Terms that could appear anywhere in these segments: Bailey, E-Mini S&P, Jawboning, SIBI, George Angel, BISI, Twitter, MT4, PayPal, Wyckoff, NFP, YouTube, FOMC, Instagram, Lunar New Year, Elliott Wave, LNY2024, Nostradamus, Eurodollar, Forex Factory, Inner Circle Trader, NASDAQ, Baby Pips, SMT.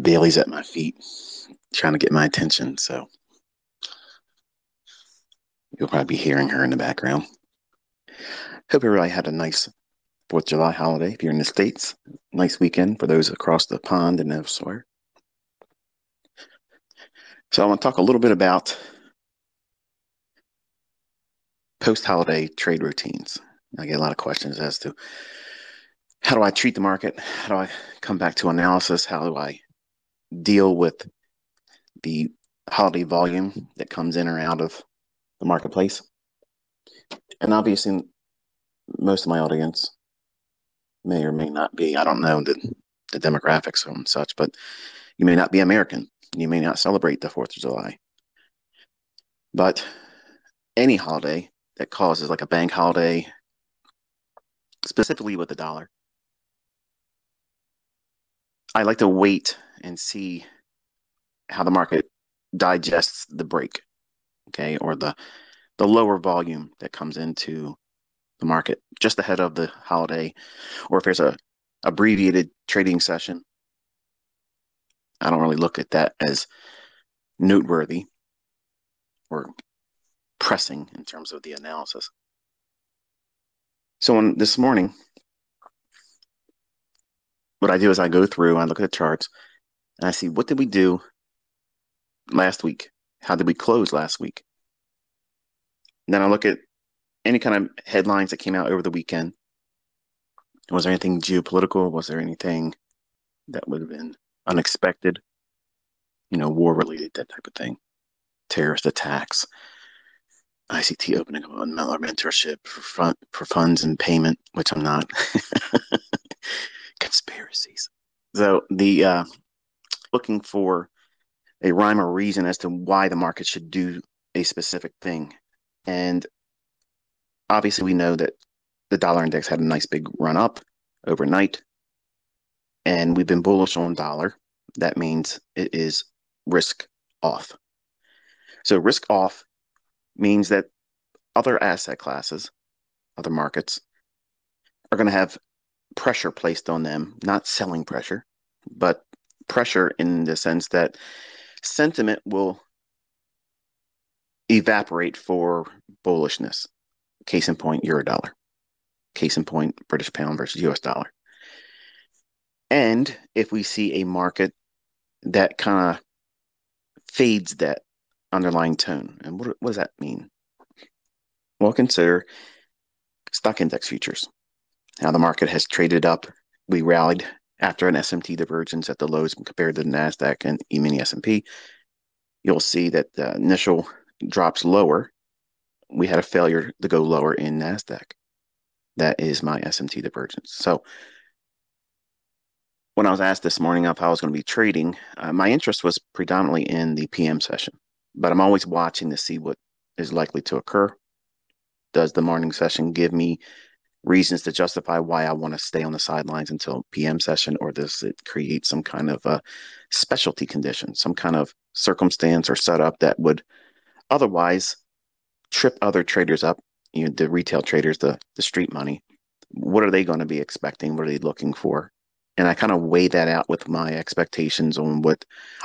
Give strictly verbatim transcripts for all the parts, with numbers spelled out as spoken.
Bailey's at my feet, trying to get my attention, so you'll probably be hearing her in the background. Hope everybody had a nice fourth of July holiday. If you're in the States, nice weekend for those across the pond and elsewhere. So I want to talk a little bit about post-holiday trade routines. I get a lot of questions as to how do I treat the market? How do I come back to analysis? How do I deal with the holiday volume that comes in or out of the marketplace? And obviously, most of my audience may or may not be, I don't know the, the demographics and such, but you may not be American. You may not celebrate the fourth of July. But any holiday that causes, like a bank holiday, specifically with the dollar, I like to wait and see how the market digests the break, okay, or the the lower volume that comes into the market just ahead of the holiday, or if there's a abbreviated trading session. I don't really look at that as noteworthy or pressing in terms of the analysis. So on this morning, what I do is I go through, I look at the charts, and I see what did we do last week? How did we close last week? And then I look at any kind of headlines that came out over the weekend. Was there anything geopolitical? Was there anything that would have been unexpected, you know, war-related, that type of thing, terrorist attacks, I C T opening up on mentorship for, fun, for funds and payment, which I'm not, conspiracies. So the uh, looking for a rhyme or reason as to why the market should do a specific thing. And obviously we know that the dollar index had a nice big run up overnight. And we've been bullish on dollar. That means it is risk off. So risk off means that other asset classes, other markets, are going to have pressure placed on them, not selling pressure, but pressure in the sense that sentiment will evaporate for bullishness. Case in point, Eurodollar. Case in point, British pound versus U S dollar. And if we see a market that kind of fades that underlying tone, and what, what does that mean? Well, consider stock index futures. Now the market has traded up. We rallied after an S M T divergence at the lows compared to the NASDAQ and E-Mini S and P. You'll see that the initial drops lower. We had a failure to go lower in NASDAQ. That is my S M T divergence. So when I was asked this morning of how I was going to be trading, uh, my interest was predominantly in the P M session, but I'm always watching to see what is likely to occur. Does the morning session give me reasons to justify why I want to stay on the sidelines until P M session, or does it create some kind of a specialty condition, some kind of circumstance or setup that would otherwise trip other traders up, you know, the retail traders, the, the street money? What are they going to be expecting? What are they looking for? And I kind of weigh that out with my expectations on what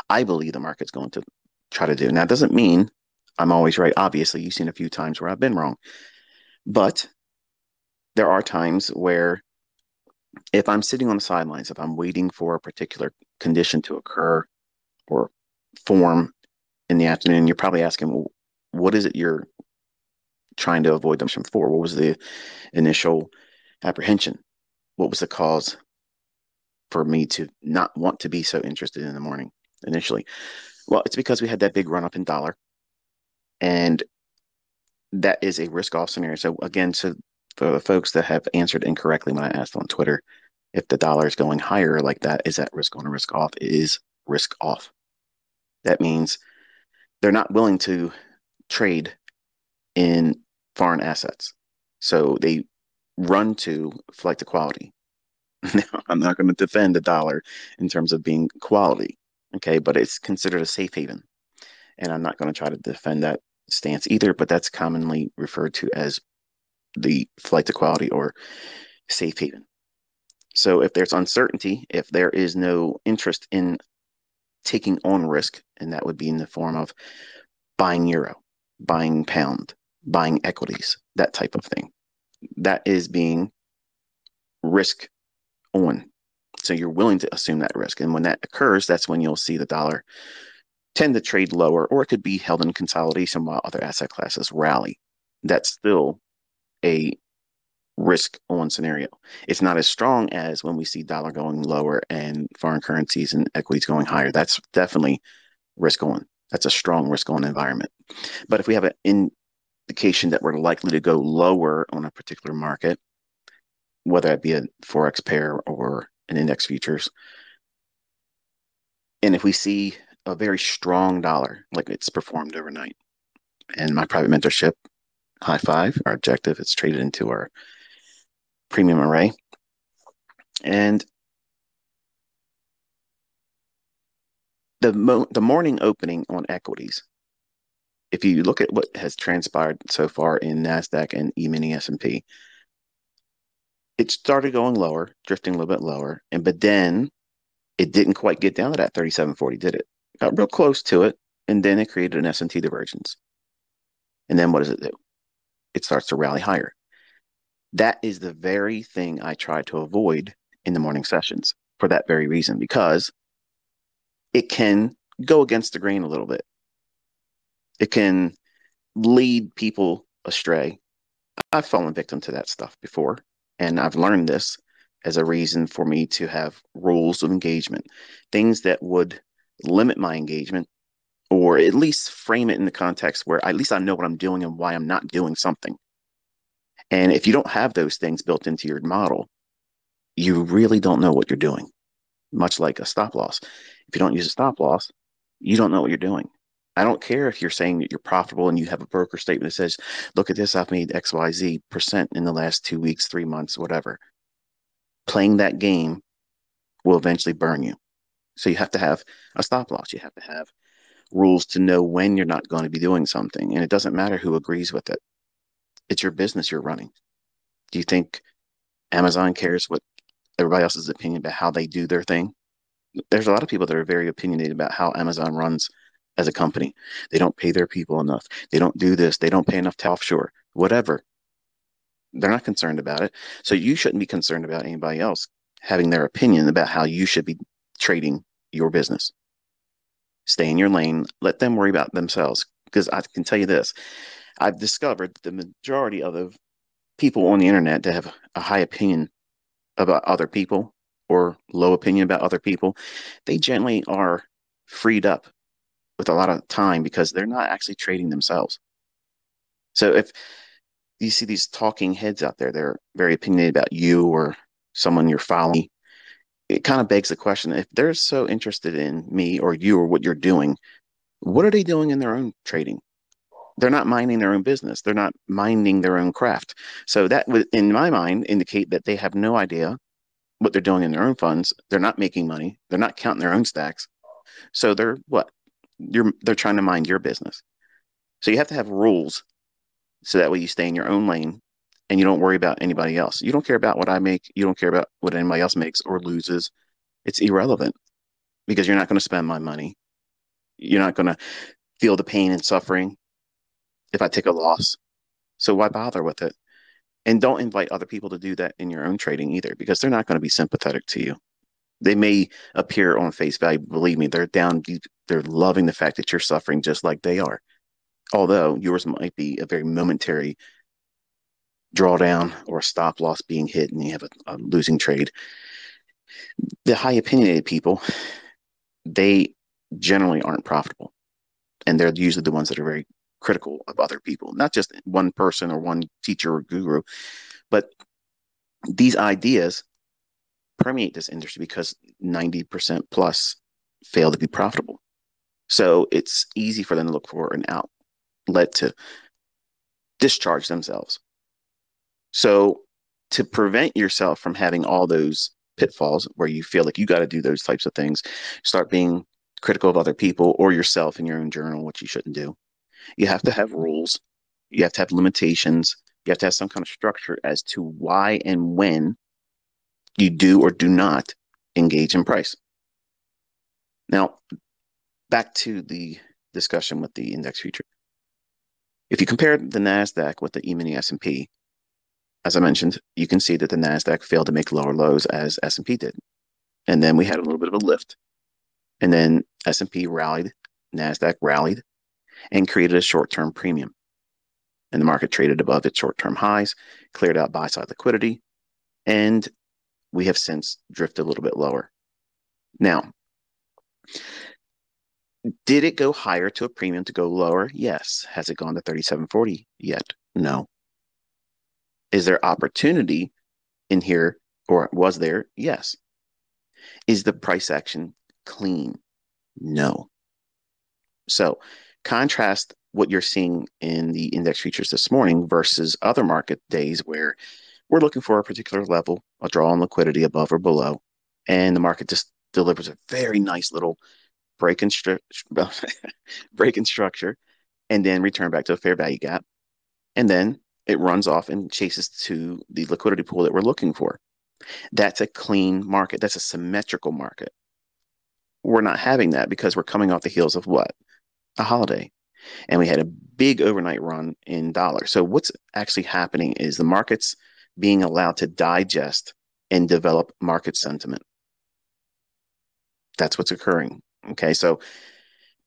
I believe the market's going to try to do. Now, it doesn't mean I'm always right. Obviously, you've seen a few times where I've been wrong. But there are times where if I'm sitting on the sidelines, if I'm waiting for a particular condition to occur or form in the afternoon, you're probably asking, well, what is it you're trying to avoid them for? What was the initial apprehension? What was the cause for me to not want to be so interested in the morning initially? Well, it's because we had that big run up in dollar, and that is a risk off scenario. So again, so for the folks that have answered incorrectly when I asked on Twitter, if the dollar is going higher like that, is that risk on or risk off? It is risk off. That means they're not willing to trade in foreign assets. So they run to flight to quality. Now, I'm not going to defend the dollar in terms of being quality, okay, but it's considered a safe haven. And I'm not going to try to defend that stance either, but that's commonly referred to as the flight to quality or safe haven. So if there's uncertainty, if there is no interest in taking on risk, and that would be in the form of buying euro, buying pound, buying equities, that type of thing, that is being risk on. So you're willing to assume that risk. And when that occurs, that's when you'll see the dollar tend to trade lower, or it could be held in consolidation while other asset classes rally. That's still a risk on scenario. It's not as strong as when we see dollar going lower and foreign currencies and equities going higher. That's definitely risk on. That's a strong risk on environment. But if we have an indication that we're likely to go lower on a particular market, whether it be a Forex pair or an index futures, and if we see a very strong dollar, like it's performed overnight, and my private mentorship, high five, our objective, it's traded into our premium array. And the, mo the morning opening on equities, if you look at what has transpired so far in NASDAQ and E-Mini S and P, it started going lower, drifting a little bit lower, and but then it didn't quite get down to that thirty-seven forty, did it? Got real close to it, and then it created an S M T divergence. And then what does it do? It starts to rally higher. That is the very thing I try to avoid in the morning sessions for that very reason, because it can go against the grain a little bit. It can lead people astray. I've fallen victim to that stuff before, and I've learned this as a reason for me to have rules of engagement, things that would limit my engagement, or at least frame it in the context where at least I know what I'm doing and why I'm not doing something. And if you don't have those things built into your model, you really don't know what you're doing, much like a stop loss. If you don't use a stop loss, you don't know what you're doing. I don't care if you're saying that you're profitable and you have a broker statement that says, look at this, I've made X Y Z percent in the last two weeks, three months, whatever. Playing that game will eventually burn you. So you have to have a stop loss. You have to have rules to know when you're not going to be doing something. And it doesn't matter who agrees with it. It's your business you're running. Do you think Amazon cares what everybody else's opinion about how they do their thing? There's a lot of people that are very opinionated about how Amazon runs as a company. They don't pay their people enough. They don't do this. They don't pay enough to offshore, whatever. They're not concerned about it. So you shouldn't be concerned about anybody else having their opinion about how you should be trading your business. Stay in your lane. Let them worry about themselves. Because I can tell you this, I've discovered the majority of the people on the internet that have a high opinion about other people or low opinion about other people, they generally are freed up with a lot of time because they're not actually trading themselves. So if you see these talking heads out there, they're very opinionated about you or someone you're following, it kind of begs the question, if they're so interested in me or you or what you're doing, what are they doing in their own trading? They're not minding their own business. They're not minding their own craft. So that would, in my mind, indicate that they have no idea what they're doing in their own funds. They're not making money. They're not counting their own stacks. So they're what? You're, they're trying to mind your business. So you have to have rules so that way you stay in your own lane and you don't worry about anybody else. You don't care about what I make. You don't care about what anybody else makes or loses. It's irrelevant because you're not going to spend my money. You're not going to feel the pain and suffering if I take a loss. So why bother with it? And don't invite other people to do that in your own trading either, because they're not going to be sympathetic to you. They may appear on face value. Believe me, they're down deep. They're loving the fact that you're suffering just like they are. Although yours might be a very momentary drawdown or a stop loss being hit and you have a, a losing trade. The high opinionated people, they generally aren't profitable. And they're usually the ones that are very critical of other people, not just one person or one teacher or guru, but these ideas permeate this industry because ninety percent plus fail to be profitable. So it's easy for them to look for an outlet to discharge themselves. So to prevent yourself from having all those pitfalls where you feel like you got to do those types of things, start being critical of other people or yourself in your own journal, which you shouldn't do. You have to have rules. You have to have limitations. You have to have some kind of structure as to why and when you do or do not engage in price. Now, back to the discussion with the index future. If you compare the NASDAQ with the E-Mini S and P, as I mentioned, you can see that the NASDAQ failed to make lower lows as S and P did. And then we had a little bit of a lift. And then S and P rallied, NASDAQ rallied, and created a short-term premium. And the market traded above its short-term highs, cleared out buy-side liquidity, and we have since drifted a little bit lower. Now, did it go higher to a premium to go lower? Yes. Has it gone to thirty-seven forty yet? No. Is there opportunity in here, or was there? Yes. Is the price action clean? No. So contrast what you're seeing in the index futures this morning versus other market days where we're looking for a particular level, a draw on liquidity above or below, and the market just delivers a very nice little break in, stru break in structure and then return back to a fair value gap. And then it runs off and chases to the liquidity pool that we're looking for. That's a clean market. That's a symmetrical market. We're not having that because we're coming off the heels of what? A holiday. And we had a big overnight run in dollar. So what's actually happening is the market's being allowed to digest and develop market sentiment. That's what's occurring. Okay, so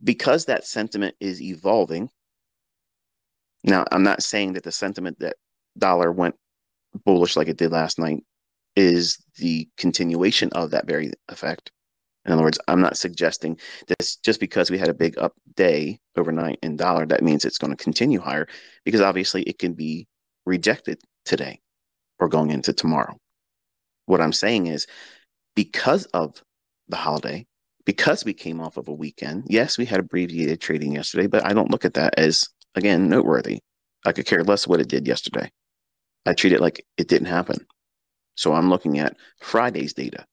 because that sentiment is evolving, now I'm not saying that the sentiment that dollar went bullish like it did last night is the continuation of that very effect. In other words, I'm not suggesting that just because we had a big up day overnight in dollar, that means it's going to continue higher, because obviously it can be rejected today or going into tomorrow. What I'm saying is, because of the holiday, because we came off of a weekend, yes, we had abbreviated trading yesterday, but I don't look at that as, again, noteworthy. I could care less what it did yesterday. I treat it like it didn't happen. So I'm looking at Friday's data.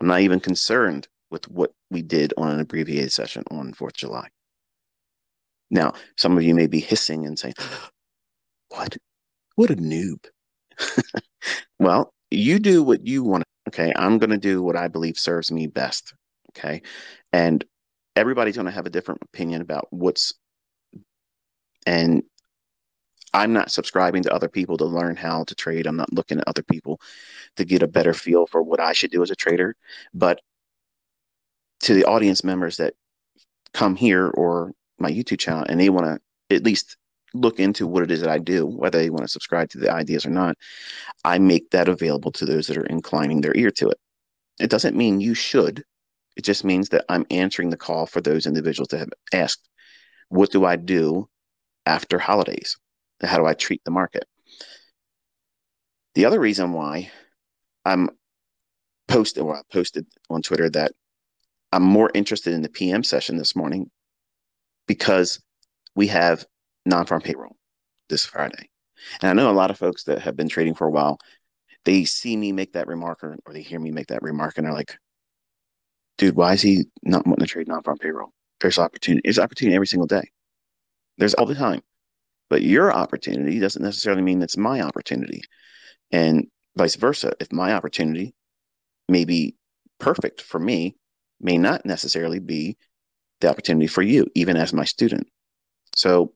I'm not even concerned with what we did on an abbreviated session on fourth of July. Now, some of you may be hissing and saying, what? What a noob. Well, you do what you want. Okay, I'm going to do what I believe serves me best. Okay, and everybody's going to have a different opinion about what's, and I'm not subscribing to other people to learn how to trade. I'm not looking at other people to get a better feel for what I should do as a trader. But to the audience members that come here or my YouTube channel and they want to at least look into what it is that I do, whether they want to subscribe to the ideas or not, I make that available to those that are inclining their ear to it. It doesn't mean you should. It just means that I'm answering the call for those individuals that have asked, what do I do after holidays? How do I treat the market? The other reason why I'm posted, or I posted on Twitter that I'm more interested in the P M session this morning, because we have non-farm payroll this Friday. And I know a lot of folks that have been trading for a while, they see me make that remark, or, or they hear me make that remark and they're like, dude, why is he not wanting to trade non-farm payroll? There's opportunity. There's opportunity every single day. There's all the time. But your opportunity doesn't necessarily mean it's my opportunity, and vice versa. If my opportunity may be perfect for me, may not necessarily be the opportunity for you, even as my student. So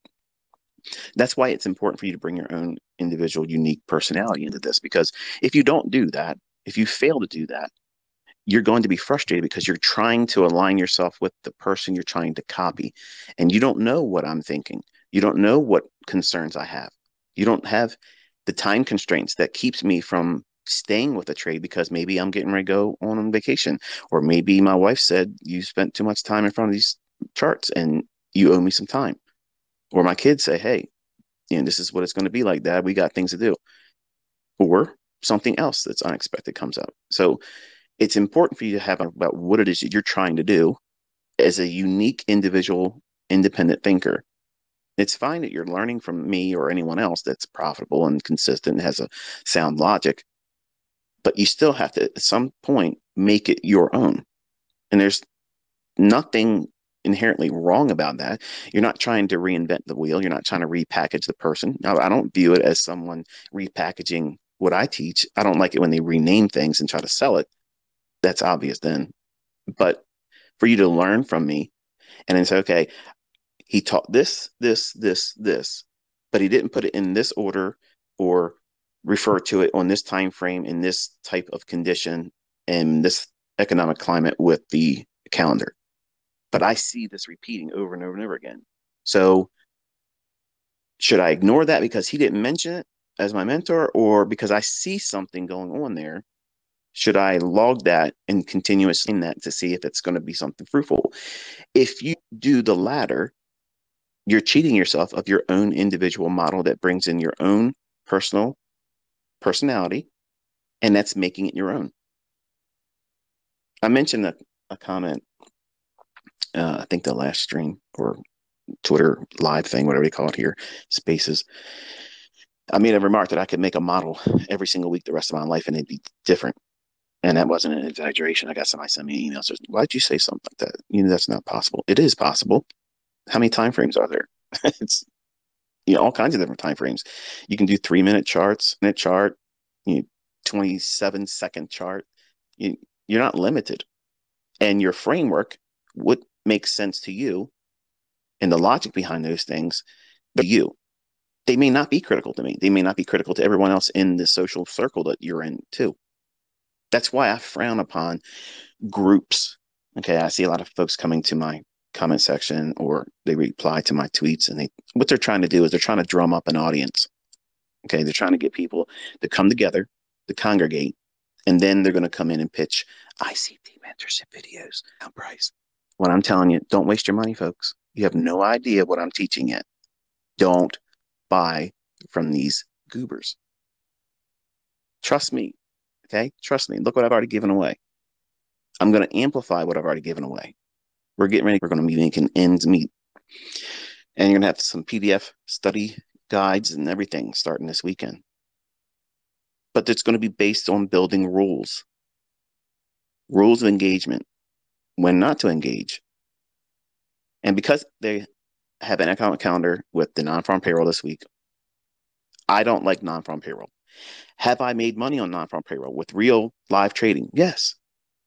that's why it's important for you to bring your own individual unique personality into this, because if you don't do that, if you fail to do that, you're going to be frustrated because you're trying to align yourself with the person you're trying to copy, and you don't know what I'm thinking. You don't know what concerns I have. You don't have the time constraints that keeps me from staying with a trade, because maybe I'm getting ready to go on vacation, or maybe my wife said you spent too much time in front of these charts and you owe me some time, or my kids say, hey, you know, this is what it's going to be like, Dad. We got things to do, or something else that's unexpected comes up. So it's important for you to have about what it is that you're trying to do as a unique individual, independent thinker. It's fine that you're learning from me or anyone else that's profitable and consistent and has a sound logic, but you still have to, at some point, make it your own. And there's nothing inherently wrong about that. You're not trying to reinvent the wheel. You're not trying to repackage the person. Now, I don't view it as someone repackaging what I teach. I don't like it when they rename things and try to sell it. That's obvious then. But for you to learn from me and then say, okay, he taught this, this, this, this, but he didn't put it in this order or refer to it on this time frame in this type of condition and this economic climate with the calendar. But I see this repeating over and over and over again. So should I ignore that because he didn't mention it as my mentor, or because I see something going on there? Should I log that and continuously in that to see if it's going to be something fruitful? If you do the latter, you're cheating yourself of your own individual model that brings in your own personal personality, and that's making it your own. I mentioned a, a comment, uh, I think the last stream or Twitter live thing, whatever they call it here, spaces. I made a remark that I could make a model every single week the rest of my life and it'd be different. And that wasn't an exaggeration. I got somebody sent me an email. So why'd you say something like that? You know, that's not possible. It is possible. How many time frames are there? It's, you know, all kinds of different time frames. You can do three minute charts, minute chart, you know, twenty-seven second chart. You, you're not limited. And your framework, what makes sense to you and the logic behind those things, but you, they may not be critical to me. They may not be critical to everyone else in the social circle that you're in too. That's why I frown upon groups. Okay, I see a lot of folks coming to my comment section or they reply to my tweets, and they, what they're trying to do is they're trying to drum up an audience. Okay, they're trying to get people to come together, to congregate, and then they're going to come in and pitch I C T mentorship videos on price. What I'm telling you, don't waste your money, folks. You have no idea what I'm teaching yet. Don't buy from these goobers. Trust me, okay? Trust me. Look what I've already given away. I'm going to amplify what I've already given away. We're getting ready. We're going to be making ends meet. And you're going to have some P D F study guides and everything starting this weekend. But it's going to be based on building rules. Rules of engagement. When not to engage. And because they have an economic calendar with the non-farm payroll this week, I don't like non-farm payroll. Have I made money on non-farm payroll with real live trading? Yes.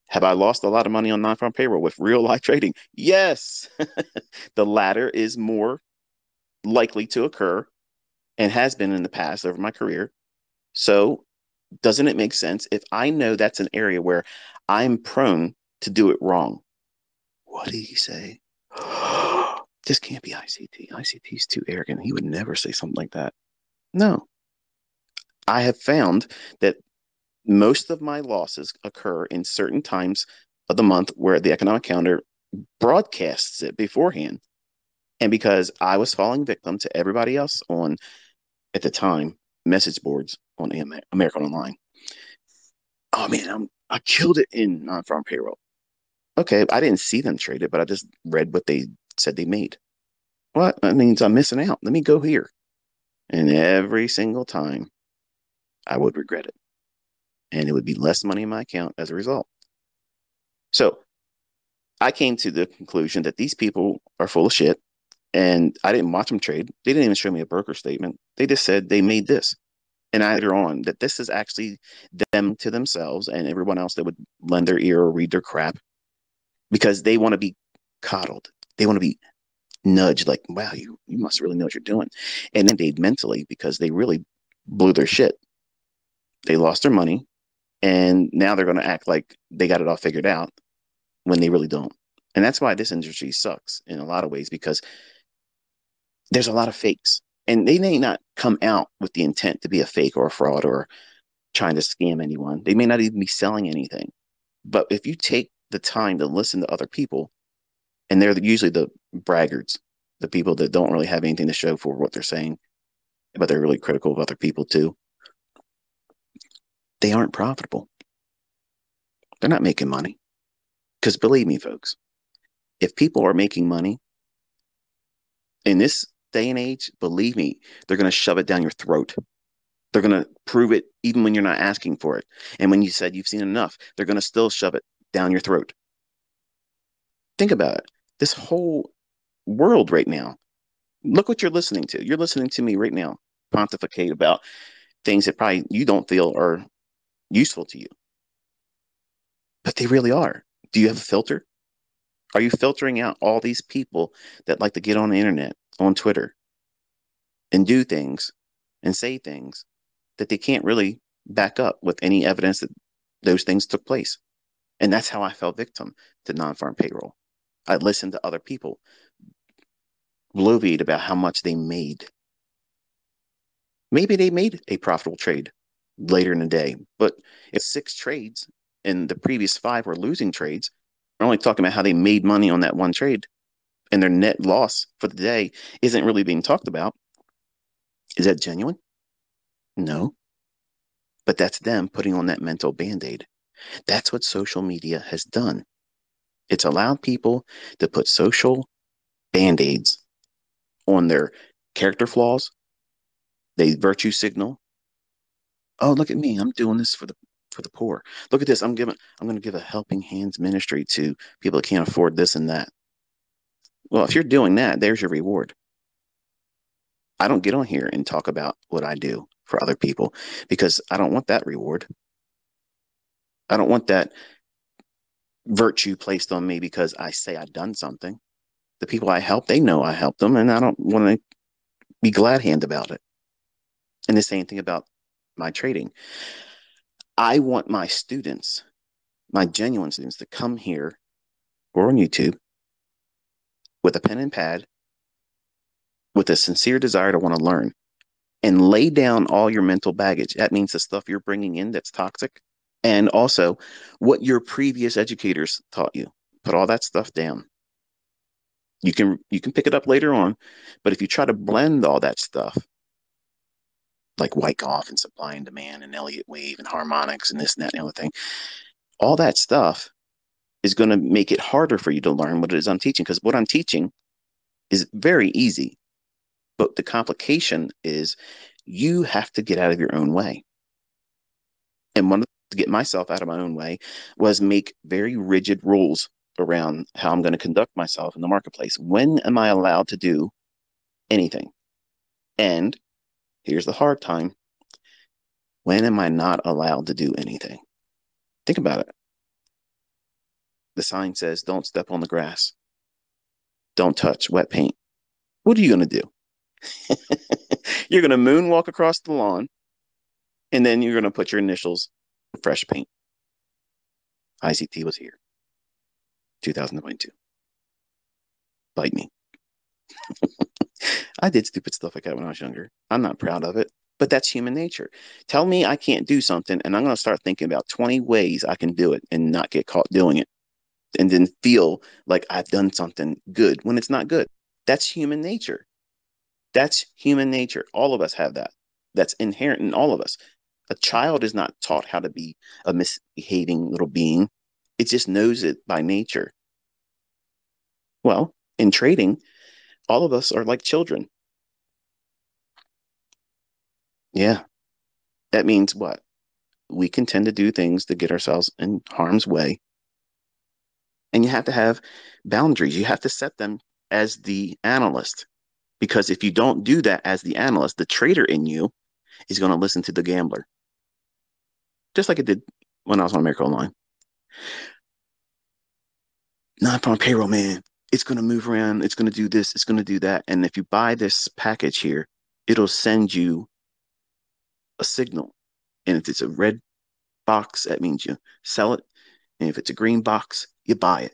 Have I lost a lot of money on non-farm payroll with real live trading? Yes. The latter is more likely to occur and has been in the past over my career. So doesn't it make sense if I know that's an area where I'm prone to do it wrong? What did he say? This can't be I C T. I C T is too arrogant. He would never say something like that. No. I have found that most of my losses occur in certain times of the month where the economic calendar broadcasts it beforehand. And because I was falling victim to everybody else on, at the time, message boards on American Online. Oh, man, I'm, I killed it in non-farm payroll. Okay, I didn't see them trade it, but I just read what they said they made. Well, that means I'm missing out. Let me go here. And every single time, I would regret it. And it would be less money in my account as a result. So I came to the conclusion that these people are full of shit. And I didn't watch them trade. They didn't even show me a broker statement. They just said they made this. And later on, that this is actually them to themselves and everyone else that would lend their ear or read their crap. Because they want to be coddled. They want to be nudged like, wow, you, you must really know what you're doing. And then they mentally, because they really blew their shit. They lost their money. And now they're going to act like they got it all figured out when they really don't. And that's why this industry sucks in a lot of ways, because there's a lot of fakes. And they may not come out with the intent to be a fake or a fraud or trying to scam anyone. They may not even be selling anything. But if you take the time to listen to other people, and they're usually the braggarts, the people that don't really have anything to show for what they're saying, but they're really critical of other people too. They aren't profitable. They're not making money. Because believe me, folks, if people are making money in this day and age, believe me, they're going to shove it down your throat. They're going to prove it even when you're not asking for it. And when you said you've seen enough, they're going to still shove it down your throat. Think about it. This whole world right now, look what you're listening to. You're listening to me right now pontificate about things that probably you don't feel are useful to you, but they really are. Do you have a filter? Are you filtering out all these people that like to get on the internet, on Twitter, and do things and say things that they can't really back up with any evidence that those things took place? And that's how I fell victim to non-farm payroll. I listened to other people bloviate about how much they made. Maybe they made a profitable trade later in the day, but if six trades and the previous five were losing trades, we're only talking about how they made money on that one trade, and their net loss for the day isn't really being talked about. Is that genuine? No. But that's them putting on that mental band-aid. That's what social media has done. It's allowed people to put social band-aids on their character flaws. They virtue signal. Oh, look at me. I'm doing this for the for the poor. Look at this. I'm giving I'm going to give a helping hands ministry to people that can't afford this and that. Well, if you're doing that, there's your reward. I don't get on here and talk about what I do for other people because I don't want that reward. I don't want that virtue placed on me because I say I've done something. The people I help, they know I helped them, and I don't want to be glad hand about it. And the same thing about my trading. I want my students, my genuine students, to come here or on YouTube with a pen and pad, with a sincere desire to want to learn, and lay down all your mental baggage. That means the stuff you're bringing in that's toxic, and also what your previous educators taught you. Put all that stuff down. You can you can pick it up later on, but if you try to blend all that stuff, like Wyckoff and supply and demand and Elliott Wave and harmonics and this and that and the other thing, all that stuff is going to make it harder for you to learn what it is I'm teaching, because what I'm teaching is very easy. But the complication is you have to get out of your own way. And one of the, to get myself out of my own way was make very rigid rules around how I'm going to conduct myself in the marketplace. When am I allowed to do anything? And here's the hard time. When am I not allowed to do anything? Think about it. The sign says, don't step on the grass. Don't touch wet paint. What are you going to do? You're going to moonwalk across the lawn, and then you're going to put your initials in fresh paint. I C T was here. two thousand twenty-two. Bite me. I did stupid stuff like that when I was younger. I'm not proud of it, but that's human nature. Tell me I can't do something, and I'm going to start thinking about twenty ways I can do it and not get caught doing it, and then feel like I've done something good when it's not good. That's human nature. That's human nature. All of us have that. That's inherent in all of us. A child is not taught how to be a misbehaving little being. It just knows it by nature. Well, in trading, all of us are like children. Yeah. That means what? We can tend to do things to get ourselves in harm's way. And you have to have boundaries. You have to set them as the analyst. Because if you don't do that as the analyst, the trader in you is going to listen to the gambler. Just like it did when I was on America Online. Non-farm payroll, man. It's going to move around. It's going to do this. It's going to do that. And if you buy this package here, it'll send you a signal. And if it's a red box, that means you sell it. And if it's a green box, you buy it.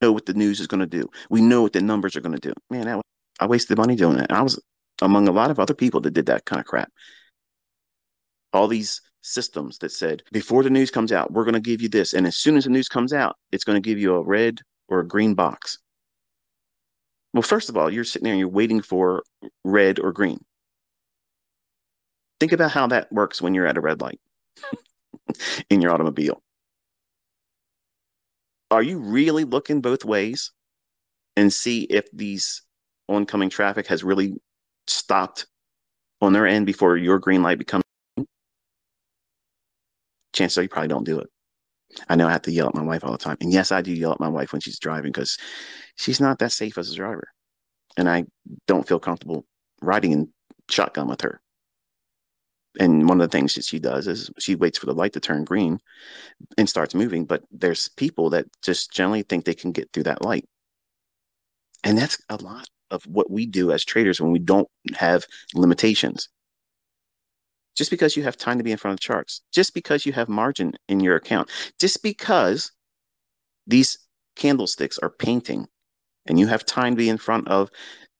We know what the news is going to do. We know what the numbers are going to do. Man, that was I wasted money doing that. And I was among a lot of other people that did that kind of crap. All these systems that said, before the news comes out, we're going to give you this. And as soon as the news comes out, it's going to give you a red or a green box. Well, first of all, you're sitting there and you're waiting for red or green. Think about how that works when you're at a red light in your automobile. Are you really looking both ways and see if these oncoming traffic has really stopped on their end before your green light becomes green? Chances are you probably don't do it. I know I have to yell at my wife all the time. And yes, I do yell at my wife when she's driving because she's not that safe as a driver. And I don't feel comfortable riding in shotgun with her. And one of the things that she does is she waits for the light to turn green and starts moving. But there's people that just generally think they can get through that light. And that's a lot of what we do as traders when we don't have limitations. Just because you have time to be in front of charts, just because you have margin in your account, just because these candlesticks are painting and you have time to be in front of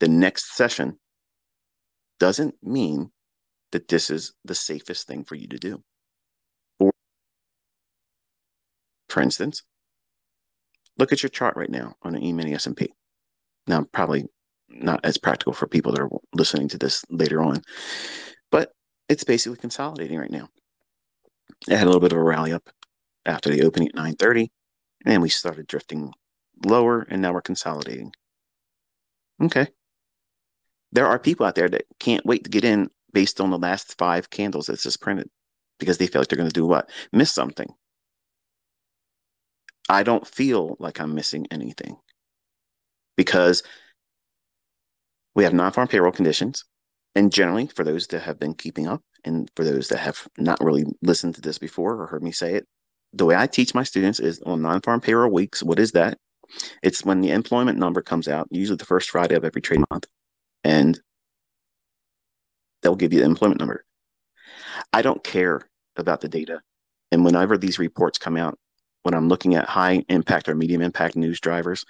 the next session, doesn't mean that this is the safest thing for you to do. Or, for instance, look at your chart right now on an E-Mini S and P. Now, probably not as practical for people that are listening to this later on, but it's basically consolidating right now. It had a little bit of a rally up after the opening at nine thirty, and we started drifting lower, and now we're consolidating. Okay. There are people out there that can't wait to get in based on the last five candles that's just printed because they feel like they're going to do what? Miss something. I don't feel like I'm missing anything because we have non-farm payroll conditions. And generally, for those that have been keeping up and for those that have not really listened to this before or heard me say it, the way I teach my students is on non-farm payroll weeks. What is that? It's when the employment number comes out, usually the first Friday of every trade month, and they'll give you the employment number. I don't care about the data. And whenever these reports come out, when I'm looking at high impact or medium impact news drivers,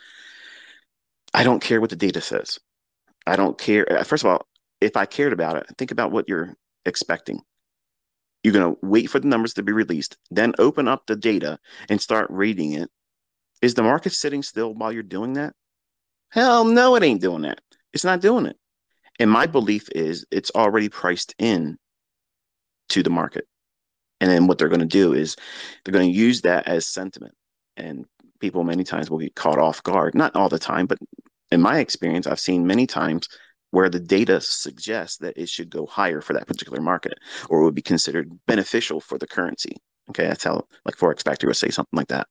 I don't care what the data says. I don't care. First of all, if I cared about it, think about what you're expecting. You're going to wait for the numbers to be released, then open up the data and start reading it. Is the market sitting still while you're doing that? Hell no, it ain't doing that. It's not doing it. And my belief is it's already priced in to the market. And then what they're going to do is they're going to use that as sentiment. And people many times will get caught off guard. Not all the time, but in my experience, I've seen many times where the data suggests that it should go higher for that particular market or it would be considered beneficial for the currency. Okay, that's how like Forex Factory would say something like that.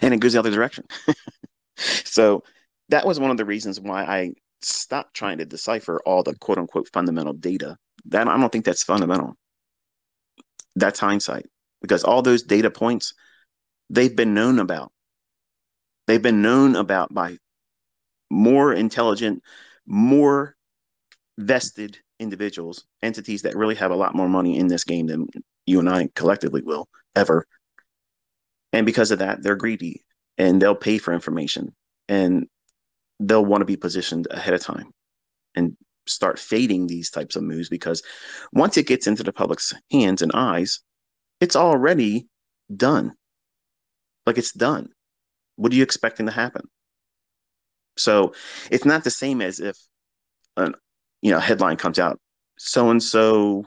And it goes the other direction. So that was one of the reasons why I stopped trying to decipher all the quote unquote fundamental data. That I don't think that's fundamental. That's hindsight, because all those data points, they've been known about. They've been known about by more intelligent, more vested individuals, entities that really have a lot more money in this game than you and I collectively will ever. And because of that, they're greedy and they'll pay for information and they'll want to be positioned ahead of time and start fading these types of moves, because once it gets into the public's hands and eyes, it's already done. Like, it's done. What are you expecting to happen? So it's not the same as if a you know, headline comes out, so-and-so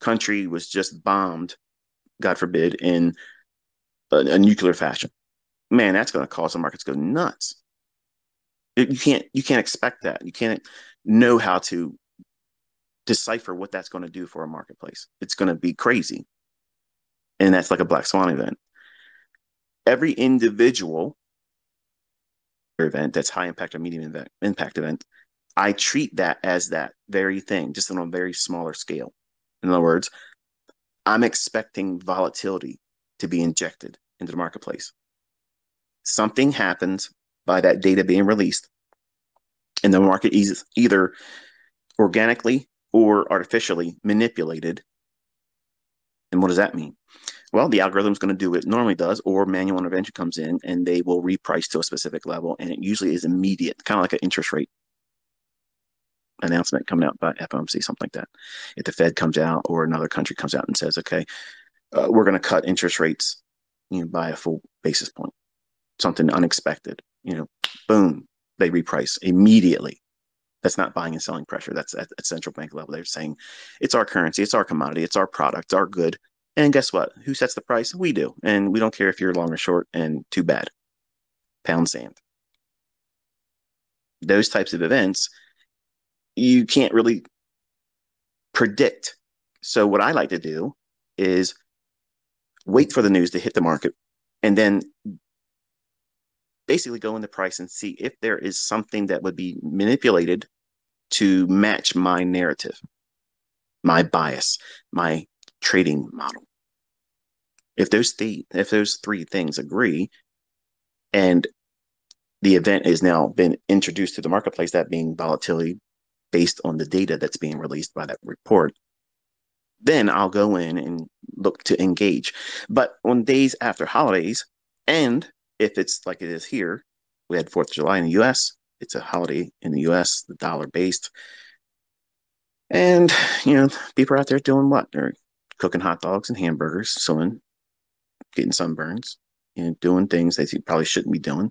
country was just bombed, God forbid, in a, a nuclear fashion. Man, that's going to cause the markets to go nuts. You can't, you can't expect that. You can't know how to decipher what that's going to do for a marketplace. It's going to be crazy. And that's like a black swan event. Every individual event that's high impact or medium event, impact event, I treat that as that very thing, just on a very smaller scale. In other words, I'm expecting volatility to be injected into the marketplace. Something happens by that data being released, and the market is either organically or artificially manipulated. And what does that mean? Well, the algorithm is going to do what it normally does, or manual intervention comes in and they will reprice to a specific level. And it usually is immediate, kind of like an interest rate announcement coming out by F O M C, something like that. If the Fed comes out or another country comes out and says, okay, uh, we're going to cut interest rates, you know, by a full basis point, something unexpected, you know, boom, they reprice immediately. That's not buying and selling pressure. That's at, at central bank level. They're saying it's our currency, it's our commodity, it's our product, it's our good. And guess what? Who sets the price? We do. And we don't care if you're long or short, and too bad. Pound sand. Those types of events, you can't really predict. So what I like to do is wait for the news to hit the market and then basically go into price and see if there is something that would be manipulated to match my narrative. my bias, my trading model. If those three, if those three things agree, and the event has now been introduced to the marketplace, that being volatility based on the data that's being released by that report, then I'll go in and look to engage. But on days after holidays, and if it's like it is here, we had fourth of July in the U S, it's a holiday in the U S, the dollar based. And, you know, people are out there doing what? They're cooking hot dogs and hamburgers, sewing, getting sunburns, and you know, doing things that you probably shouldn't be doing,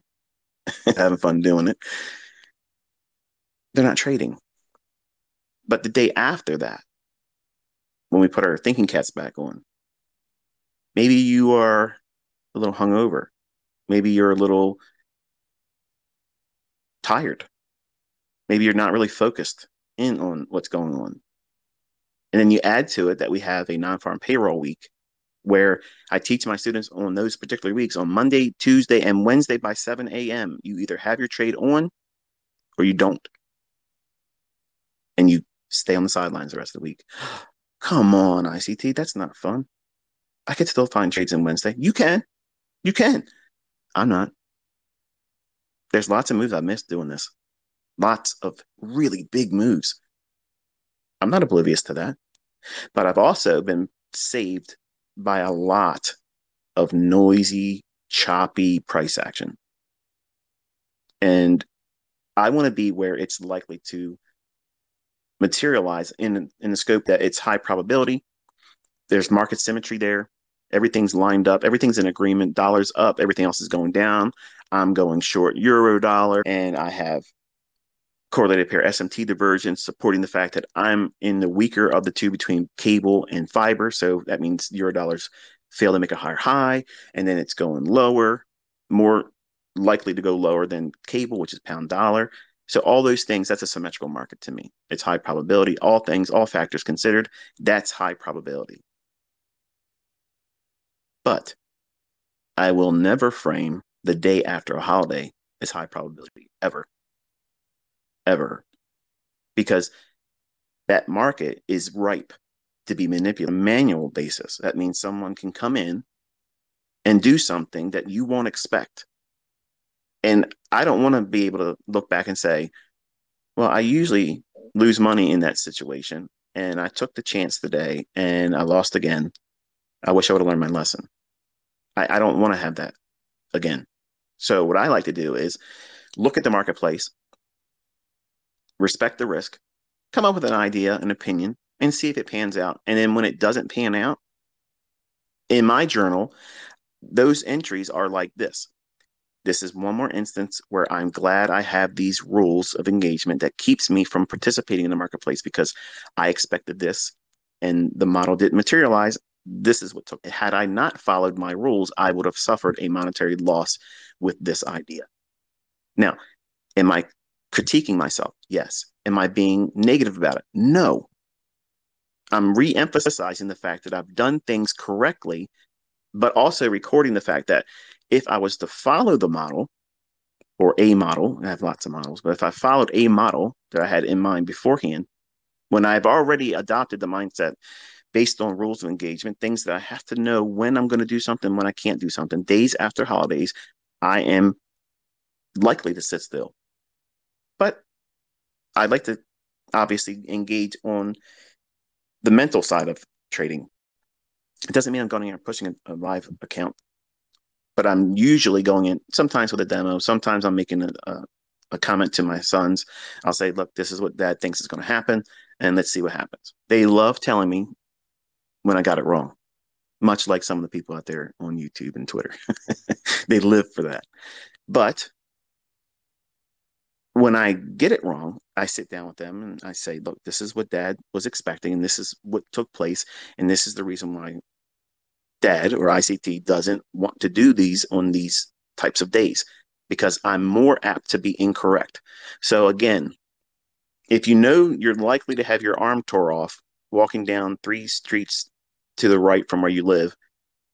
having fun doing it. They're not trading. But the day after that, when we put our thinking caps back on, maybe you are a little hungover. Maybe you're a little tired. Maybe you're not really focused in on what's going on. And then you add to it that we have a non-farm payroll week where I teach my students on those particular weeks on Monday, Tuesday, and Wednesday by seven a m You either have your trade on or you don't. And you stay on the sidelines the rest of the week. Come on, I C T, that's not fun. I could still find trades on Wednesday. You can. You can. I'm not. There's lots of moves I missed doing this. Lots of really big moves. I'm not oblivious to that. But I've also been saved by a lot of noisy, choppy price action. And I want to be where it's likely to materialize in, in the scope that it's high probability. There's market symmetry there. Everything's lined up. Everything's in agreement. Dollar's up. Everything else is going down. I'm going short Eurodollar, and I have correlated pair S M T divergence supporting the fact that I'm in the weaker of the two between cable and fiber. So that means Eurodollar's fail to make a higher high, and then it's going lower, more likely to go lower than cable, which is pound dollar. So all those things, that's a symmetrical market to me. It's high probability. All things, all factors considered, that's high probability. But I will never frame the day after a holiday as high probability ever, ever, because that market is ripe to be manipulated on a manual basis. That means someone can come in and do something that you won't expect. And I don't want to be able to look back and say, well, I usually lose money in that situation, and I took the chance today, and I lost again. I wish I would have learned my lesson. I, I don't want to have that again. So what I like to do is look at the marketplace, respect the risk, come up with an idea, an opinion, and see if it pans out. And then when it doesn't pan out, in my journal, those entries are like this. This is one more instance where I'm glad I have these rules of engagement that keeps me from participating in the marketplace because I expected this and the model didn't materialize. This is what took it. Had I not followed my rules, I would have suffered a monetary loss with this idea. Now, am I critiquing myself? Yes. Am I being negative about it? No. I'm re-emphasizing the fact that I've done things correctly, but also recording the fact that if I was to follow the model or a model, I have lots of models, but if I followed a model that I had in mind beforehand, when I've already adopted the mindset based on rules of engagement, things that I have to know when I'm going to do something, when I can't do something, days after holidays, I am likely to sit still. But I'd like to obviously engage on the mental side of trading. It doesn't mean I'm going in and pushing a live account, but I'm usually going in sometimes with a demo. Sometimes I'm making a, a, a comment to my sons. I'll say, look, this is what dad thinks is going to happen, and let's see what happens. They love telling me when I got it wrong, much like some of the people out there on YouTube and Twitter. They live for that. But when I get it wrong, I sit down with them and I say, look, this is what dad was expecting, and this is what took place, and this is the reason why dad or I C T doesn't want to do these on these types of days, because I'm more apt to be incorrect. So again, if you know you're likely to have your arm tore off walking down three streets to the right from where you live,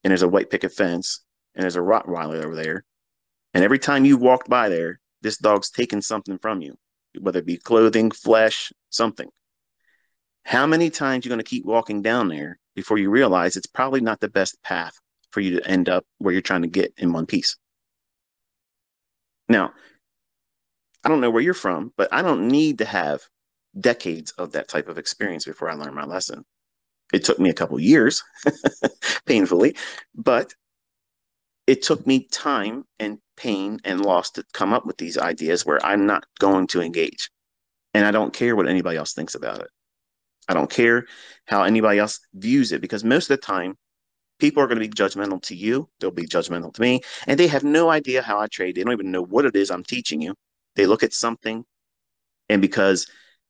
and there's a white picket fence, and there's a Rottweiler over there, and every time you walked by there, this dog's taking something from you, whether it be clothing, flesh, something. How many times are you going to keep walking down there before you realize it's probably not the best path for you to end up where you're trying to get in one piece? Now, I don't know where you're from, but I don't need to have decades of that type of experience before I learn my lesson. It took me a couple years, painfully, but it took me time and pain and loss to come up with these ideas where I'm not going to engage. And I don't care what anybody else thinks about it. I don't care how anybody else views it, because most of the time, people are going to be judgmental to you. They'll be judgmental to me, and they have no idea how I trade. They don't even know what it is I'm teaching you. They look at something, and because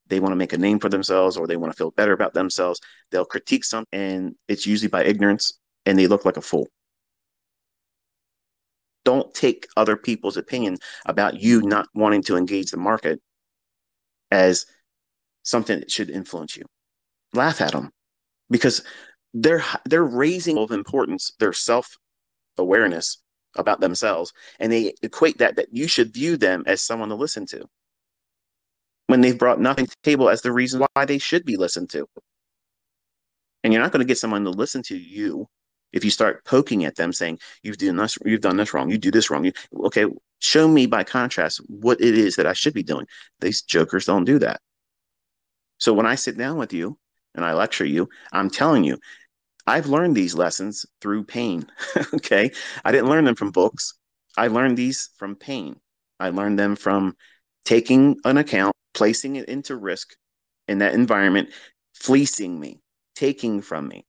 they want to make a name for themselves or they want to feel better about themselves, they'll critique something, and it's usually by ignorance, and they look like a fool. Don't take other people's opinion about you not wanting to engage the market as something that should influence you. Laugh at them, because they're they're raising of importance, their self-awareness about themselves, and they equate that that you should view them as someone to listen to, when they've brought nothing to the table as the reason why they should be listened to. And you're not going to get someone to listen to you if you start poking at them, saying, you've done this, you've done this wrong, you do this wrong. You, okay, show me by contrast what it is that I should be doing. These jokers don't do that. So when I sit down with you and I lecture you, I'm telling you, I've learned these lessons through pain, okay? I didn't learn them from books. I learned these from pain. I learned them from taking an account, placing it into risk in that environment, fleecing me, taking from me,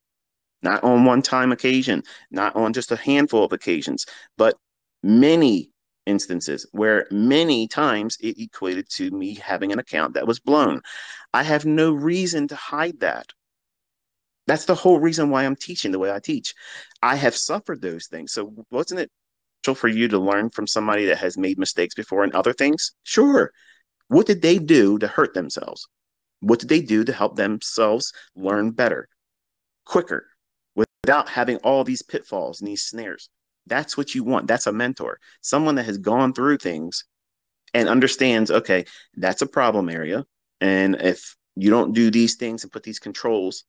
not on one-time occasion, not on just a handful of occasions, but many instances where many times it equated to me having an account that was blown. I have no reason to hide that. That's the whole reason why I'm teaching the way I teach. I have suffered those things. So wasn't it for you to learn from somebody that has made mistakes before and other things? Sure. What did they do to hurt themselves? What did they do to help themselves learn better, quicker, without having all these pitfalls and these snares? That's what you want. That's a mentor, someone that has gone through things and understands, okay, that's a problem area. And if you don't do these things and put these controls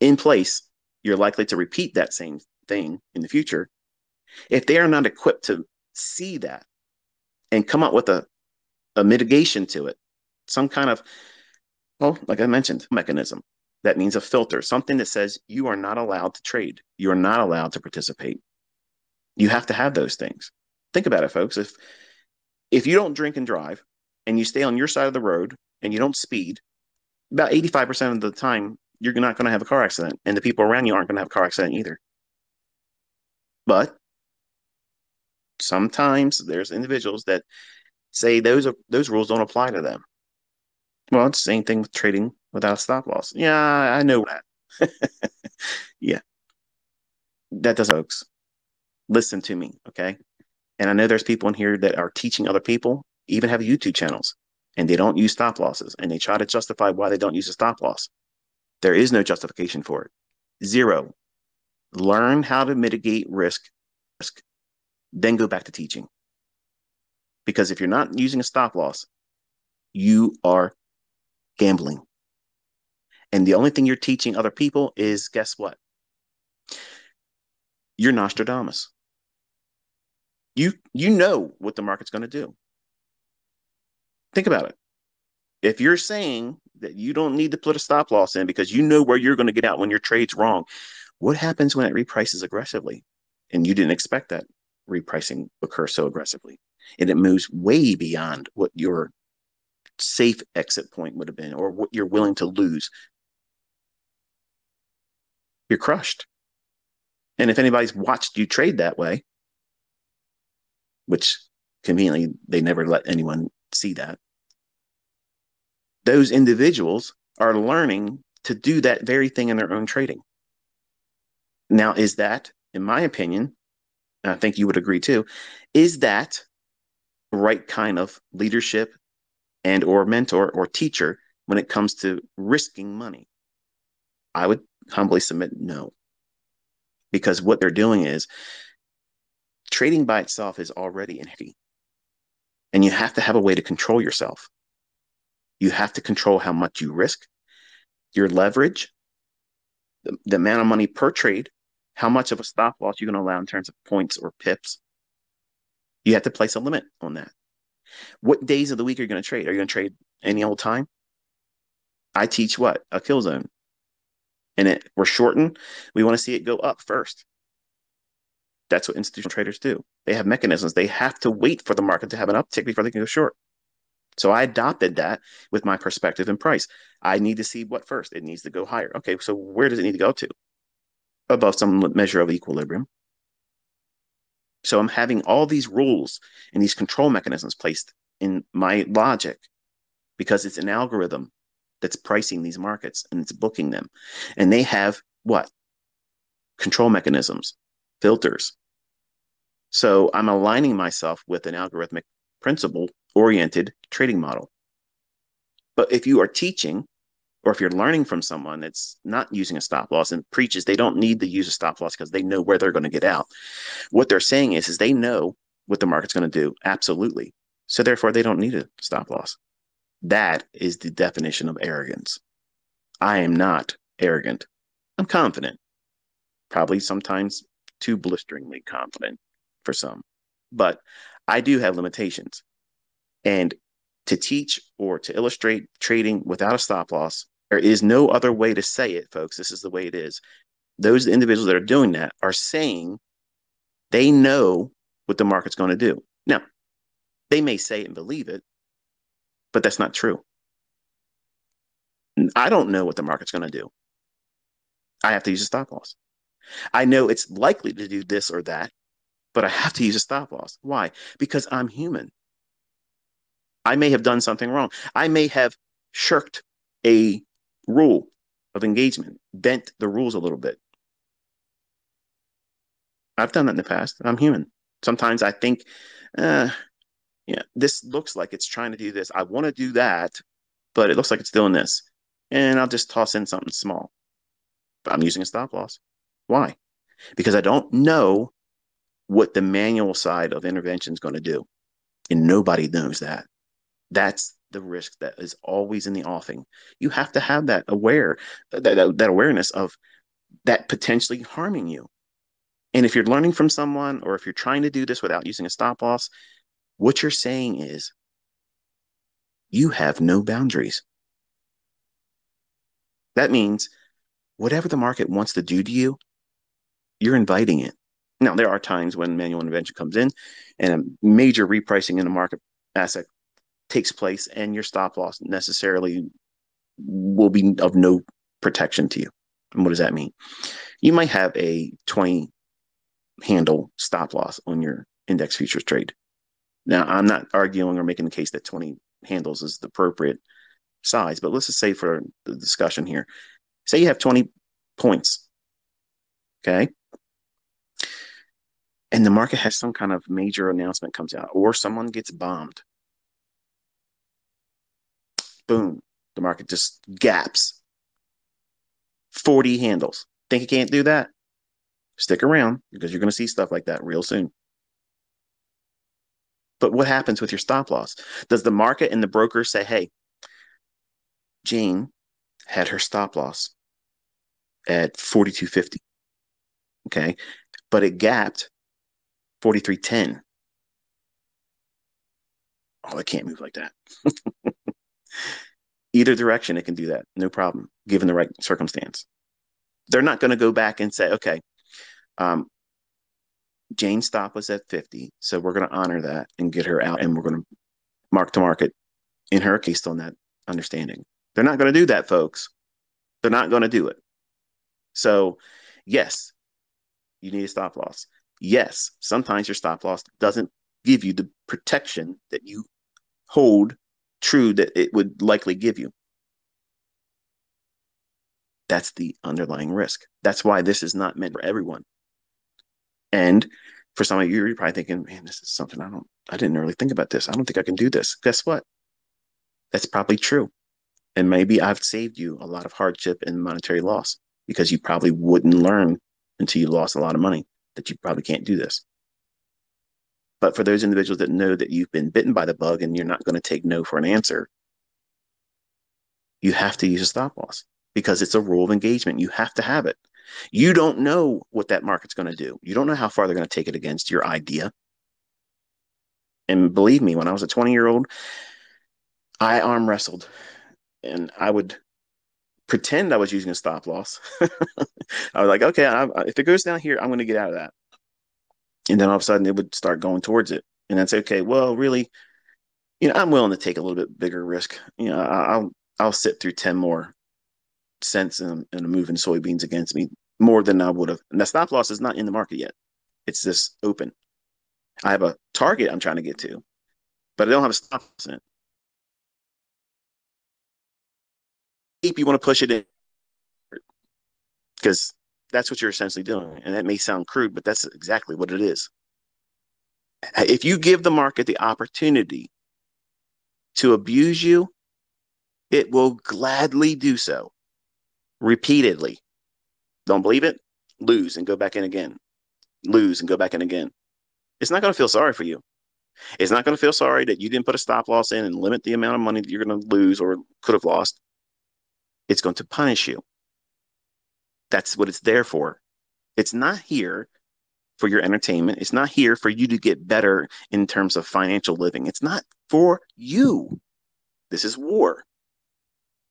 in place, you're likely to repeat that same thing in the future. If they are not equipped to see that and come up with a, a mitigation to it, some kind of, well, like I mentioned, mechanism. That means a filter, something that says you are not allowed to trade. You are not allowed to participate. You have to have those things. Think about it, folks. If, if you don't drink and drive and you stay on your side of the road and you don't speed, about eighty-five percent of the time, you're not going to have a car accident, and the people around you aren't going to have a car accident either. But sometimes there's individuals that say those are, those rules don't apply to them. Well, it's the same thing with trading without a stop loss. Yeah, I know that. Yeah. That doesn't, folks. Listen to me, okay? And I know there's people in here that are teaching other people, even have YouTube channels, and they don't use stop losses, and they try to justify why they don't use a stop loss. There is no justification for it. Zero. Learn how to mitigate risk. risk. Then go back to teaching. Because if you're not using a stop loss, you are gambling. And the only thing you're teaching other people is, guess what? You're Nostradamus. You, you know what the market's going to do. Think about it. If you're saying that you don't need to put a stop loss in because you know where you're going to get out when your trade's wrong, what happens when it reprices aggressively? And you didn't expect that repricing occur so aggressively, and it moves way beyond what your safe exit point would have been or what you're willing to lose. You're crushed. And if anybody's watched you trade that way, which conveniently they never let anyone see that, those individuals are learning to do that very thing in their own trading. Now, is that, in my opinion, I think you would agree too, is that the right kind of leadership and or mentor or teacher when it comes to risking money? I would humbly submit no, because what they're doing is trading by itself is already inequity, and you have to have a way to control yourself. You have to control how much you risk, your leverage, the, the amount of money per trade, how much of a stop loss you're going to allow in terms of points or pips. You have to place a limit on that. What days of the week are you going to trade? Are you going to trade any old time? I teach what? A kill zone. And it, we're shorting. We want to see it go up first. That's what institutional traders do. They have mechanisms. They have to wait for the market to have an uptick before they can go short. So I adopted that with my perspective and price. I need to see what first? It needs to go higher. Okay, so where does it need to go to? Above some measure of equilibrium. So I'm having all these rules and these control mechanisms placed in my logic because it's an algorithm that's pricing these markets and it's booking them. And they have what? Control mechanisms, filters. So I'm aligning myself with an algorithmic principle-oriented trading model. But if you are teaching, or if you're learning from someone that's not using a stop loss and preaches they don't need to use a stop loss because they know where they're going to get out, what they're saying is, is they know what the market's going to do, absolutely. So therefore, they don't need a stop loss. That is the definition of arrogance. I am not arrogant. I'm confident, probably sometimes too blisteringly confident for some, but I do have limitations. And to teach or to illustrate trading without a stop loss, there is no other way to say it, folks. This is the way it is. Those individuals that are doing that are saying they know what the market's going to do. Now, they may say it and believe it, but that's not true. I don't know what the market's going to do. I have to use a stop loss. I know it's likely to do this or that, but I have to use a stop loss. Why? Because I'm human. I may have done something wrong. I may have shirked a rule of engagement, bent the rules a little bit. I've done that in the past. I'm human. Sometimes I think, uh, you know, this looks like it's trying to do this. I want to do that, but it looks like it's doing this. And I'll just toss in something small. But I'm using a stop loss. Why? Because I don't know what the manual side of intervention is going to do. And nobody knows that. That's the risk that is always in the offing. You have to have that aware, that, that, that awareness of that potentially harming you. And if you're learning from someone, or if you're trying to do this without using a stop loss, what you're saying is you have no boundaries. That means whatever the market wants to do to you, you're inviting it. Now, there are times when manual intervention comes in and a major repricing in the market asset takes place, and your stop loss necessarily will be of no protection to you. And what does that mean? You might have a twenty handle stop loss on your index futures trade. Now, I'm not arguing or making the case that twenty handles is the appropriate size, but let's just say for the discussion here, say you have twenty points, okay? And the market has some kind of major announcement comes out, or someone gets bombed. Boom, the market just gaps. forty handles. Think you can't do that? Stick around, because you're going to see stuff like that real soon. But what happens with your stop loss? Does the market and the broker say, hey, Jane had her stop loss at forty-two fifty, okay? But it gapped forty-three ten. Oh, it can't move like that. Either direction, it can do that. No problem, given the right circumstance. They're not going to go back and say, okay, um, Jane's stop was at fifty, so we're going to honor that and get her out, and we're going to mark to market in her case on that understanding. They're not going to do that, folks. They're not going to do it. So, yes, you need a stop loss. Yes, sometimes your stop loss doesn't give you the protection that you hold true that it would likely give you. That's the underlying risk. That's why this is not meant for everyone. And for some of you, you're probably thinking, man, this is something I don't, I didn't really think about this. I don't think I can do this. Guess what? That's probably true. And maybe I've saved you a lot of hardship and monetary loss, because you probably wouldn't learn until you lost a lot of money that you probably can't do this. But for those individuals that know that you've been bitten by the bug and you're not going to take no for an answer, you have to use a stop loss. because it's a rule of engagement. You have to have it. You don't know what that market's going to do. You don't know how far they're going to take it against your idea. And believe me, when I was a twenty-year-old, I arm wrestled, and I would pretend I was using a stop loss. I was like, okay, I, if it goes down here, I'm going to get out of that. And then all of a sudden, it would start going towards it. And I'd say, okay, well, really, you know, I'm willing to take a little bit bigger risk. You know, I, I'll I'll sit through ten more cents and a move in soybeans against me more than I would have. And the stop loss is not in the market yet. It's just open. I have a target I'm trying to get to, but I don't have a stop loss in it. If you want to push it in, because that's what you're essentially doing. And that may sound crude, but that's exactly what it is. If you give the market the opportunity to abuse you, it will gladly do so repeatedly. Don't believe it? Lose and go back in again. Lose and go back in again. It's not going to feel sorry for you. It's not going to feel sorry that you didn't put a stop loss in and limit the amount of money that you're going to lose or could have lost. It's going to punish you. That's what it's there for. It's not here for your entertainment. It's not here for you to get better in terms of financial living. It's not for you. This is war.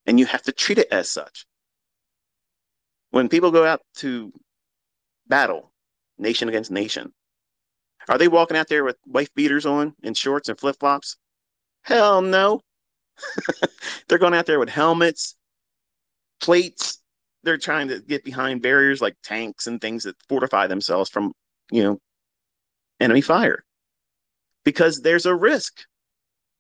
And you have to treat it as such. When people go out to battle, nation against nation, are they walking out there with wife beaters on and shorts and flip-flops? Hell no. They're going out there with helmets, plates. They're trying to get behind barriers like tanks and things that fortify themselves from, you know, enemy fire, because there's a risk.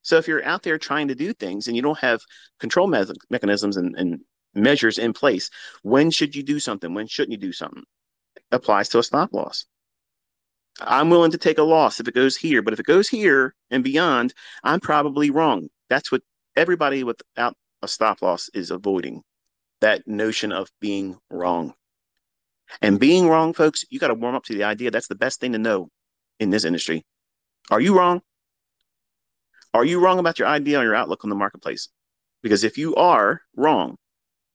So if you're out there trying to do things and you don't have control me- mechanisms and, and measures in place, when should you do something? When shouldn't you do something? It applies to a stop loss. I'm willing to take a loss if it goes here, but if it goes here and beyond, I'm probably wrong. That's what everybody without a stop loss is avoiding, that notion of being wrong. And being wrong, folks, you got to warm up to the idea. That's the best thing to know in this industry. Are you wrong? Are you wrong about your idea or your outlook on the marketplace? Because if you are wrong,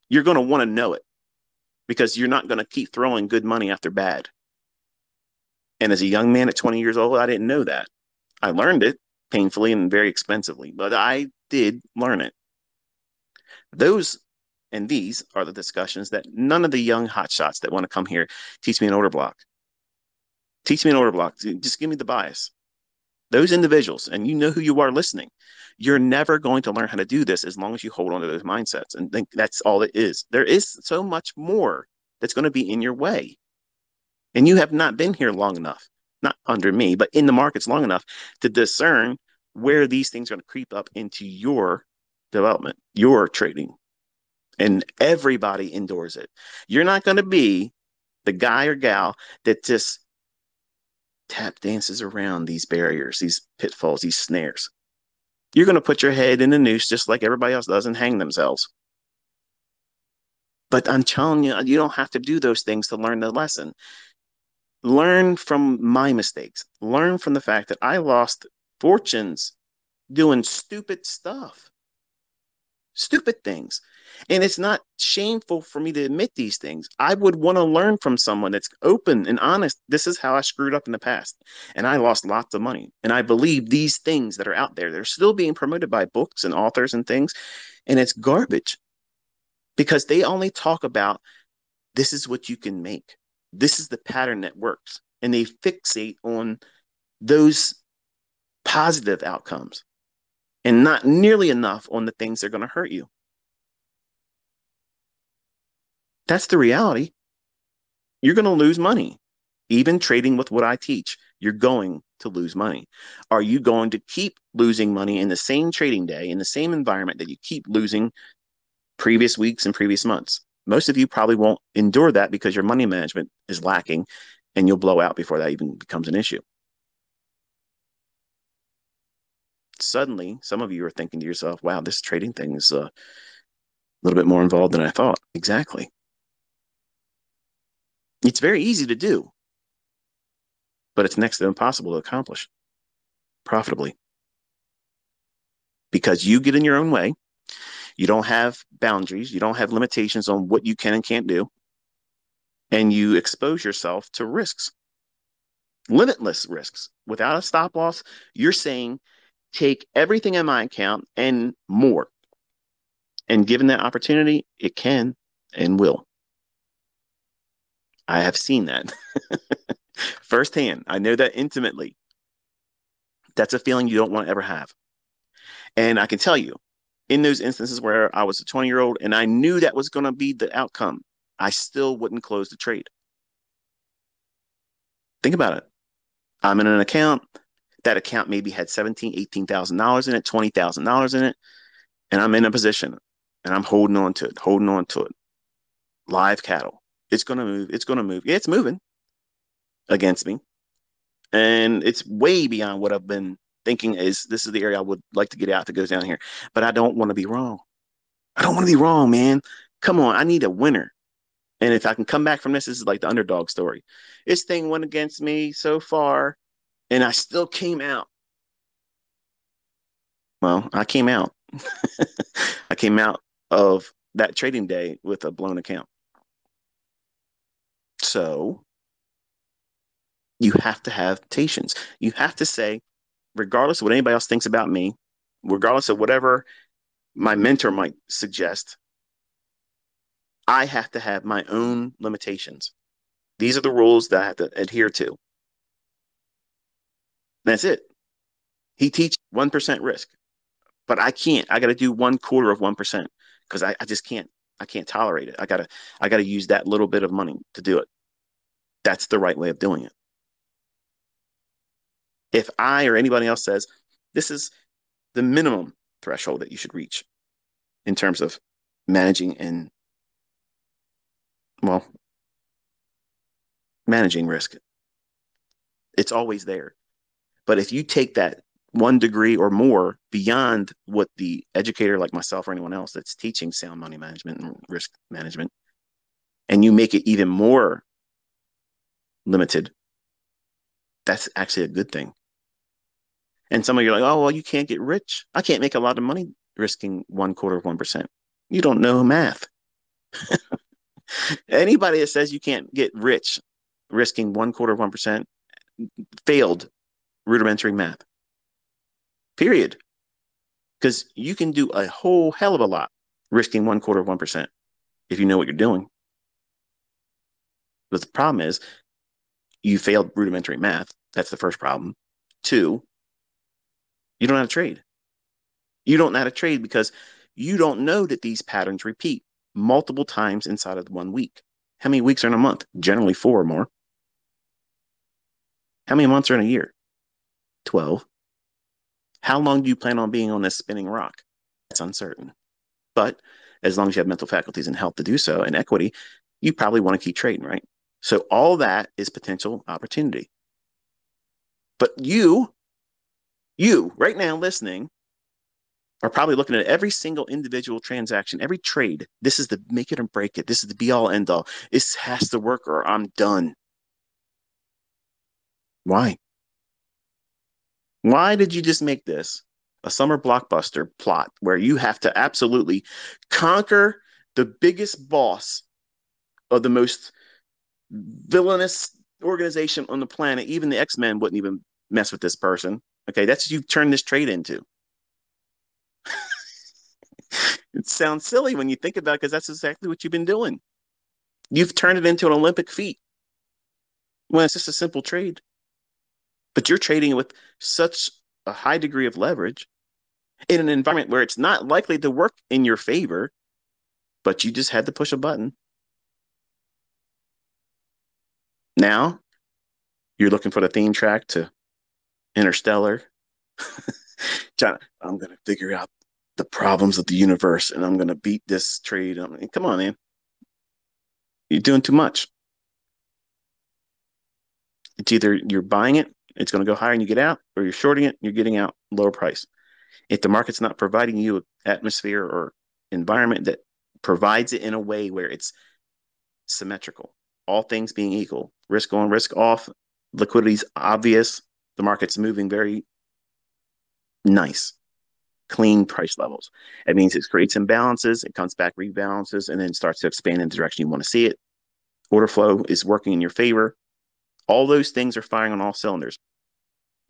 you're going to want to know it, because you're not going to keep throwing good money after bad. And as a young man at twenty years old, I didn't know that. I learned it painfully and very expensively, but I did learn it. Those and these are the discussions that none of the young hotshots that want to come here, teach me an order block. Teach me an order block. Just give me the bias. Those individuals, and you know who you are listening, you're never going to learn how to do this as long as you hold on to those mindsets and think that's all it is. There is so much more that's going to be in your way. And you have not been here long enough, not under me, but in the markets long enough to discern where these things are going to creep up into your development, your trading. And everybody endures it. You're not going to be the guy or gal that just tap dances around these barriers, these pitfalls, these snares. You're going to put your head in the noose just like everybody else does and hang themselves. But I'm telling you, you don't have to do those things to learn the lesson. Learn from my mistakes. Learn from the fact that I lost fortunes doing stupid stuff, stupid things. And it's not shameful for me to admit these things. I would want to learn from someone that's open and honest. This is how I screwed up in the past. And I lost lots of money. And I believe these things that are out there, they're still being promoted by books and authors and things. And it's garbage, because they only talk about this is what you can make. This is the pattern that works, and they fixate on those positive outcomes and not nearly enough on the things that are going to hurt you. That's the reality. You're going to lose money. Even trading with what I teach, you're going to lose money. Are you going to keep losing money in the same trading day, in the same environment that you keep losing previous weeks and previous months? Most of you probably won't endure that because your money management is lacking, and you'll blow out before that even becomes an issue. Suddenly, some of you are thinking to yourself, wow, this trading thing is a little bit more involved than I thought. Exactly. It's very easy to do, but it's next to impossible to accomplish profitably, because you get in your own way. You don't have boundaries. You don't have limitations on what you can and can't do. And you expose yourself to risks, limitless risks. Without a stop loss, you're saying take everything in my account and more. And given that opportunity, it can and will. I have seen that firsthand. I know that intimately. That's a feeling you don't want to ever have. And I can tell you, in those instances where I was a twenty-year-old and I knew that was going to be the outcome, I still wouldn't close the trade. Think about it. I'm in an account. That account maybe had seventeen thousand dollars, eighteen thousand dollars in it, twenty thousand dollars in it. And I'm in a position and I'm holding on to it, holding on to it. Live cattle. It's going to move. It's going to move. Yeah, it's moving against me. And it's way beyond what I've been thinking is this is the area I would like to get out that goes down here. But I don't want to be wrong. I don't want to be wrong, man. Come on. I need a winner. And if I can come back from this, this is like the underdog story. This thing went against me so far, and I still came out. Well, I came out. I came out of that trading day with a blown account. So you have to have patience. You have to say, regardless of what anybody else thinks about me, regardless of whatever my mentor might suggest, I have to have my own limitations. These are the rules that I have to adhere to. That's it. He teaches one percent risk, but I can't. I got to do one quarter of one percent because I, I just can't. I can't tolerate it. I got to I got to use that little bit of money to do it. That's the right way of doing it. If I or anybody else says, this is the minimum threshold that you should reach in terms of managing and, well, managing risk, it's always there. But if you take that one degree or more beyond what the educator like myself or anyone else that's teaching sound money management and risk management, and you make it even more limited, that's actually a good thing. And some of you are like, oh, well, you can't get rich. I can't make a lot of money risking one quarter of one percent. You don't know math. Anybody that says you can't get rich risking one quarter of one percent failed rudimentary math. Period. Because you can do a whole hell of a lot risking one quarter of one percent if you know what you're doing. But the problem is you failed rudimentary math. That's the first problem. Two, you don't know how to trade. You don't know how to trade because you don't know that these patterns repeat multiple times inside of one week. How many weeks are in a month? Generally four or more. How many months are in a year? twelve. How long do you plan on being on this spinning rock? That's uncertain. But as long as you have mental faculties and health to do so and equity, you probably want to keep trading, right? So all that is potential opportunity. But you, you right now listening, are probably looking at every single individual transaction, every trade. This is the make it or break it. This is the be all end all. It has to work or I'm done. Why? Why did you just make this a summer blockbuster plot where you have to absolutely conquer the biggest boss of the most villainous organization on the planet? Even the X-Men wouldn't even mess with this person. Okay, that's what you've turned this trade into. It sounds silly when you think about it because that's exactly what you've been doing. You've turned it into an Olympic feat when it's just a simple trade. But you're trading with such a high degree of leverage in an environment where it's not likely to work in your favor, but you just had to push a button. Now you're looking for the theme track to Interstellar. John, I'm going to figure out the problems of the universe and I'm going to beat this trade. I mean, come on, man. You're doing too much. It's either you're buying it, it's going to go higher and you get out, or you're shorting it, you're getting out lower price. If the market's not providing you an atmosphere or environment that provides it in a way where it's symmetrical, all things being equal, risk on, risk off, liquidity's obvious, the market's moving very nice. clean price levels. It means it creates imbalances, it comes back, rebalances, and then starts to expand in the direction you want to see it. Order flow is working in your favor. All those things are firing on all cylinders.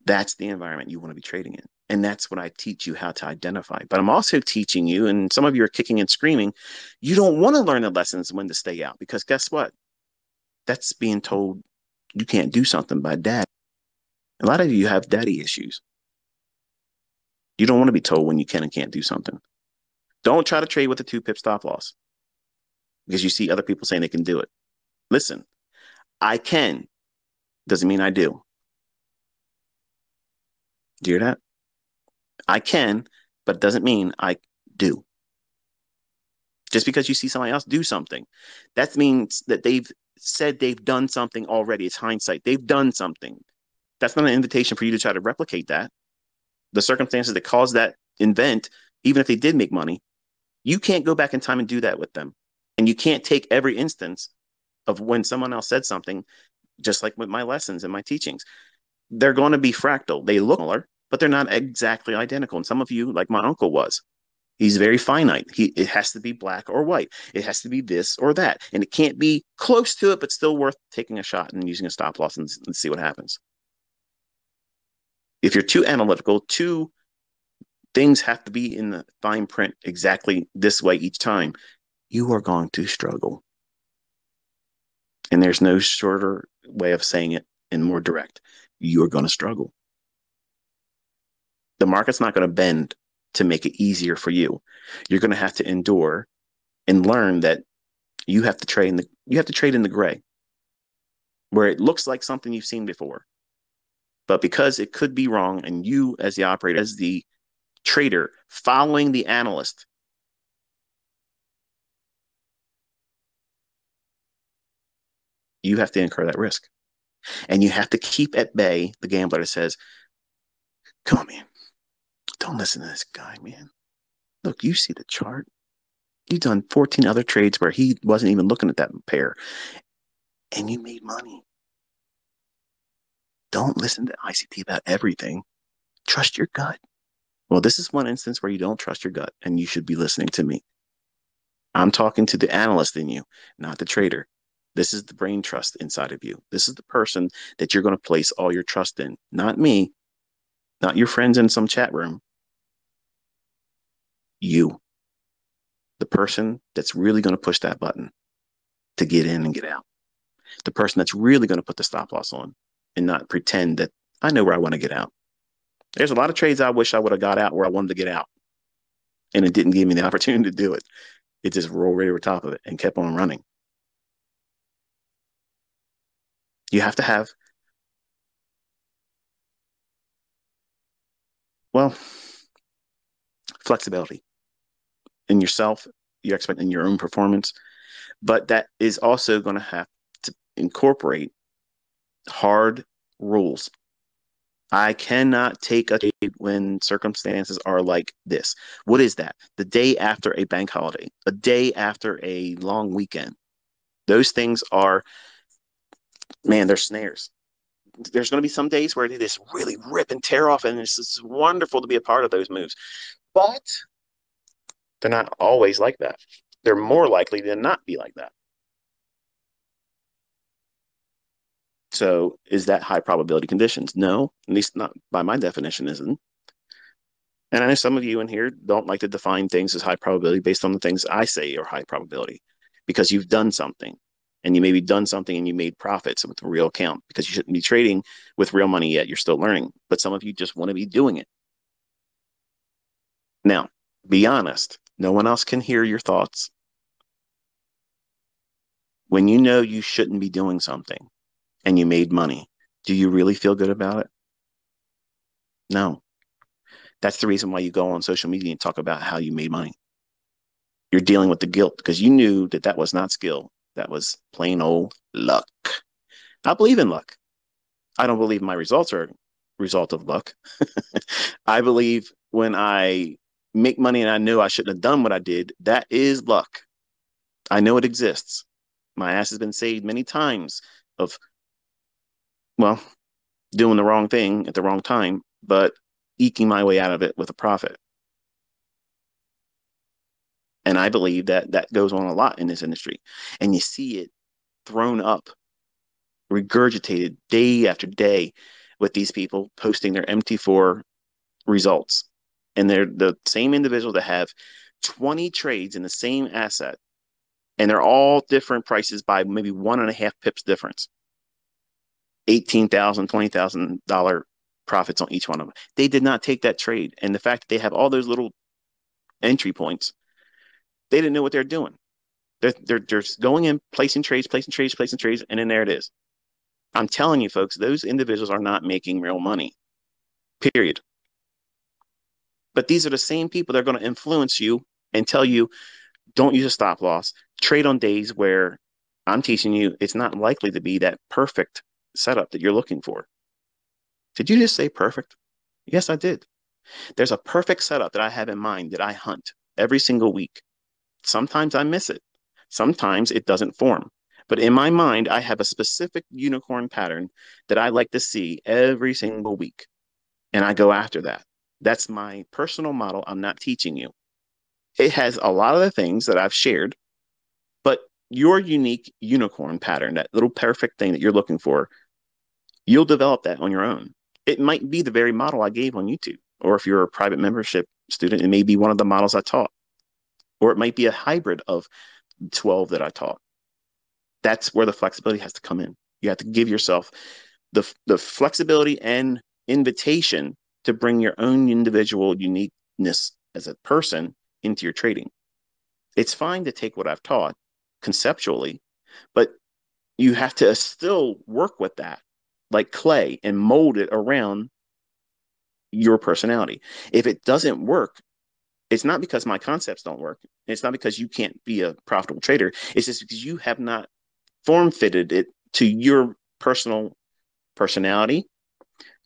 That's the environment you want to be trading in. And that's what I teach you how to identify. But I'm also teaching you, and some of you are kicking and screaming, you don't want to learn the lessons when to stay out, because guess what? That's being told you can't do something by dad. A lot of you have daddy issues. You don't want to be told when you can and can't do something. Don't try to trade with a two pip stop loss because you see other people saying they can do it. Listen, I can, doesn't mean I do. Do you hear that? I can, but doesn't mean I do. Just because you see somebody else do something, that means that they've said they've done something already. It's hindsight. They've done something. That's not an invitation for you to try to replicate that. The circumstances that caused that event, even if they did make money, you can't go back in time and do that with them. And you can't take every instance of when someone else said something, just like with my lessons and my teachings. They're going to be fractal. They look similar, but they're not exactly identical. And some of you, like my uncle was, he's very finite. He, it has to be black or white. It has to be this or that. And it can't be close to it, but still worth taking a shot and using a stop loss and, and see what happens. If you're too analytical, too, things have to be in the fine print exactly this way each time, you are going to struggle. And there's no shorter way of saying it and more direct. You're going to struggle. The market's not going to bend to make it easier for you. You're going to have to endure and learn that you have to trade in the you have to trade in the gray, where it looks like something you've seen before, but because it could be wrong, and you as the operator, as the trader, following the analyst, you have to incur that risk, and you have to keep at bay the gambler that says, "Come on, man. Don't listen to this guy, man. Look, you see the chart. You've done fourteen other trades where he wasn't even looking at that pair, and you made money. Don't listen to I C T about everything. Trust your gut." Well, this is one instance where you don't trust your gut, and you should be listening to me. I'm talking to the analyst in you, not the trader. This is the brain trust inside of you. This is the person that you're going to place all your trust in, not me, not your friends in some chat room. You, the person that's really going to push that button to get in and get out. The person that's really going to put the stop loss on and not pretend that I know where I want to get out. There's a lot of trades I wish I would have got out where I wanted to get out, and it didn't give me the opportunity to do it. It just rolled right over top of it and kept on running. You have to have, well, flexibility in yourself, you expect in your own performance, but that is also going to have to incorporate hard rules. I cannot take a trade when circumstances are like this. What is that? The day after a bank holiday, a day after a long weekend. Those things are, man, they're snares. There's going to be some days where they just really rip and tear off, and it's just wonderful to be a part of those moves. But they're not always like that. They're more likely to not be like that. So is that high probability conditions? No, at least not by my definition, isn't. And I know some of you in here don't like to define things as high probability based on the things I say are high probability, because you've done something. And you maybe done something and you made profits with a real account, because you shouldn't be trading with real money yet. You're still learning, but some of you just want to be doing it. Now, be honest. No one else can hear your thoughts. When you know you shouldn't be doing something and you made money, do you really feel good about it? No. That's the reason why you go on social media and talk about how you made money. You're dealing with the guilt because you knew that that was not skill. That was plain old luck. I believe in luck. I don't believe my results are a result of luck. I believe when I make money and I knew I shouldn't have done what I did, that is luck. I know it exists. My ass has been saved many times of, well, doing the wrong thing at the wrong time, but eking my way out of it with a profit. And I believe that that goes on a lot in this industry. And you see it thrown up, regurgitated day after day with these people posting their M T four results. And they're the same individuals that have twenty trades in the same asset, and they're all different prices by maybe one and a half pips difference. eighteen thousand dollars, twenty thousand dollars profits on each one of them. They did not take that trade. And the fact that they have all those little entry points, they didn't know what they're doing. They're, they're, they're going in, placing trades, placing trades, placing trades, and then there it is. I'm telling you, folks, those individuals are not making real money, period. But these are the same people that are going to influence you and tell you, don't use a stop loss. Trade on days where I'm teaching you it's not likely to be that perfect setup that you're looking for. Did you just say perfect? Yes, I did. There's a perfect setup that I have in mind that I hunt every single week. Sometimes I miss it. Sometimes it doesn't form. But in my mind, I have a specific unicorn pattern that I like to see every single week. And I go after that. That's my personal model. I'm not teaching you. It has a lot of the things that I've shared, but your unique unicorn pattern, that little perfect thing that you're looking for, you'll develop that on your own. It might be the very model I gave on YouTube, or if you're a private membership student, it may be one of the models I taught, or it might be a hybrid of twelve that I taught. That's where the flexibility has to come in. You have to give yourself the, the flexibility and invitation to bring your own individual uniqueness as a person into your trading. It's fine to take what I've taught conceptually, but you have to still work with that like clay and mold it around your personality. If it doesn't work, it's not because my concepts don't work. It's not because you can't be a profitable trader. It's just because you have not form-fitted it to your personal personality,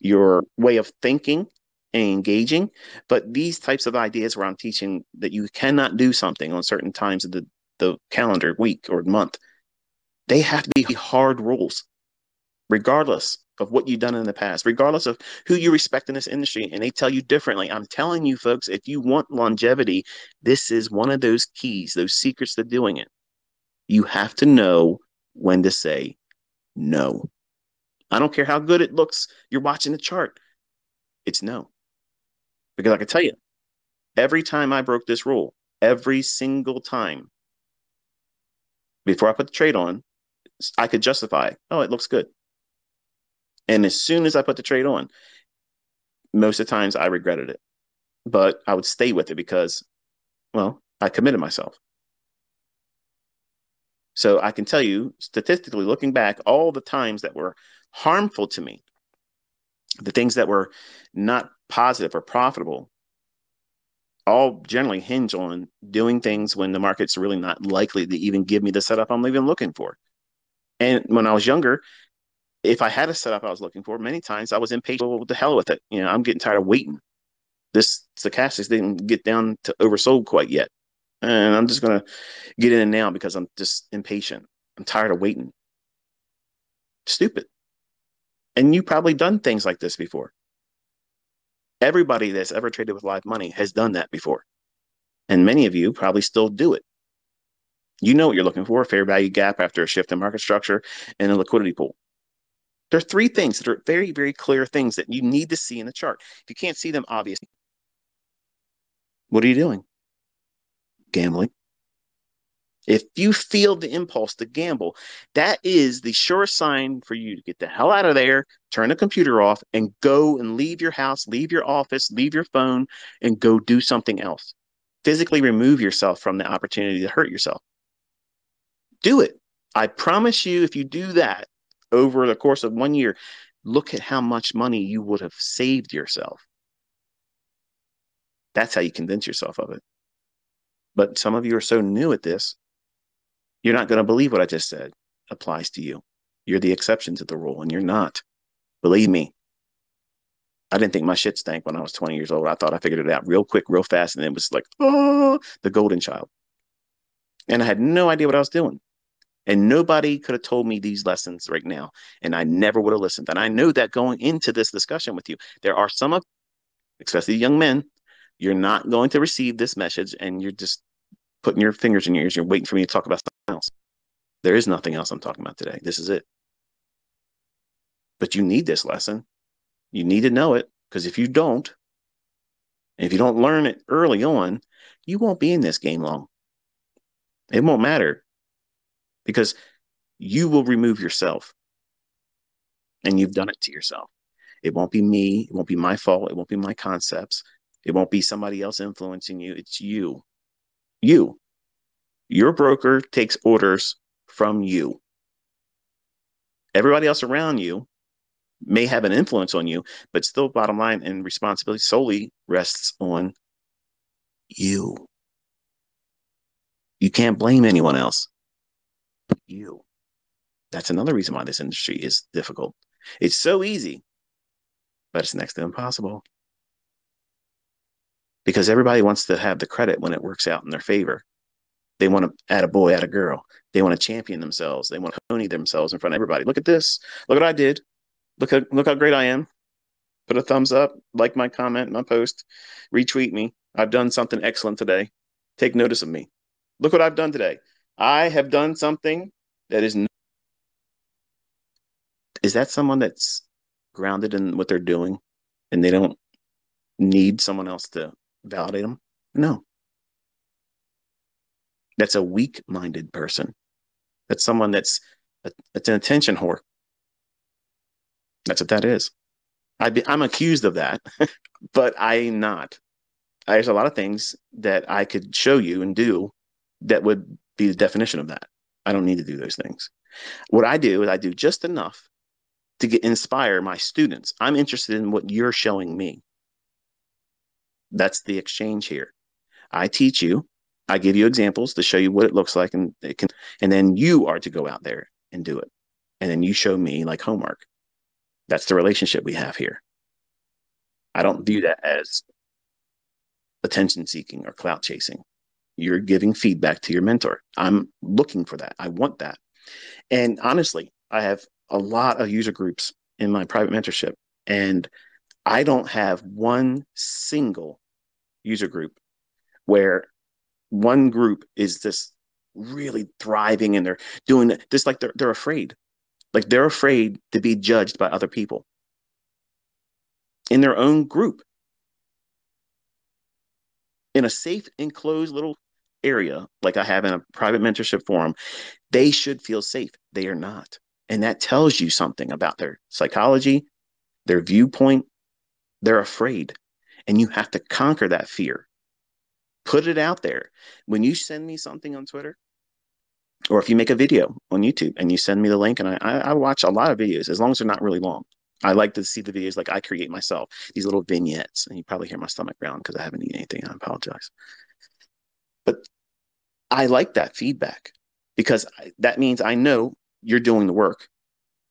your way of thinking and engaging. But these types of ideas where I'm teaching that you cannot do something on certain times of the, the calendar week or month, they have to be hard rules, regardless of what you've done in the past, regardless of who you respect in this industry, and they tell you differently. I'm telling you, folks, if you want longevity, this is one of those keys, those secrets to doing it. You have to know when to say no. I don't care how good it looks. You're watching the chart. It's no. Because I can tell you, every time I broke this rule, every single time, before I put the trade on, I could justify, oh, it looks good. And as soon as I put the trade on, most of the times I regretted it. But I would stay with it because, well, I committed myself. So I can tell you, statistically, looking back, all the times that were harmful to me, the things that were not positive or profitable, all generally hinge on doing things when the market's really not likely to even give me the setup I'm even looking for. And when I was younger, if I had a setup I was looking for, many times I was impatient with the hell with it. You know, I'm getting tired of waiting. This stochastics didn't get down to oversold quite yet. And I'm just going to get in now because I'm just impatient. I'm tired of waiting. Stupid. And you've probably done things like this before. Everybody that's ever traded with live money has done that before. And many of you probably still do it. You know what you're looking for, a fair value gap after a shift in market structure and a liquidity pool. There are three things that are very, very clear things that you need to see in the chart. If you can't see them, obviously, what are you doing? Gambling. If you feel the impulse to gamble, that is the surest sign for you to get the hell out of there, turn the computer off, and go and leave your house, leave your office, leave your phone, and go do something else. Physically remove yourself from the opportunity to hurt yourself. Do it. I promise you, if you do that over the course of one year, look at how much money you would have saved yourself. That's how you convince yourself of it. But some of you are so new at this, you're not going to believe what I just said applies to you. You're the exception to the rule, and you're not. Believe me, I didn't think my shit stank when I was twenty years old. I thought I figured it out real quick, real fast, and it was like, oh, the golden child. And I had no idea what I was doing. And nobody could have told me these lessons right now, and I never would have listened. And I know that going into this discussion with you, there are some of, especially young men, you're not going to receive this message, and you're just putting your fingers in your ears. You're waiting for me to talk about something else. There is nothing else I'm talking about today. This is it. But you need this lesson. You need to know it, because if you don't, and if you don't learn it early on, you won't be in this game long. It won't matter, because you will remove yourself, and you've done it to yourself. It won't be me. It won't be my fault. It won't be my concepts. It won't be somebody else influencing you. It's you. You. Your broker takes orders from you. Everybody else around you may have an influence on you, but still bottom line and responsibility solely rests on you. You can't blame anyone else but you. That's another reason why this industry is difficult. It's so easy, but it's next to impossible, because everybody wants to have the credit when it works out in their favor. They want to add a boy, add a girl. They want to champion themselves. They want to pony themselves in front of everybody. Look at this. Look what I did. Look how, look how great I am. Put a thumbs up, like my comment, my post, retweet me. I've done something excellent today. Take notice of me. Look what I've done today. I have done something that is... No is that someone that's grounded in what they're doing and they don't need someone else to validate them? No. That's a weak-minded person. That's someone that's, that's an attention whore. That's what that is. I be, I'm accused of that, but I'm not. There's a lot of things that I could show you and do that would be the definition of that. I don't need to do those things. What I do is I do just enough to get, inspire my students. I'm interested in what you're showing me. That's the exchange here. I teach you. I give you examples to show you what it looks like, and it can, and then you are to go out there and do it. And then you show me like homework. That's the relationship we have here. I don't view that as attention seeking or clout chasing. You're giving feedback to your mentor. I'm looking for that. I want that. And honestly, I have a lot of user groups in my private mentorship, and I don't have one single user group where one group is just really thriving and they're doing this, like they're, they're afraid. Like they're afraid to be judged by other people in their own group. In a safe, enclosed little area like I have in a private mentorship forum, they should feel safe. They are not. And that tells you something about their psychology, their viewpoint. They're afraid. And you have to conquer that fear. Put it out there. When you send me something on Twitter, or if you make a video on YouTube and you send me the link, and I, I watch a lot of videos, as long as they're not really long. I like to see the videos like I create myself, these little vignettes. And you probably hear my stomach ground because I haven't eaten anything. I apologize. But I like that feedback, because I, that means I know you're doing the work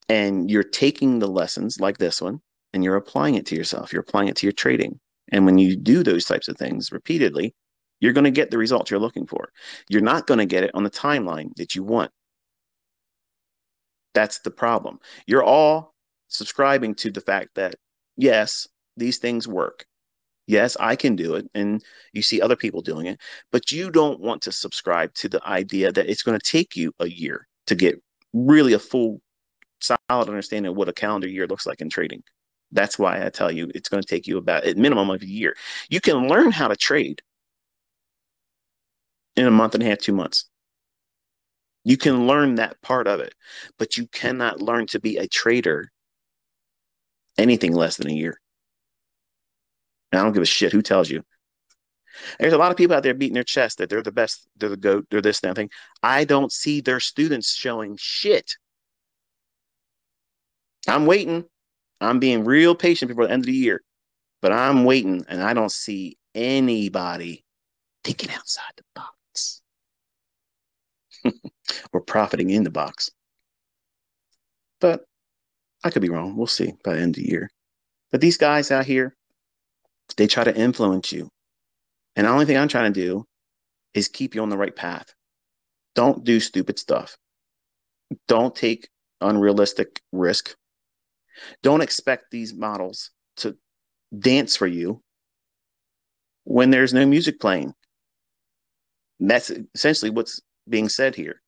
and you're taking the lessons like this one and you're applying it to yourself. You're applying it to your trading. And when you do those types of things repeatedly, you're going to get the results you're looking for. You're not going to get it on the timeline that you want. That's the problem. You're all subscribing to the fact that, yes, these things work. Yes, I can do it. And you see other people doing it. But you don't want to subscribe to the idea that it's going to take you a year to get really a full, solid understanding of what a calendar year looks like in trading. That's why I tell you it's going to take you about a minimum of a year. You can learn how to trade in a month and a half, two months. You can learn that part of it, but you cannot learn to be a trader anything less than a year. And I don't give a shit who tells you. There's a lot of people out there beating their chest that they're the best, they're the GOAT, they're this, that thing. I don't see their students showing shit. I'm waiting. I'm being real patient before the end of the year, but I'm waiting, and I don't see anybody thinking outside the box. Or profiting in the box. But I could be wrong. We'll see by the end of the year. But these guys out here, they try to influence you. And the only thing I'm trying to do is keep you on the right path. Don't do stupid stuff. Don't take unrealistic risk. Don't expect these models to dance for you when there's no music playing. And that's essentially what's being said here.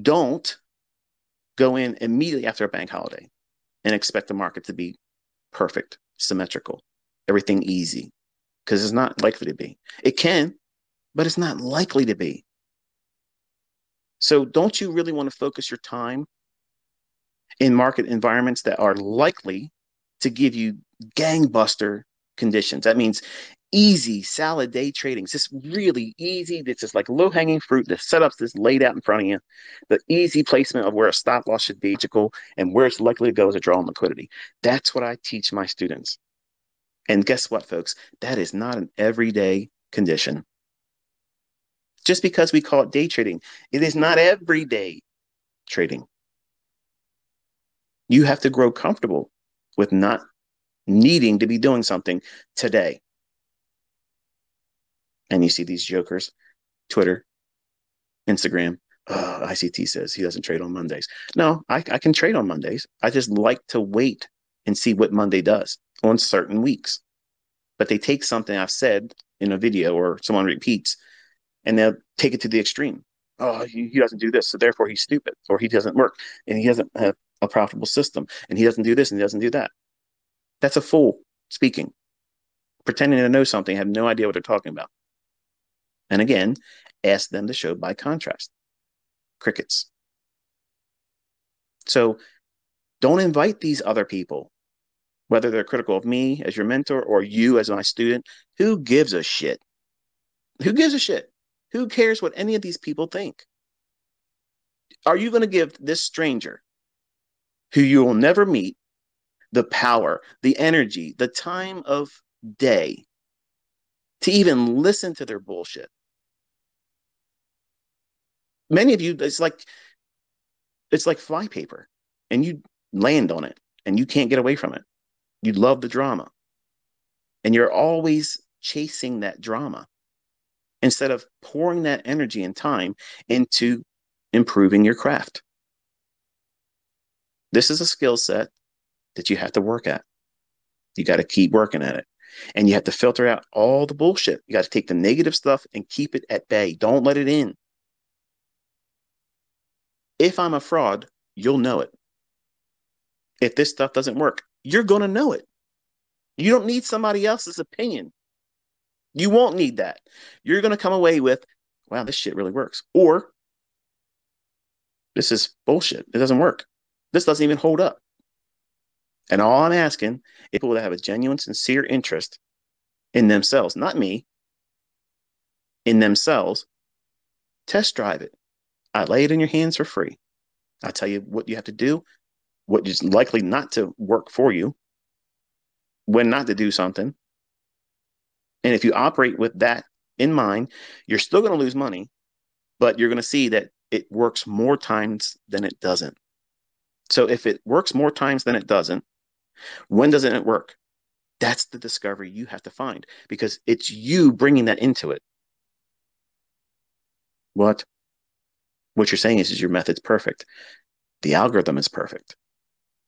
Don't go in immediately after a bank holiday and expect the market to be perfect, symmetrical, everything easy, because it's not likely to be. It can, but it's not likely to be. So don't you really want to focus your time in market environments that are likely to give you gangbuster conditions? That means easy salad day trading. It's just really easy. It's just like low-hanging fruit. The setup's just laid out in front of you. The easy placement of where a stop loss should be and where it's likely to go as a draw on liquidity. That's what I teach my students. And guess what, folks? That is not an everyday condition. Just because we call it day trading, it is not everyday trading. You have to grow comfortable with not needing to be doing something today. And you see these jokers, Twitter, Instagram. Oh, I C T says he doesn't trade on Mondays. No, I, I can trade on Mondays. I just like to wait and see what Monday does on certain weeks. But they take something I've said in a video or someone repeats, and they'll take it to the extreme. Oh, he, he doesn't do this, so therefore he's stupid, or he doesn't work, and he doesn't have a profitable system, and he doesn't do this, and he doesn't do that. That's a fool speaking, pretending to know something, have no idea what they're talking about. And again, ask them to show by contrast. Crickets. So don't invite these other people, whether they're critical of me as your mentor or you as my student. Who gives a shit? Who gives a shit? Who cares what any of these people think? Are you going to give this stranger, who you will never meet, the power, the energy, the time of day to even listen to their bullshit? Many of you, it's like it's like flypaper, and you land on it, and you can't get away from it. You love the drama, and you're always chasing that drama instead of pouring that energy and time into improving your craft. This is a skill set that you have to work at. You got to keep working at it. And you have to filter out all the bullshit. You got to take the negative stuff and keep it at bay. Don't let it in. If I'm a fraud, you'll know it. If this stuff doesn't work, you're going to know it. You don't need somebody else's opinion. You won't need that. You're going to come away with, wow, this shit really works. Or this is bullshit. It doesn't work. This doesn't even hold up. And all I'm asking is people that have a genuine, sincere interest in themselves, not me, in themselves, test drive it. I lay it in your hands for free. I tell you what you have to do, what is likely not to work for you, when not to do something. And if you operate with that in mind, you're still going to lose money, but you're going to see that it works more times than it doesn't. So if it works more times than it doesn't, when doesn't it work? That's the discovery you have to find, because it's you bringing that into it. What? What you're saying is, is your method's perfect. The algorithm is perfect.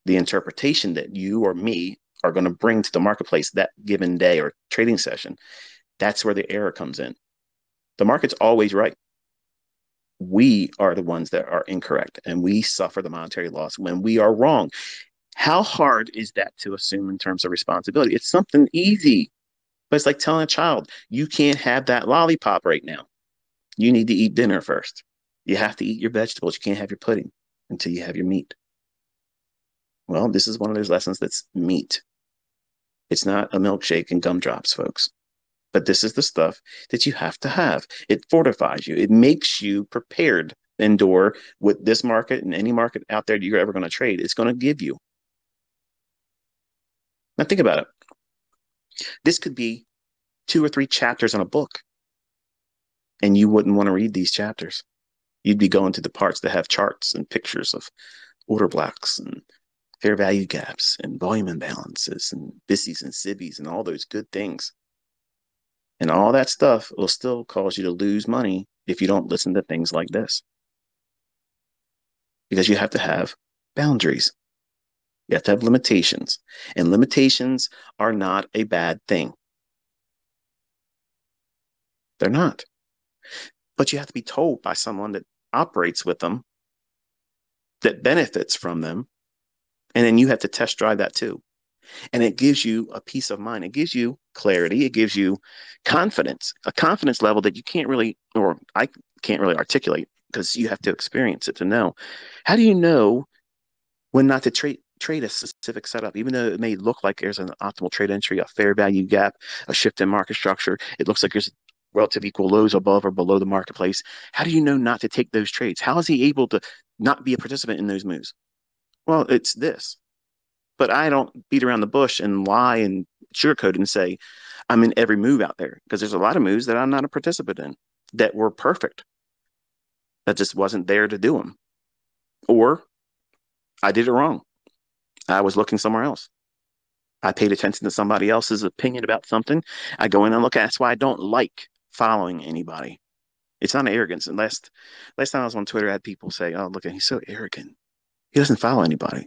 The interpretation that you or me are going to bring to the marketplace that given day or trading session, that's where the error comes in. The market's always right. We are the ones that are incorrect, and we suffer the monetary loss when we are wrong. How hard is that to assume in terms of responsibility? It's something easy, but it's like telling a child, you can't have that lollipop right now. You need to eat dinner first. You have to eat your vegetables. You can't have your pudding until you have your meat. Well, this is one of those lessons that's meat. It's not a milkshake and gumdrops, folks. But this is the stuff that you have to have. It fortifies you. It makes you prepared to endure with this market and any market out there that you're ever going to trade. It's going to give you. Now think about it. This could be two or three chapters in a book, and you wouldn't want to read these chapters. You'd be going to the parts that have charts and pictures of order blocks and fair value gaps and volume imbalances and B I S Is and S I B Is and all those good things. And all that stuff will still cause you to lose money if you don't listen to things like this. Because you have to have boundaries. You have to have limitations. And limitations are not a bad thing. They're not. But you have to be told by someone that operates with them, that benefits from them, and then you have to test drive that too. And it gives you a peace of mind. It gives you clarity. It gives you confidence, a confidence level that you can't really, or I can't really articulate, because you have to experience it to know. How do you know when not to trade trade a specific setup, even though it may look like there's an optimal trade entry, a fair value gap, a shift in market structure? It looks like there's relative equal lows above or below the marketplace. How do you know not to take those trades? How is he able to not be a participant in those moves? Well, it's this. But I don't beat around the bush and lie and sugarcoat and say I'm in every move out there, because there's a lot of moves that I'm not a participant in that were perfect. That just wasn't there to do them. Or I did it wrong. I was looking somewhere else. I paid attention to somebody else's opinion about something. I go in and look at it. That's why I don't like following anybody. It's not arrogance. And last, last time I was on Twitter, I had people say, oh, look, he's so arrogant. He doesn't follow anybody.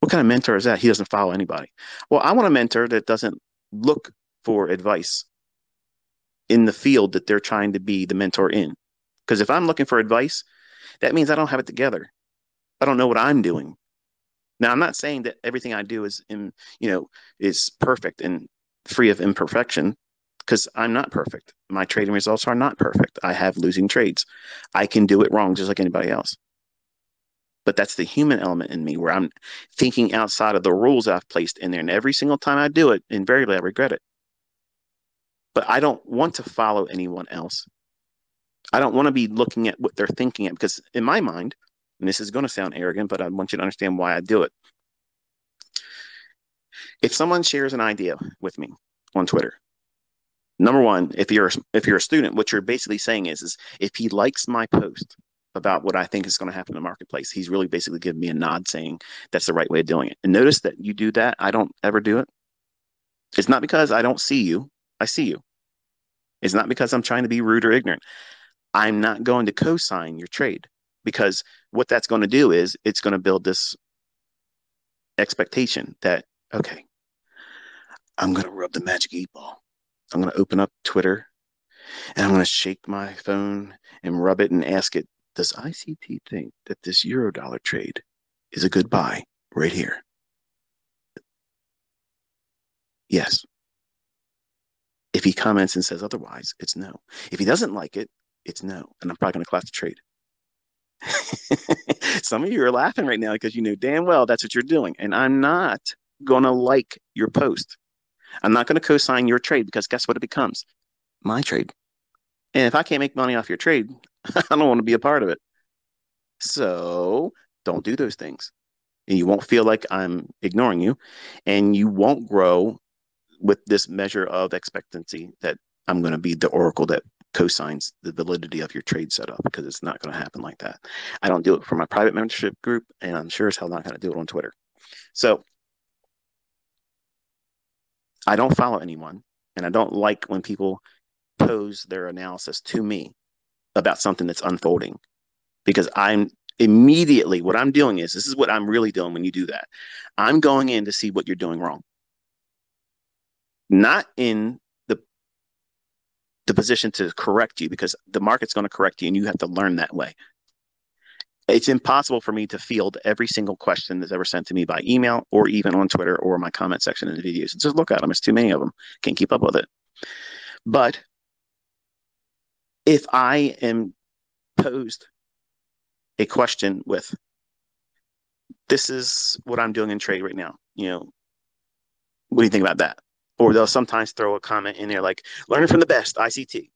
What kind of mentor is that? He doesn't follow anybody. Well, I want a mentor that doesn't look for advice in the field that they're trying to be the mentor in. Because if I'm looking for advice, that means I don't have it together. I don't know what I'm doing. Now, I'm not saying that everything I do is, in, you know, is perfect and free of imperfection, because I'm not perfect. My trading results are not perfect. I have losing trades. I can do it wrong just like anybody else. But that's the human element in me, where I'm thinking outside of the rules I've placed in there. And every single time I do it, invariably I regret it. But I don't want to follow anyone else. I don't want to be looking at what they're thinking at, because in my mind, and this is going to sound arrogant, but I want you to understand why I do it. If someone shares an idea with me on Twitter, number one, if you're if you're a student, what you're basically saying is, is if he likes my post about what I think is going to happen in the marketplace, he's really basically giving me a nod saying that's the right way of doing it. And notice that you do that. I don't ever do it. It's not because I don't see you. I see you. It's not because I'm trying to be rude or ignorant. I'm not going to co-sign your trade, because what that's going to do is it's going to build this expectation that, okay, I'm going to rub the magic eight ball. I'm going to open up Twitter and I'm going to shake my phone and rub it and ask it, does I C T think that this Eurodollar trade is a good buy right here? Yes. If he comments and says otherwise, it's no. If he doesn't like it, it's no. And I'm probably going to collapse the trade. Some of you are laughing right now because you know damn well that's what you're doing. And I'm not going to like your post. I'm not going to co-sign your trade, because guess what it becomes? My trade. And if I can't make money off your trade, I don't want to be a part of it. So don't do those things. And you won't feel like I'm ignoring you. And you won't grow with this measure of expectancy that I'm going to be the oracle that co-signs the validity of your trade setup, because it's not going to happen like that. I don't do it for my private membership group, and I'm sure as hell not going to do it on Twitter. So I don't follow anyone, and I don't like when people pose their analysis to me about something that's unfolding, because I'm immediately, what I'm doing is, this is what I'm really doing when you do that. I'm going in to see what you're doing wrong. Not in the position to correct you, because the market's going to correct you and you have to learn that way. It's impossible for me to field every single question that's ever sent to me by email or even on Twitter or my comment section in the videos. Just look at them. There's too many of them. Can't keep up with it. But if I am posed a question with, this is what I'm doing in trade right now, you know, what do you think about that? Or they'll sometimes throw a comment in there like, learning from the best, I C T.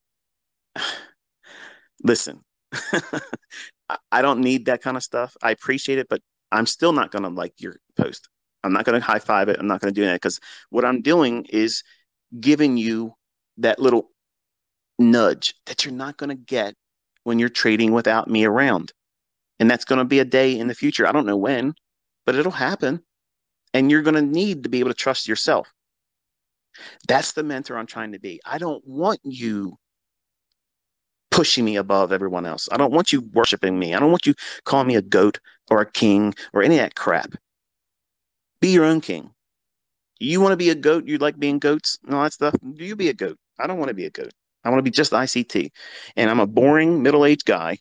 Listen, I don't need that kind of stuff. I appreciate it, but I'm still not going to like your post. I'm not going to high five it. I'm not going to do that, because what I'm doing is giving you that little nudge that you're not going to get when you're trading without me around. And that's going to be a day in the future. I don't know when, but it'll happen. And you're going to need to be able to trust yourself. That's the mentor I'm trying to be. I don't want you pushing me above everyone else. I don't want you worshiping me. I don't want you calling me a goat or a king or any of that crap. Be your own king. You want to be a goat? You like being goats and all that stuff? You be a goat. I don't want to be a goat. I want to be just I C T. And I'm a boring middle-aged guy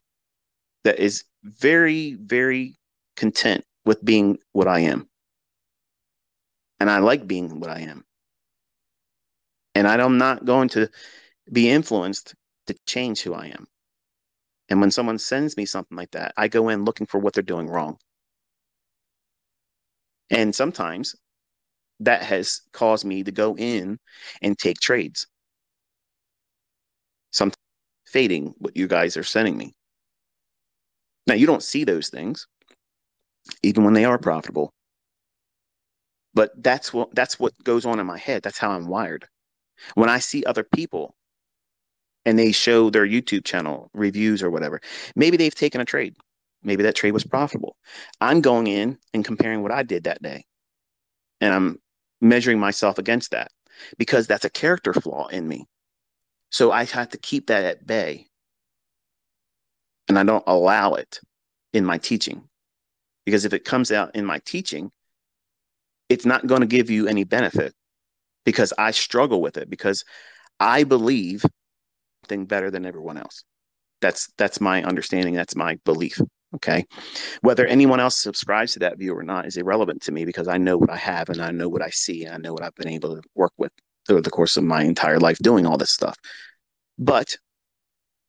that is very, very content with being what I am. And I like being what I am. And I'm not going to be influenced to change who I am. And when someone sends me something like that, I go in looking for what they're doing wrong. And sometimes that has caused me to go in and take trades. Sometimes fading what you guys are sending me. Now, you don't see those things, even when they are profitable. But that's what, that's what goes on in my head. That's how I'm wired. When I see other people and they show their YouTube channel reviews or whatever, maybe they've taken a trade. Maybe that trade was profitable. I'm going in and comparing what I did that day. And I'm measuring myself against that because that's a character flaw in me. So I have to keep that at bay. And I don't allow it in my teaching. Because if it comes out in my teaching, it's not going to give you any benefit because I struggle with it because I believe something better than everyone else. That's that's my understanding. That's my belief. Okay. Whether anyone else subscribes to that view or not is irrelevant to me because I know what I have and I know what I see and I know what I've been able to work with through the course of my entire life doing all this stuff. But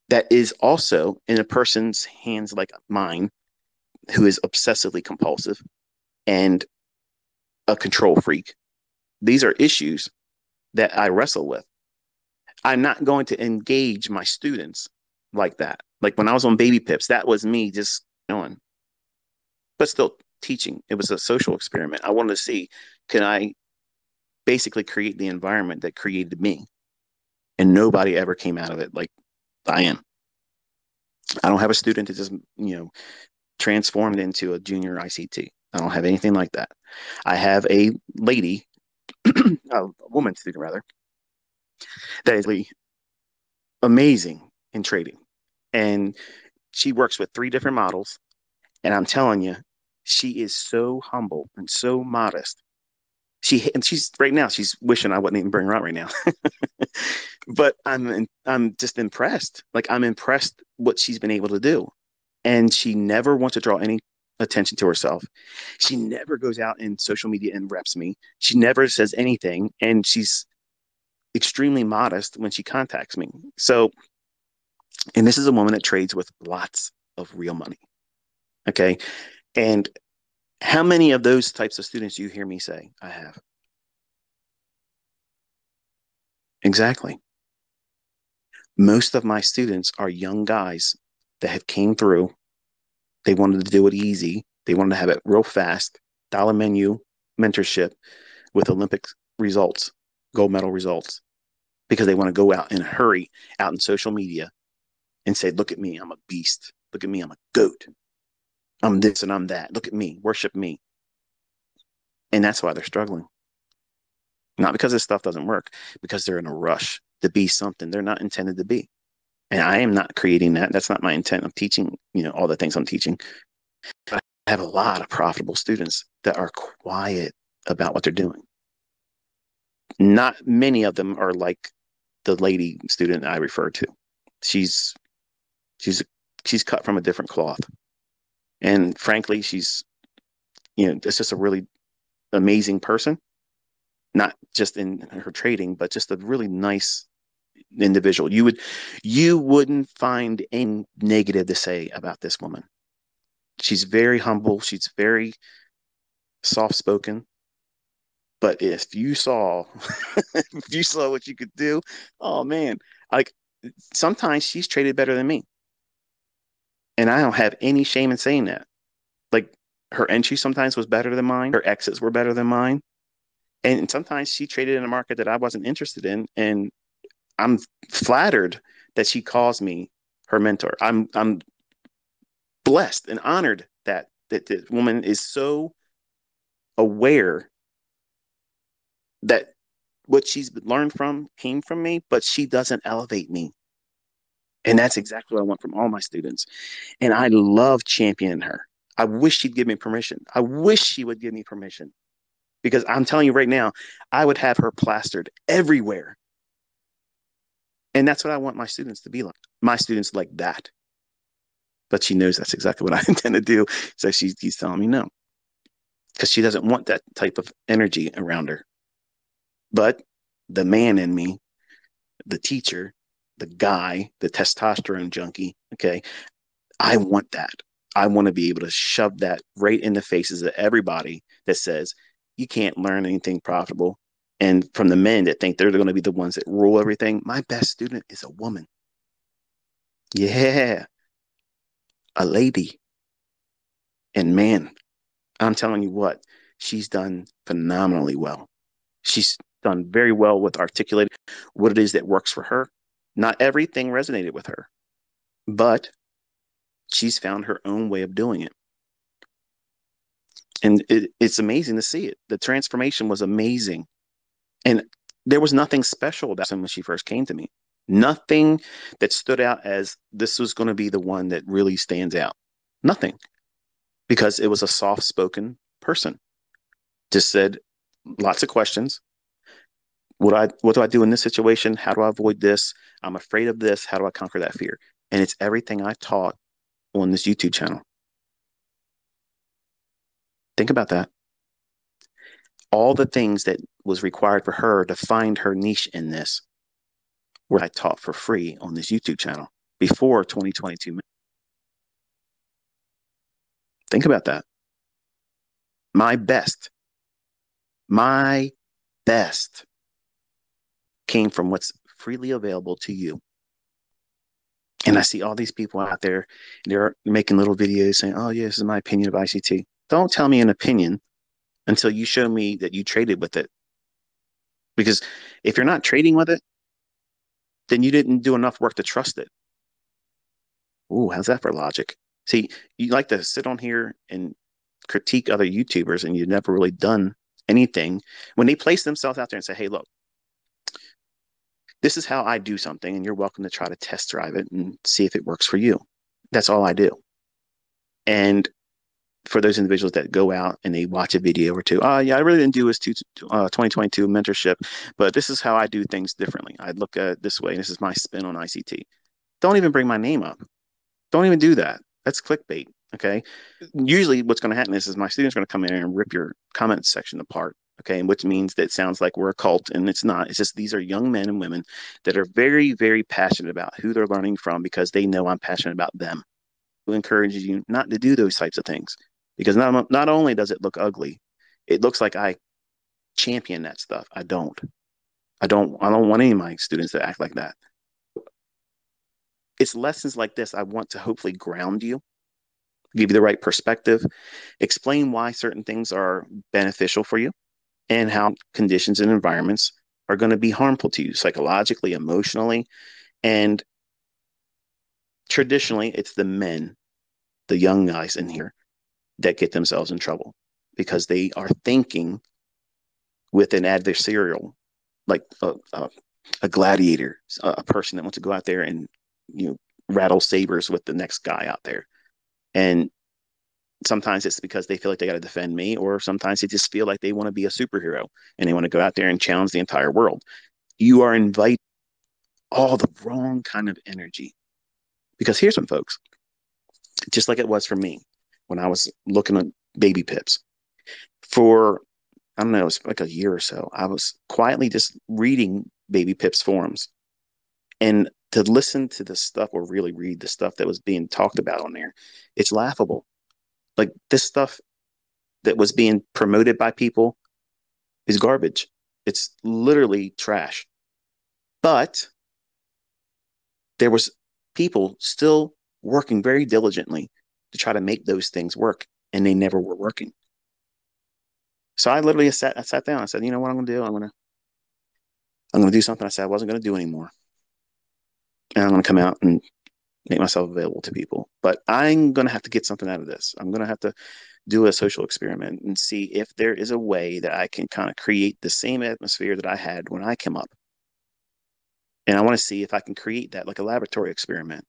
that is also in a person's hands like mine, who is obsessively compulsive and a control freak. These are issues that I wrestle with. I'm not going to engage my students like that. Like when I was on Baby Pips, that was me just going, but still teaching. It was a social experiment. I wanted to see, can I basically create the environment that created me? And nobody ever came out of it like I am. I don't have a student that just, you know, transformed into a junior I C T. I don't have anything like that. I have a lady, a woman student rather, that is really amazing in trading. And she works with three different models. And I'm telling you, she is so humble and so modest. She and she's right now, she's wishing I wouldn't even bring her out right now. But I'm I'm just impressed. Like I'm impressed what she's been able to do. And she never wants to draw any attention to herself. She never goes out in social media and reps me. She never says anything. And she's extremely modest when she contacts me. So, and this is a woman that trades with lots of real money. Okay. And how many of those types of students do you hear me say I have? Exactly. Most of my students are young guys that have came through. They wanted to do it easy. They wanted to have it real fast. Dollar menu mentorship with Olympic results, gold medal results, because they want to go out in a hurry out in social media and say, look at me, I'm a beast. Look at me, I'm a goat. I'm this and I'm that. Look at me, worship me. And that's why they're struggling. Not because this stuff doesn't work, because they're in a rush to be something they're not intended to be. And I am not creating that. That's not my intent. I'm teaching, you know, all the things I'm teaching. But I have a lot of profitable students that are quiet about what they're doing. Not many of them are like the lady student I referred to. She's she's she's cut from a different cloth. And frankly, she's, you know, it's just a really amazing person. Not just in her trading, but just a really nice individual. You would, you wouldn't find any negative to say about this woman. She's very humble. She's very soft-spoken. But if you saw, if you saw what you could do, oh man! Like sometimes she's traded better than me, and I don't have any shame in saying that. Like her entry sometimes was better than mine. Her exits were better than mine, and sometimes she traded in a market that I wasn't interested in, and I'm flattered that she calls me her mentor. I'm I'm blessed and honored that that the woman is so aware that what she's learned from came from me, but she doesn't elevate me. And that's exactly what I want from all my students. And I love championing her. I wish she'd give me permission. I wish she would give me permission, because I'm telling you right now, I would have her plastered everywhere. And that's what I want my students to be like. My students like that. But she knows that's exactly what I intend to do. So she's, she's telling me no, because she doesn't want that type of energy around her. But the man in me, the teacher, the guy, the testosterone junkie, okay, I want that. I want to be able to shove that right in the faces of everybody that says you can't learn anything profitable. And from the men that think they're going to be the ones that rule everything, my best student is a woman. Yeah, a lady. And man, I'm telling you what, she's done phenomenally well. She's done very well with articulating what it is that works for her. Not everything resonated with her, but she's found her own way of doing it. And it, it's amazing to see it. The transformation was amazing. And there was nothing special about her when she first came to me. Nothing that stood out as this was going to be the one that really stands out. Nothing. Because it was a soft-spoken person. Just said lots of questions. What I what do I do in this situation? How do I avoid this? I'm afraid of this. How do I conquer that fear? And it's everything I taught on this YouTube channel. Think about that. All the things that was required for her to find her niche in this were I taught for free on this YouTube channel before twenty twenty-two. Think about that. My best, my best came from what's freely available to you. And I see all these people out there, they're making little videos saying, oh, yeah, this is my opinion of I C T. Don't tell me an opinion until you show me that you traded with it. Because if you're not trading with it, then you didn't do enough work to trust it. Ooh, how's that for logic? See, you like to sit on here and critique other YouTubers, and you've never really done anything. When they place themselves out there and say, hey, look, this is how I do something, and you're welcome to try to test drive it and see if it works for you. That's all I do. And for those individuals that go out and they watch a video or two, oh, yeah, I really didn't do this twenty twenty-two mentorship, but this is how I do things differently. I look at it this way, and this is my spin on I C T. Don't even bring my name up. Don't even do that. That's clickbait, okay? Usually what's going to happen is, is my students are going to come in and rip your comment section apart. Okay, and which means that it sounds like we're a cult, and it's not. It's just these are young men and women that are very, very passionate about who they're learning from because they know I'm passionate about them. Who encourages you not to do those types of things, because not, not only does it look ugly, it looks like I champion that stuff. I don't. I don't. I don't want any of my students to act like that. It's lessons like this I want to hopefully ground you. Give you the right perspective. Explain why certain things are beneficial for you. And how conditions and environments are going to be harmful to you psychologically, emotionally. And traditionally, it's the men, the young guys in here, that get themselves in trouble because they are thinking with an adversarial, like a, a, a gladiator, a person that wants to go out there and, you know, rattle sabers with the next guy out there. And sometimes it's because they feel like they got to defend me, or sometimes they just feel like they want to be a superhero and they want to go out there and challenge the entire world. You are inviting all the wrong kind of energy. Because here's some folks, just like it was for me when I was looking at baby pips. For, I don't know, it was like a year or so, I was quietly just reading baby pips forums. And to listen to the stuff or really read the stuff that was being talked about on there, it's laughable. Like, this stuff that was being promoted by people is garbage. It's literally trash. But there was people still working very diligently to try to make those things work, and they never were working. So I literally sat, I sat down. I said, you know what I'm going to do? I'm going to I'm going to do something I said I wasn't going to do anymore. And I'm going to come out and make myself available to people, but I'm going to have to get something out of this. I'm going to have to do a social experiment and see if there is a way that I can kind of create the same atmosphere that I had when I came up. And I want to see if I can create that like a laboratory experiment,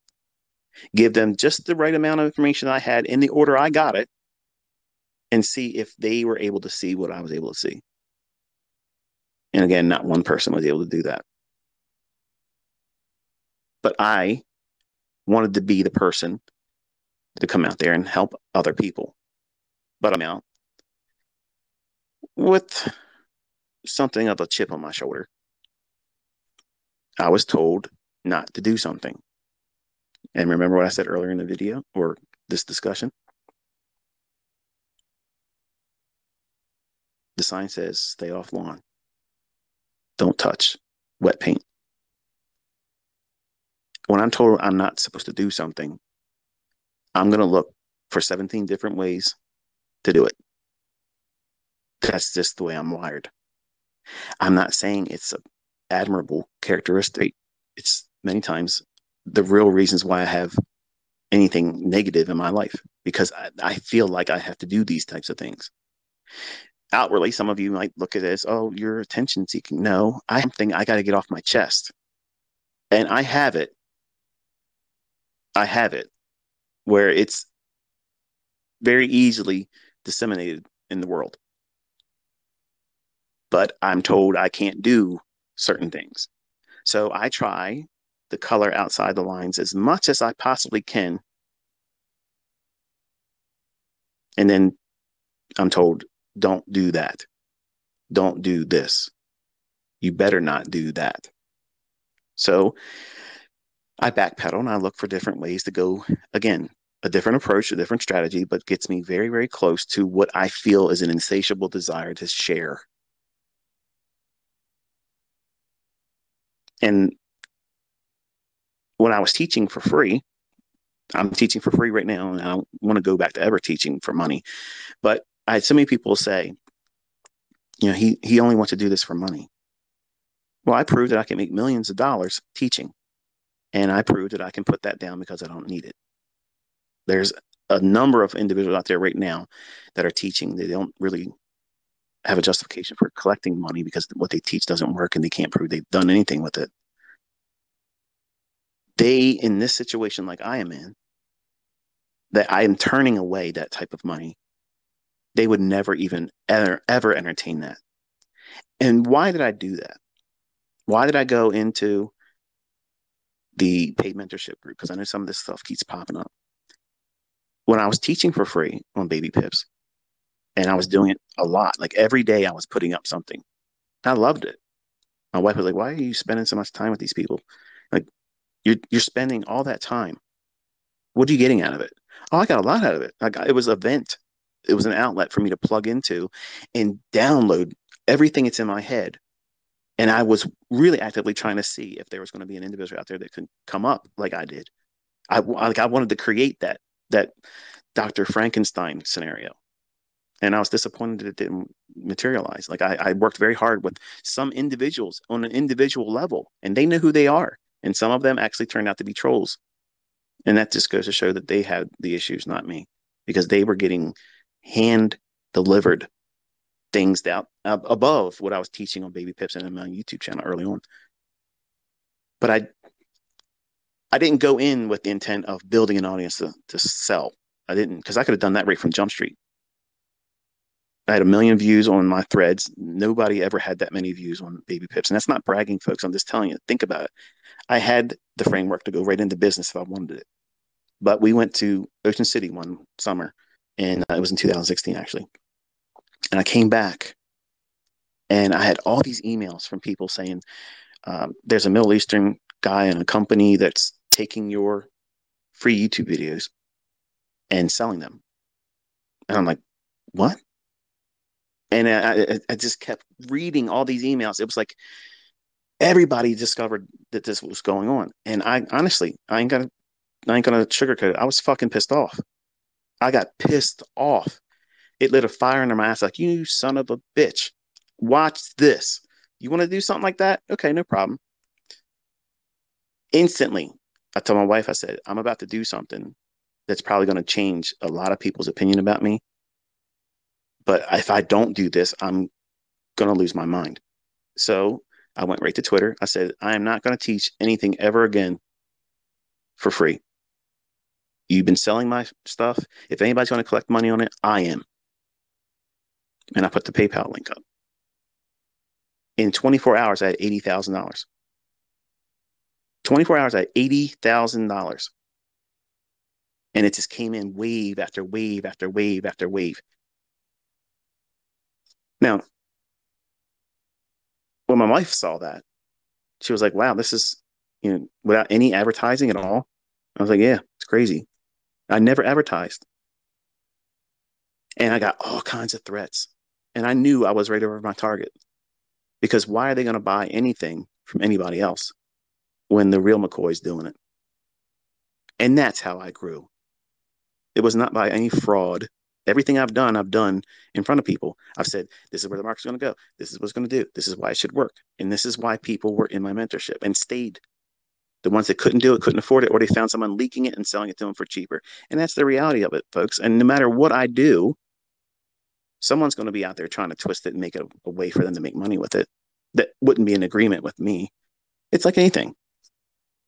give them just the right amount of information I had in the order I got it, and see if they were able to see what I was able to see. And again, not one person was able to do that. But I wanted to be the person to come out there and help other people. But I'm out with something of a chip on my shoulder. I was told not to do something. And remember what I said earlier in the video or this discussion? The sign says, stay off lawn. Don't touch wet paint. When I'm told I'm not supposed to do something, I'm going to look for seventeen different ways to do it. That's just the way I'm wired. I'm not saying it's an admirable characteristic. It's many times the real reasons why I have anything negative in my life, because I, I feel like I have to do these types of things. Outwardly, some of you might look at it as, oh, you're attention seeking. No, I'm thinking I got to get off my chest. And I have it. I have it where it's very easily disseminated in the world. But I'm told I can't do certain things. So I try to color outside the lines as much as I possibly can. And then I'm told, don't do that. Don't do this. You better not do that. So I backpedal and I look for different ways to go, again, a different approach, a different strategy, but gets me very, very close to what I feel is an insatiable desire to share. And when I was teaching for free, I'm teaching for free right now, and I don't want to go back to ever teaching for money. But I had so many people say, you know, he, he only wants to do this for money. Well, I proved that I can make millions of dollars teaching. And I proved that I can put that down because I don't need it. There's a number of individuals out there right now that are teaching. They don't really have a justification for collecting money because what they teach doesn't work and they can't prove they've done anything with it. They, in this situation like I am in, that I am turning away that type of money, they would never even ever, ever entertain that. And why did I do that? Why did I go into the paid mentorship group? Because I know some of this stuff keeps popping up. When I was teaching for free on Baby Pips, and I was doing it a lot, like every day I was putting up something. I loved it. My wife was like, why are you spending so much time with these people? Like, you're, you're spending all that time. What are you getting out of it? Oh, I got a lot out of it. I got, it was a vent. It was an outlet for me to plug into and download everything that's in my head. And I was really actively trying to see if there was going to be an individual out there that could come up like I did. I, like, I wanted to create that that Doctor Frankenstein scenario. And I was disappointed that it didn't materialize. Like I, I worked very hard with some individuals on an individual level, and they knew who they are. And some of them actually turned out to be trolls. And that just goes to show that they had the issues, not me, because they were getting hand-delivered things down uh, above what I was teaching on Baby Pips and on my YouTube channel early on. But I I didn't go in with the intent of building an audience to, to sell. I didn't, because I could have done that right from Jump Street. I had a million views on my threads. Nobody ever had that many views on Baby Pips. And that's not bragging, folks. I'm just telling you, think about it. I had the framework to go right into business if I wanted it. But we went to Ocean City one summer, and it was in two thousand sixteen, actually. And I came back, and I had all these emails from people saying, um, there's a Middle Eastern guy in a company that's taking your free YouTube videos and selling them. And I'm like, what? And I, I just kept reading all these emails. It was like everybody discovered that this was going on. And I honestly, I ain't gonna, I ain't gonna sugarcoat it. I was fucking pissed off. I got pissed off. It lit a fire under my ass. Like, you son of a bitch, watch this. You want to do something like that? Okay, no problem. Instantly, I told my wife, I said, I'm about to do something that's probably going to change a lot of people's opinion about me. But if I don't do this, I'm going to lose my mind. So I went right to Twitter. I said, I am not going to teach anything ever again for free. You've been selling my stuff. If anybody's going to collect money on it, I am. And I put the PayPal link up. In twenty-four hours, I had eighty thousand dollars. twenty-four hours at eighty thousand dollars. And it just came in wave after wave after wave after wave. Now, when my wife saw that, she was like, wow, this is, you know, without any advertising at all. I was like, yeah, it's crazy. I never advertised. And I got all kinds of threats. And I knew I was right over my target. Because why are they going to buy anything from anybody else when the real McCoy's doing it? And that's how I grew. It was not by any fraud. Everything I've done, I've done in front of people. I've said, this is where the market's going to go. This is what's going to do. This is why it should work. And this is why people were in my mentorship and stayed. The ones that couldn't do it, couldn't afford it, or they found someone leaking it and selling it to them for cheaper. And that's the reality of it, folks. And no matter what I do, someone's going to be out there trying to twist it and make it a, a way for them to make money with it. That wouldn't be in agreement with me. It's like anything.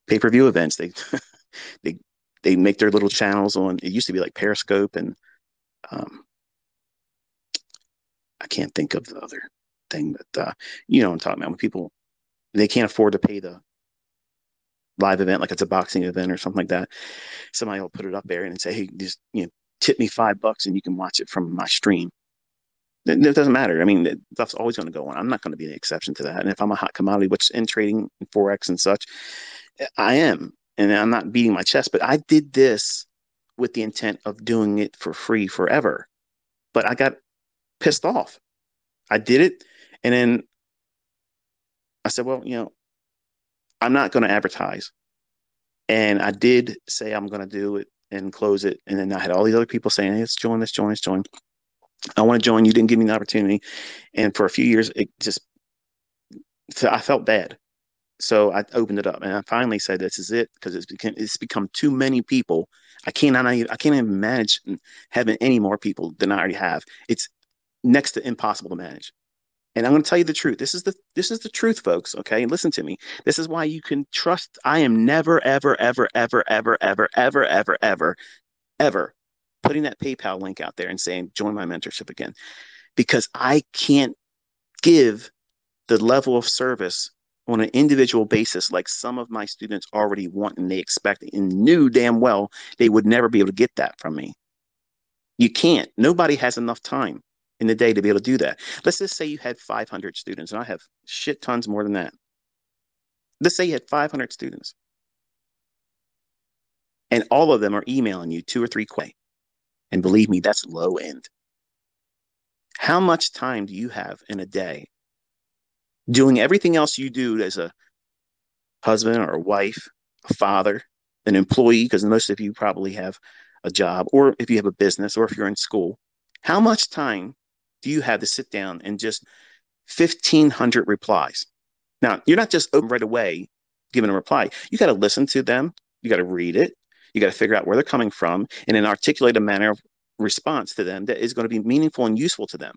Pay-per-view events. They they they make their little channels on, it used to be like Periscope and um, I can't think of the other thing, but uh, you know what I'm talking about. When people, they can't afford to pay the live event, like it's a boxing event or something like that, somebody will put it up there and say, hey, just, you know, tip me five bucks and you can watch it from my stream. It, it doesn't matter. I mean, stuff's always going to go on. I'm not going to be an exception to that. And if I'm a hot commodity, which in trading and Forex and such, I am, and I'm not beating my chest, but I did this with the intent of doing it for free forever. But I got pissed off. I did it. And then I said, well, you know, I'm not going to advertise. And I did say I'm going to do it and close it. And then I had all these other people saying, hey, let's join, let's join, let's join. I want to join. You didn't give me the opportunity. And for a few years, it just, I felt bad. So I opened it up and I finally said, this is it, because it's become, it's become too many people. I cannot, I can't even manage having any more people than I already have. It's next to impossible to manage. And I'm going to tell you the truth. This is the this is the truth, folks. Okay, listen to me. This is why you can trust. I am never, ever, ever, ever, ever, ever, ever, ever, ever, ever putting that PayPal link out there and saying, join my mentorship again, because I can't give the level of service on an individual basis like some of my students already want and they expect and knew damn well they would never be able to get that from me. You can't. Nobody has enough time in the day to be able to do that. Let's just say you had five hundred students, and I have shit tons more than that. Let's say you had five hundred students, and all of them are emailing you two or three quay. And believe me, that's low end. How much time do you have in a day doing everything else you do as a husband or a wife, a father, an employee, because most of you probably have a job, or if you have a business, or if you're in school? How much time do you have to sit down and just fifteen hundred replies? Now, you're not just open right away giving a reply. You got to listen to them. You got to read it. You got to figure out where they're coming from and then articulate a manner of response to them that is going to be meaningful and useful to them.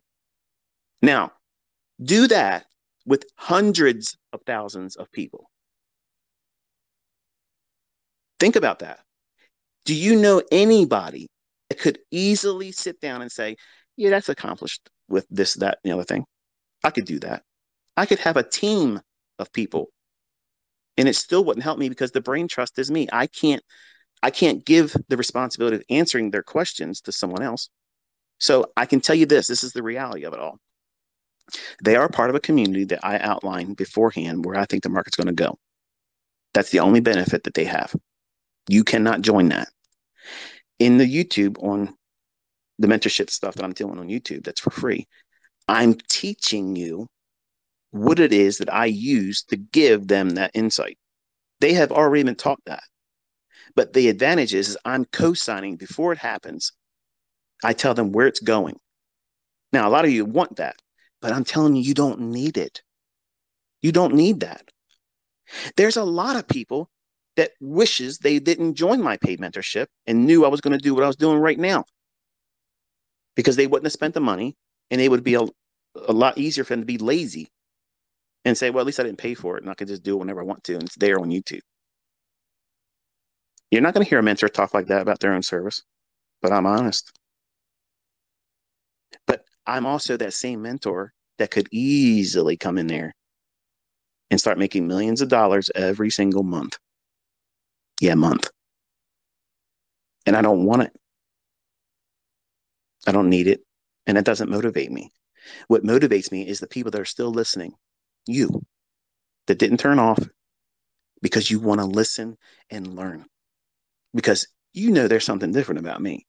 Now, do that with hundreds of thousands of people. Think about that. Do you know anybody that could easily sit down and say, yeah, that's accomplished with this, that, and the other thing? I could do that. I could have a team of people, and it still wouldn't help me because the brain trust is me. I can't, I can't give the responsibility of answering their questions to someone else. So I can tell you this, this is the reality of it all. They are part of a community that I outlined beforehand where I think the market's going to go. That's the only benefit that they have. You cannot join that. In the YouTube, on the mentorship stuff that I'm doing on YouTube that's for free, I'm teaching you what it is that I use to give them that insight. They have already been taught that. But the advantage is, is I'm co-signing before it happens. I tell them where it's going. Now, a lot of you want that, but I'm telling you, you don't need it. You don't need that. There's a lot of people that wishes they didn't join my paid mentorship and knew I was going to do what I was doing right now, because they wouldn't have spent the money, and it would be a, a lot easier for them to be lazy and say, well, at least I didn't pay for it and I can just do it whenever I want to. And it's there on YouTube. You're not going to hear a mentor talk like that about their own service, but I'm honest. But I'm also that same mentor that could easily come in there and start making millions of dollars every single month yeah, month. And I don't want it. I don't need it. And it doesn't motivate me. What motivates me is the people that are still listening, you, that didn't turn off because you want to listen and learn. Because you know there's something different about me.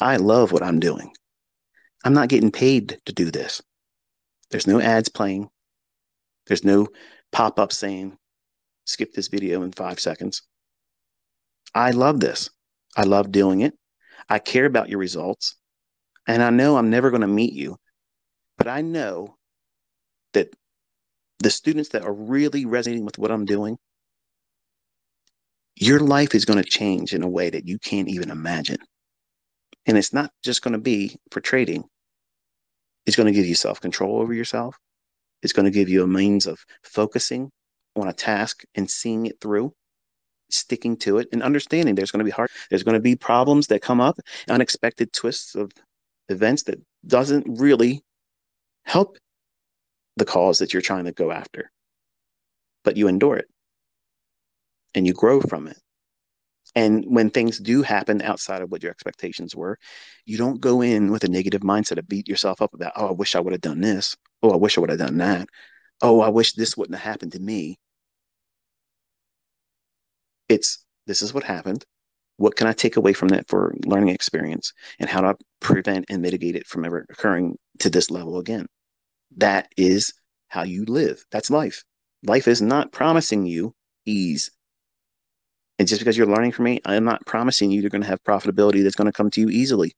I love what I'm doing. I'm not getting paid to do this. There's no ads playing. There's no pop-up saying, skip this video in five seconds. I love this. I love doing it. I care about your results. And I know I'm never going to meet you, but I know that the students that are really resonating with what I'm doing, your life is going to change in a way that you can't even imagine. And it's not just going to be for trading. It's going to give you self-control over yourself. It's going to give you a means of focusing on a task and seeing it through, sticking to it, and understanding there's going to be hard. There's going to be problems that come up, unexpected twists of events that doesn't really help the cause that you're trying to go after. But you endure it and you grow from it. And when things do happen outside of what your expectations were, you don't go in with a negative mindset of beat yourself up about, oh, I wish I would have done this. Oh, I wish I would have done that. Oh, I wish this wouldn't have happened to me. It's, this is what happened. What can I take away from that for learning experience? And how do I prevent and mitigate it from ever occurring to this level again? That is how you live. That's life. Life is not promising you ease. And just because you're learning from me, I'm not promising you you're going to have profitability that's going to come to you easily.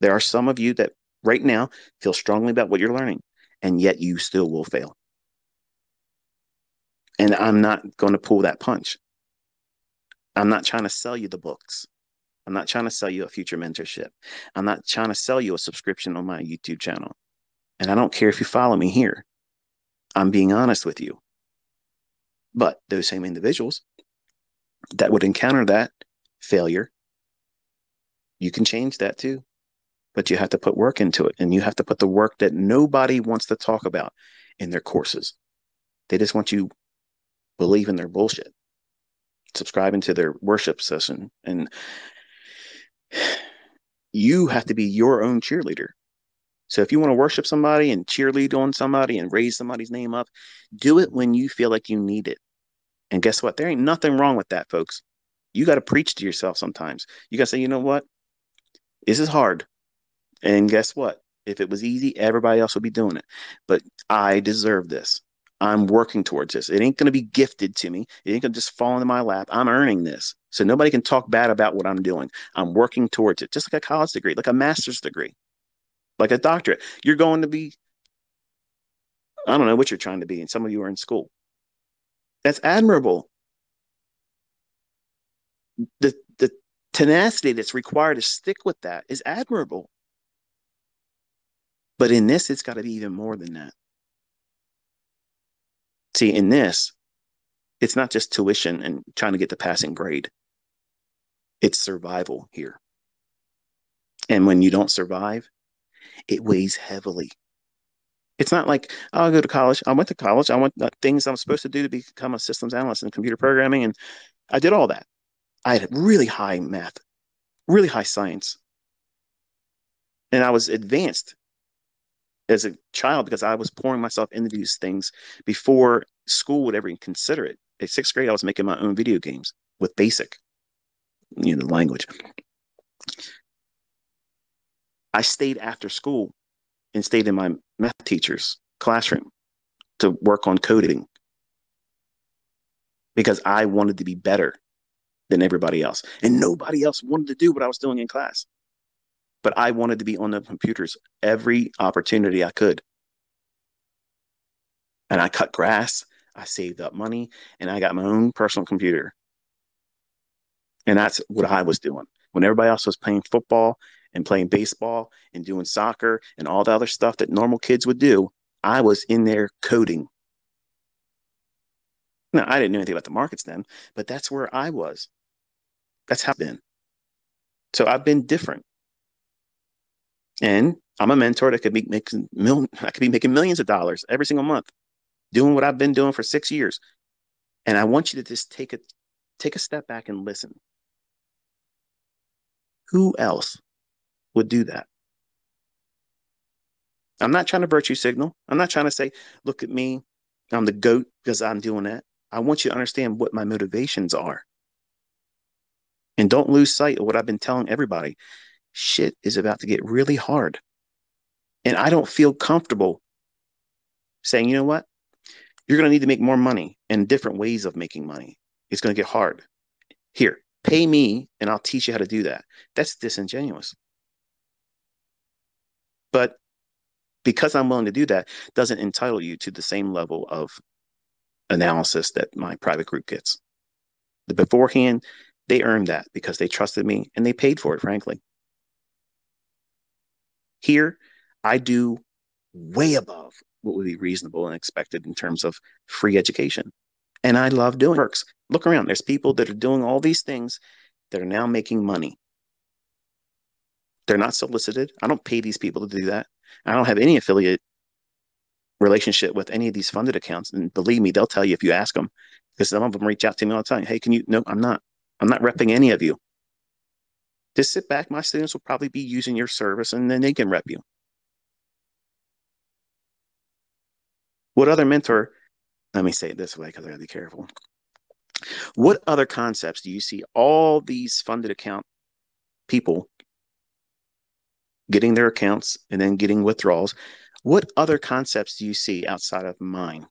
There are some of you that right now feel strongly about what you're learning, and yet you still will fail. And I'm not going to pull that punch. I'm not trying to sell you the books. I'm not trying to sell you a future mentorship. I'm not trying to sell you a subscription on my YouTube channel. And I don't care if you follow me here. I'm being honest with you. But those same individuals that would encounter that failure, you can change that too, but you have to put work into it, and you have to put the work that nobody wants to talk about in their courses. They just want you believing their bullshit, subscribing to their worship session, and you have to be your own cheerleader. So if you want to worship somebody and cheerlead on somebody and raise somebody's name up, do it when you feel like you need it. And guess what? There ain't nothing wrong with that, folks. You got to preach to yourself sometimes. You got to say, you know what? This is hard. And guess what? If it was easy, everybody else would be doing it. But I deserve this. I'm working towards this. It ain't going to be gifted to me. It ain't going to just fall into my lap. I'm earning this. So nobody can talk bad about what I'm doing. I'm working towards it. Just like a college degree, like a master's degree, like a doctorate. You're going to be, I don't know what you're trying to be. And some of you are in school. That's admirable. The, the tenacity that's required to stick with that is admirable. But in this, it's got to be even more than that. See, in this, it's not just tuition and trying to get the passing grade. It's survival here. And when you don't survive, it weighs heavily. It's not like, oh, I'll go to college. I went to college. I went the things I'm supposed to do to become a systems analyst in computer programming. And I did all that. I had really high math, really high science. And I was advanced as a child because I was pouring myself into these things before school would ever even consider it. At sixth grade, I was making my own video games with BASIC, you know, the language. I stayed after school and stayed in my math teacher's classroom to work on coding because I wanted to be better than everybody else. And nobody else wanted to do what I was doing in class. But I wanted to be on the computers every opportunity I could. And I cut grass, I saved up money, and I got my own personal computer. And that's what I was doing. When everybody else was playing football and playing baseball and doing soccer and all the other stuff that normal kids would do, I was in there coding. Now, I didn't know anything about the markets then, but that's where I was. That's how I've been. So I've been different. And I'm a mentor that could be making, mil- I could be making millions of dollars every single month, doing what I've been doing for six years. And I want you to just take a take a step back and listen. Who else would do that? I'm not trying to virtue signal. I'm not trying to say, look at me, I'm the GOAT because I'm doing that. I want you to understand what my motivations are. And don't lose sight of what I've been telling everybody. Shit is about to get really hard. And I don't feel comfortable saying, you know what? You're going to need to make more money and different ways of making money. It's going to get hard. Here, pay me and I'll teach you how to do that. That's disingenuous. But because I'm willing to do that doesn't entitle you to the same level of analysis that my private group gets. The beforehand, they earned that because they trusted me and they paid for it, frankly. Here, I do way above what would be reasonable and expected in terms of free education. And I love doing works. Look around. There's people that are doing all these things that are now making money. They're not solicited. I don't pay these people to do that. I don't have any affiliate relationship with any of these funded accounts. And believe me, they'll tell you if you ask them, because some of them reach out to me all the time. Hey, can you? No, I'm not. I'm not repping any of you. Just sit back. My students will probably be using your service and then they can rep you. What other mentor, let me say it this way because I gotta be careful. What other concepts do you see all these funded account people getting their accounts and then getting withdrawals? What other concepts do you see outside of mine?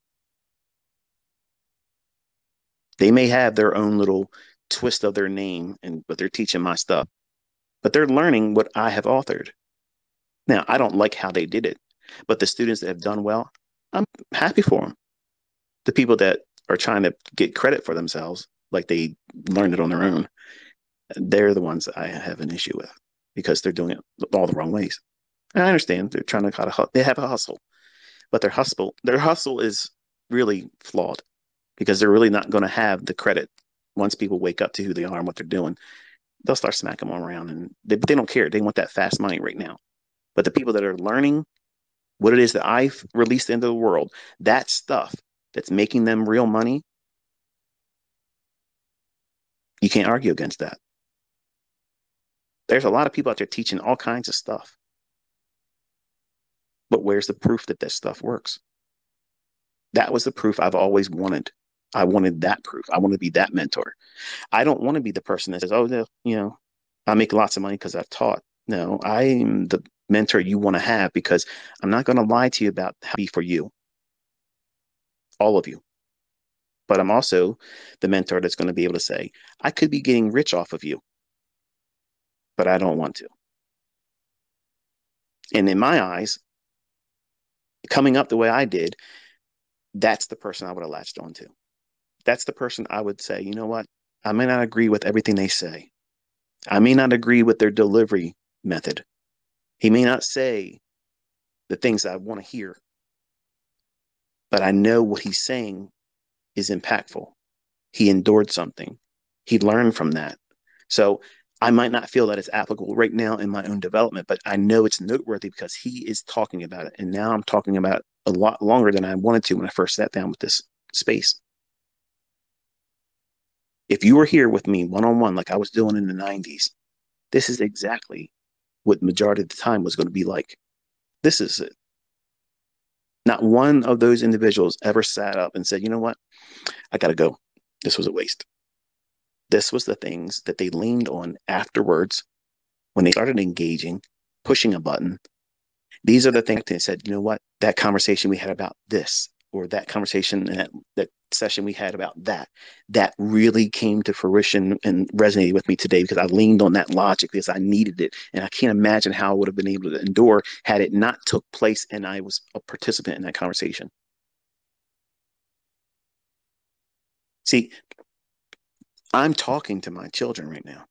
They may have their own little twist of their name, and but they're teaching my stuff, but they're learning what I have authored. Now, I don't like how they did it, but the students that have done well, I'm happy for them. The people that are trying to get credit for themselves, like they learned it on their own, they're the ones that I have an issue with because they're doing it all the wrong ways. And I understand they're trying to kind of, they have a hustle, but their hustle, their hustle is really flawed because they're really not going to have the credit. Once people wake up to who they are and what they're doing, they'll start smacking them around, and they, they don't care. They want that fast money right now. But the people that are learning what it is that I've released into the world, that stuff that's making them real money, you can't argue against that. There's a lot of people out there teaching all kinds of stuff. But where's the proof that this stuff works? That was the proof I've always wanted. I wanted that proof. I want to be that mentor. I don't want to be the person that says, oh, no, you know, I make lots of money because I've taught. No, I'm the mentor you want to have because I'm not going to lie to you about how to be for you, all of you. But I'm also the mentor that's going to be able to say, I could be getting rich off of you, but I don't want to. And in my eyes, coming up the way I did, that's the person I would have latched onto. That's the person I would say, you know what? I may not agree with everything they say. I may not agree with their delivery method. He may not say the things I want to hear, but I know what he's saying is impactful. He endured something. He learned from that. So I might not feel that it's applicable right now in my own development, but I know it's noteworthy because he is talking about it. And now I'm talking about it a lot longer than I wanted to when I first sat down with this space. If you were here with me one-on-one, like I was doing in the nineties, this is exactly what the majority of the time was going to be like. This is it. Not one of those individuals ever sat up and said, you know what? I got to go. This was a waste. This was the things that they leaned on afterwards when they started engaging, pushing a button. These are the things they said, you know what? That conversation we had about this, or that conversation and that, that session we had about that, that really came to fruition and resonated with me today because I leaned on that logic because I needed it. And I can't imagine how I would have been able to endure had it not took place and I was a participant in that conversation. See, I'm talking to my children right now.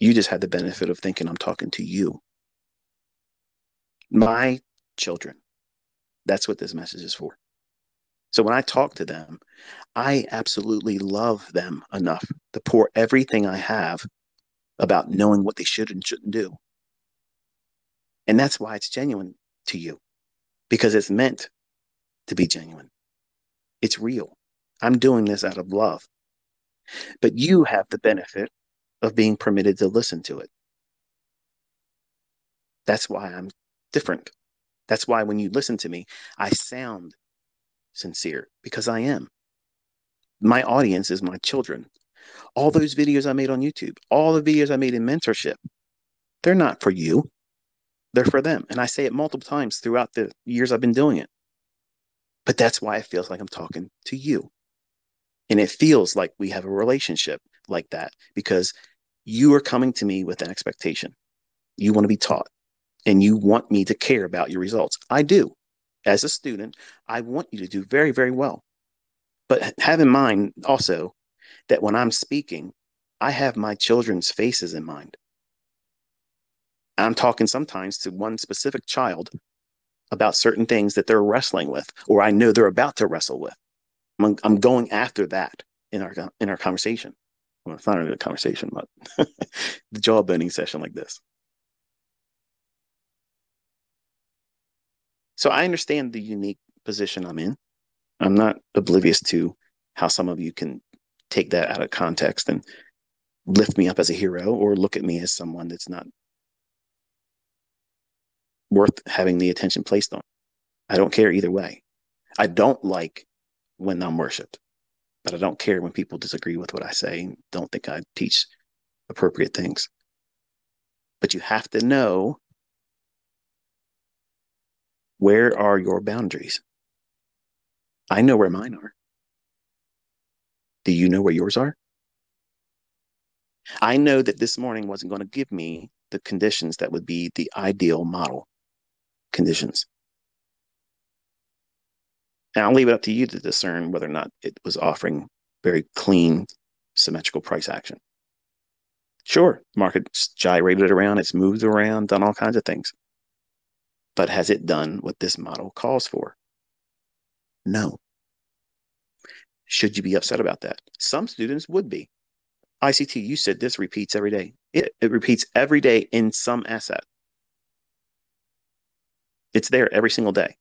You just had the benefit of thinking I'm talking to you. My children. That's what this message is for. So when I talk to them, I absolutely love them enough to pour everything I have about knowing what they should and shouldn't do. And that's why it's genuine to you, because it's meant to be genuine. It's real. I'm doing this out of love. But you have the benefit of being permitted to listen to it. That's why I'm different. That's why when you listen to me, I sound sincere, because I am. My audience is my children. All those videos I made on YouTube, all the videos I made in mentorship, they're not for you. They're for them. And I say it multiple times throughout the years I've been doing it. But that's why it feels like I'm talking to you. And it feels like we have a relationship like that, because you are coming to me with an expectation. You want to be taught and you want me to care about your results. I do. As a student, I want you to do very, very well. But have in mind also that when I'm speaking, I have my children's faces in mind. I'm talking sometimes to one specific child about certain things that they're wrestling with, or I know they're about to wrestle with. I'm, I'm going after that in our in our conversation. Well, it's not really a conversation, but the jawboning session like this. So I understand the unique position I'm in. I'm not oblivious to how some of you can take that out of context and lift me up as a hero or look at me as someone that's not worth having the attention placed on. I don't care either way. I don't like when I'm worshipped, but I don't care when people disagree with what I say and don't think I teach appropriate things. But you have to know, where are your boundaries? I know where mine are. Do you know where yours are? I know that this morning wasn't going to give me the conditions that would be the ideal model conditions. And I'll leave it up to you to discern whether or not it was offering very clean, symmetrical price action. Sure, market's gyrated around, it's moved around, done all kinds of things. But has it done what this model calls for? No. Should you be upset about that? Some students would be. I C T, you said this repeats every day. It, it repeats every day in some asset. It's there every single day.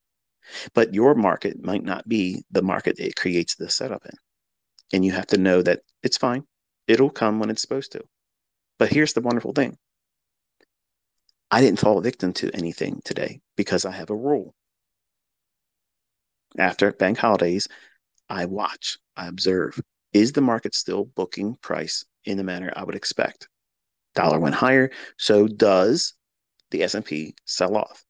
But your market might not be the market it creates the setup in. And you have to know that it's fine. It'll come when it's supposed to. But here's the wonderful thing. I didn't fall victim to anything today because I have a rule. After bank holidays, I watch, I observe. Is the market still booking price in the manner I would expect? Dollar went higher, so does the S and P sell off?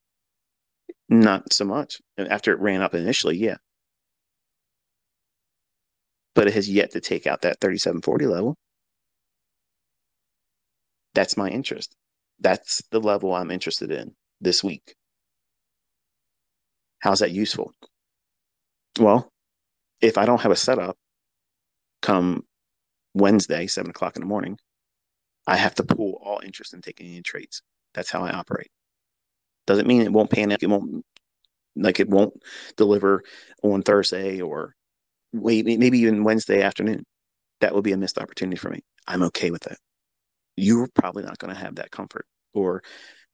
Not so much. After it ran up initially, yeah. But it has yet to take out that thirty-seven forty level. That's my interest. That's the level I'm interested in this week. How's that useful? Well, if I don't have a setup come Wednesday, seven o'clock in the morning, I have to pull all interest in taking any trades. That's how I operate. Doesn't mean it won't pan out. It won't, like it won't deliver on Thursday or maybe even Wednesday afternoon. That would be a missed opportunity for me. I'm okay with that. You're probably not going to have that comfort or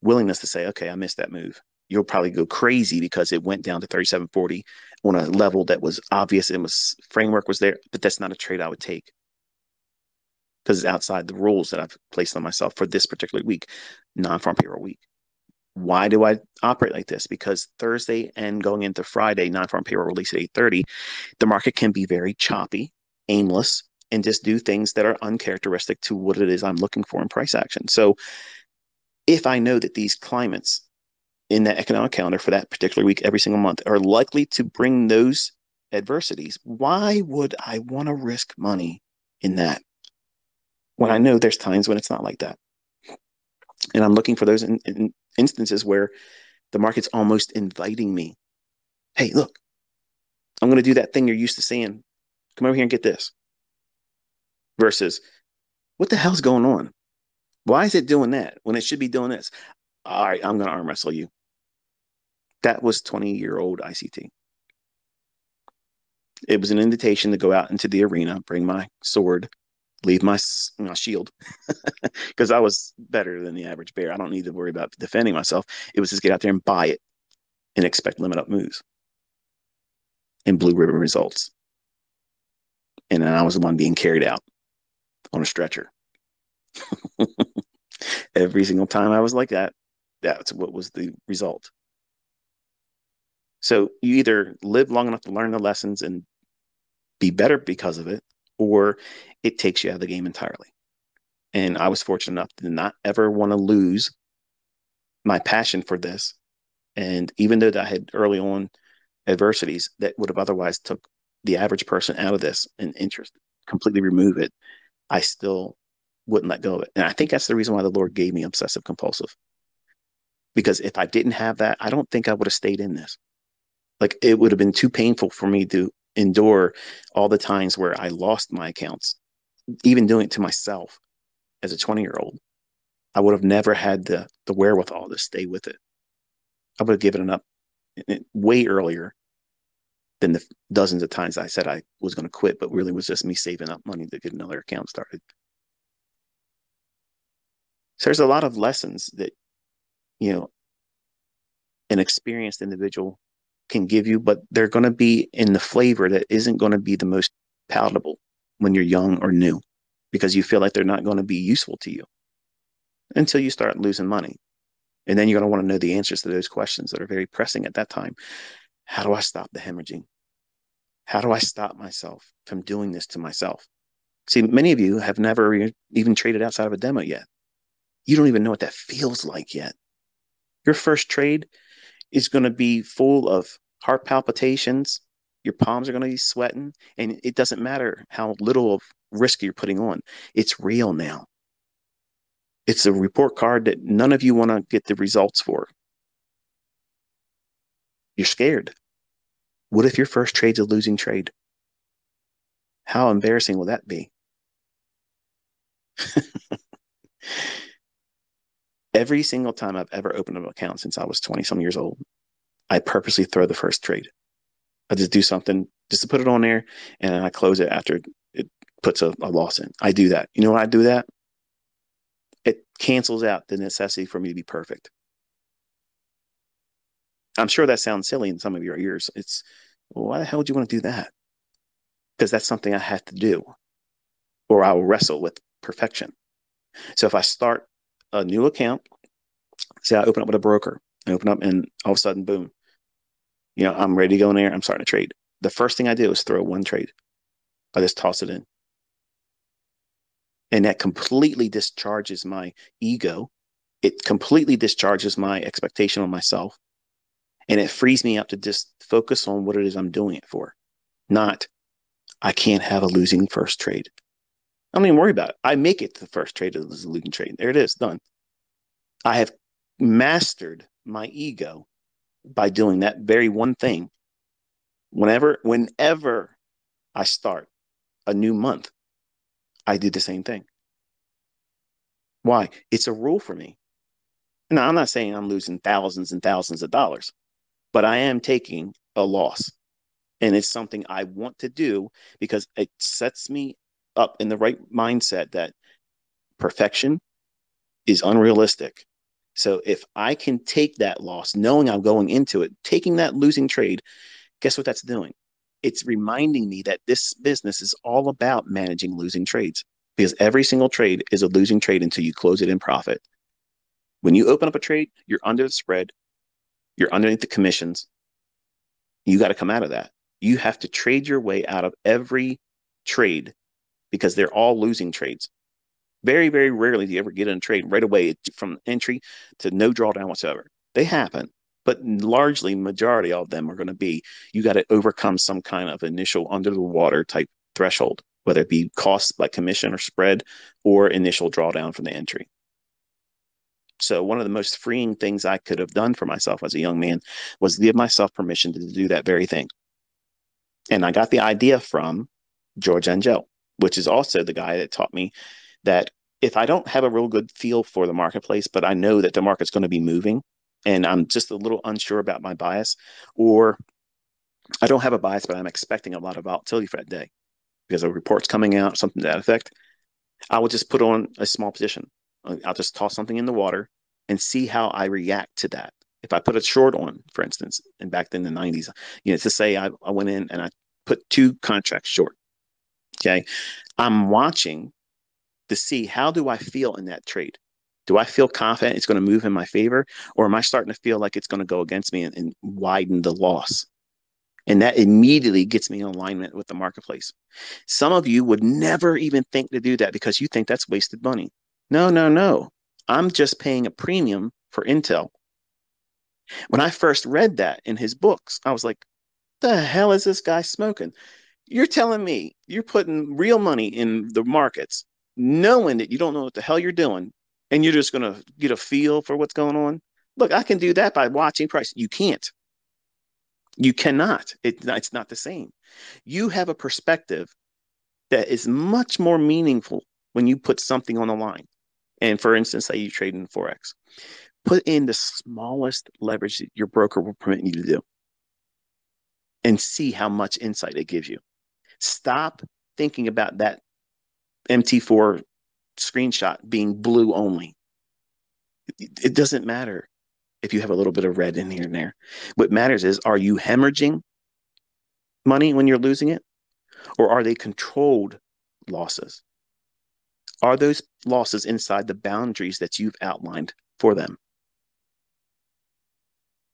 willingness to say, okay, I missed that move. You'll probably go crazy because it went down to thirty-seven forty on a level that was obvious and was framework was there, but that's not a trade I would take because it's outside the rules that I've placed on myself for this particular week, non-farm payroll week. Why do I operate like this? Because Thursday and going into Friday, non-farm payroll release at eight thirty, the market can be very choppy, aimless, and just do things that are uncharacteristic to what it is I'm looking for in price action. So if I know that these climates in that economic calendar for that particular week every single month are likely to bring those adversities, why would I want to risk money in that when I know there's times when it's not like that? And I'm looking for those in, in instances where the market's almost inviting me. Hey, look, I'm going to do that thing you're used to seeing. Come over here and get this. Versus, what the hell's going on? Why is it doing that when it should be doing this? All right, I'm going to arm wrestle you. That was twenty-year-old I C T. It was an invitation to go out into the arena, bring my sword, leave my, my shield, because I was better than the average bear. I don't need to worry about defending myself. It was just get out there and buy it and expect limit up moves and blue ribbon results. And then I was the one being carried out on a stretcher. Every single time I was like that, that's what was the result. So you either live long enough to learn the lessons and be better because of it, or it takes you out of the game entirely. And I was fortunate enough to not ever want to lose my passion for this. And even though that I had early on adversities that would have otherwise took the average person out of this and interest, completely remove it, I still wouldn't let go of it. And I think that's the reason why the Lord gave me obsessive compulsive. Because if I didn't have that, I don't think I would have stayed in this. Like, it would have been too painful for me to endure all the times where I lost my accounts, even doing it to myself as a twenty-year-old. I would have never had the the wherewithal to stay with it. I would have given it up way earlier than the dozens of times I said I was going to quit, but really was just me saving up money to get another account started. So there's a lot of lessons that, you know, an experienced individual can give you, but they're going to be in the flavor that isn't going to be the most palatable when you're young or new, because you feel like they're not going to be useful to you until you start losing money. And then you're going to want to know the answers to those questions that are very pressing at that time. How do I stop the hemorrhaging? How do I stop myself from doing this to myself? See, many of you have never even traded outside of a demo yet. You don't even know what that feels like yet. Your first trade is going to be full of heart palpitations. Your palms are going to be sweating. And it doesn't matter how little of risk you're putting on. It's real now. It's a report card that none of you want to get the results for. You're scared. What if your first trade's a losing trade? How embarrassing will that be? Every single time I've ever opened an account since I was twenty-some years old, I purposely throw the first trade. I just do something just to put it on there, and I close it after it puts a, a loss in. I do that. You know why I do that? It cancels out the necessity for me to be perfect. I'm sure that sounds silly in some of your ears. It's, well, why the hell would you want to do that? Because that's something I have to do, or I will wrestle with perfection. So if I start a new account, say I open up with a broker, I open up and all of a sudden, boom, you know, I'm ready to go in there. I'm starting to trade. The first thing I do is throw one trade. I just toss it in. And that completely discharges my ego. It completely discharges my expectation on myself. And it frees me up to just focus on what it is I'm doing it for. Not, I can't have a losing first trade. I don't even worry about it. I make it to the first trade of the losing trade. There it is, done. I have mastered my ego by doing that very one thing. Whenever, whenever I start a new month, I did the same thing. Why? It's a rule for me. Now, I'm not saying I'm losing thousands and thousands of dollars, but I am taking a loss. And it's something I want to do because it sets me up in the right mindset that perfection is unrealistic. So if I can take that loss, knowing I'm going into it, taking that losing trade, guess what that's doing? It's reminding me that this business is all about managing losing trades, because every single trade is a losing trade until you close it in profit. When you open up a trade, you're under the spread, you're underneath the commissions. You got to come out of that. You have to trade your way out of every trade because they're all losing trades. Very, very rarely do you ever get in a trade right away from entry to no drawdown whatsoever. They happen. But largely, majority of them are going to be, you got to overcome some kind of initial under the water type threshold, whether it be costs like commission or spread or initial drawdown from the entry. So one of the most freeing things I could have done for myself as a young man was give myself permission to do that very thing. And I got the idea from George Angel, which is also the guy that taught me that if I don't have a real good feel for the marketplace, but I know that the market's going to be moving, and I'm just a little unsure about my bias, or I don't have a bias, but I'm expecting a lot of volatility for that day because a report's coming out, something to that effect, I will just put on a small position. I'll just toss something in the water and see how I react to that. If I put a short on, for instance, and back then in the nineties, you know, to say I, I went in and I put two contracts short, okay? I'm watching to see, how do I feel in that trade? Do I feel confident it's going to move in my favor, or am I starting to feel like it's going to go against me and, and widen the loss? And that immediately gets me in alignment with the marketplace. Some of you would never even think to do that because you think that's wasted money. No, no, no. I'm just paying a premium for intel. When I first read that in his books, I was like, the hell is this guy smoking? You're telling me you're putting real money in the markets, knowing that you don't know what the hell you're doing, and you're just going to get a feel for what's going on? Look, I can do that by watching price. You can't. You cannot. It, it's not the same. You have a perspective that is much more meaningful when you put something on the line. And for instance, say you trade in Forex. Put in the smallest leverage that your broker will permit you to do and see how much insight it gives you. Stop thinking about that M T four screenshot being blue only. It, it doesn't matter if you have a little bit of red in here and there. What matters is, are you hemorrhaging money when you're losing it? Or are they controlled losses? Are those losses inside the boundaries that you've outlined for them?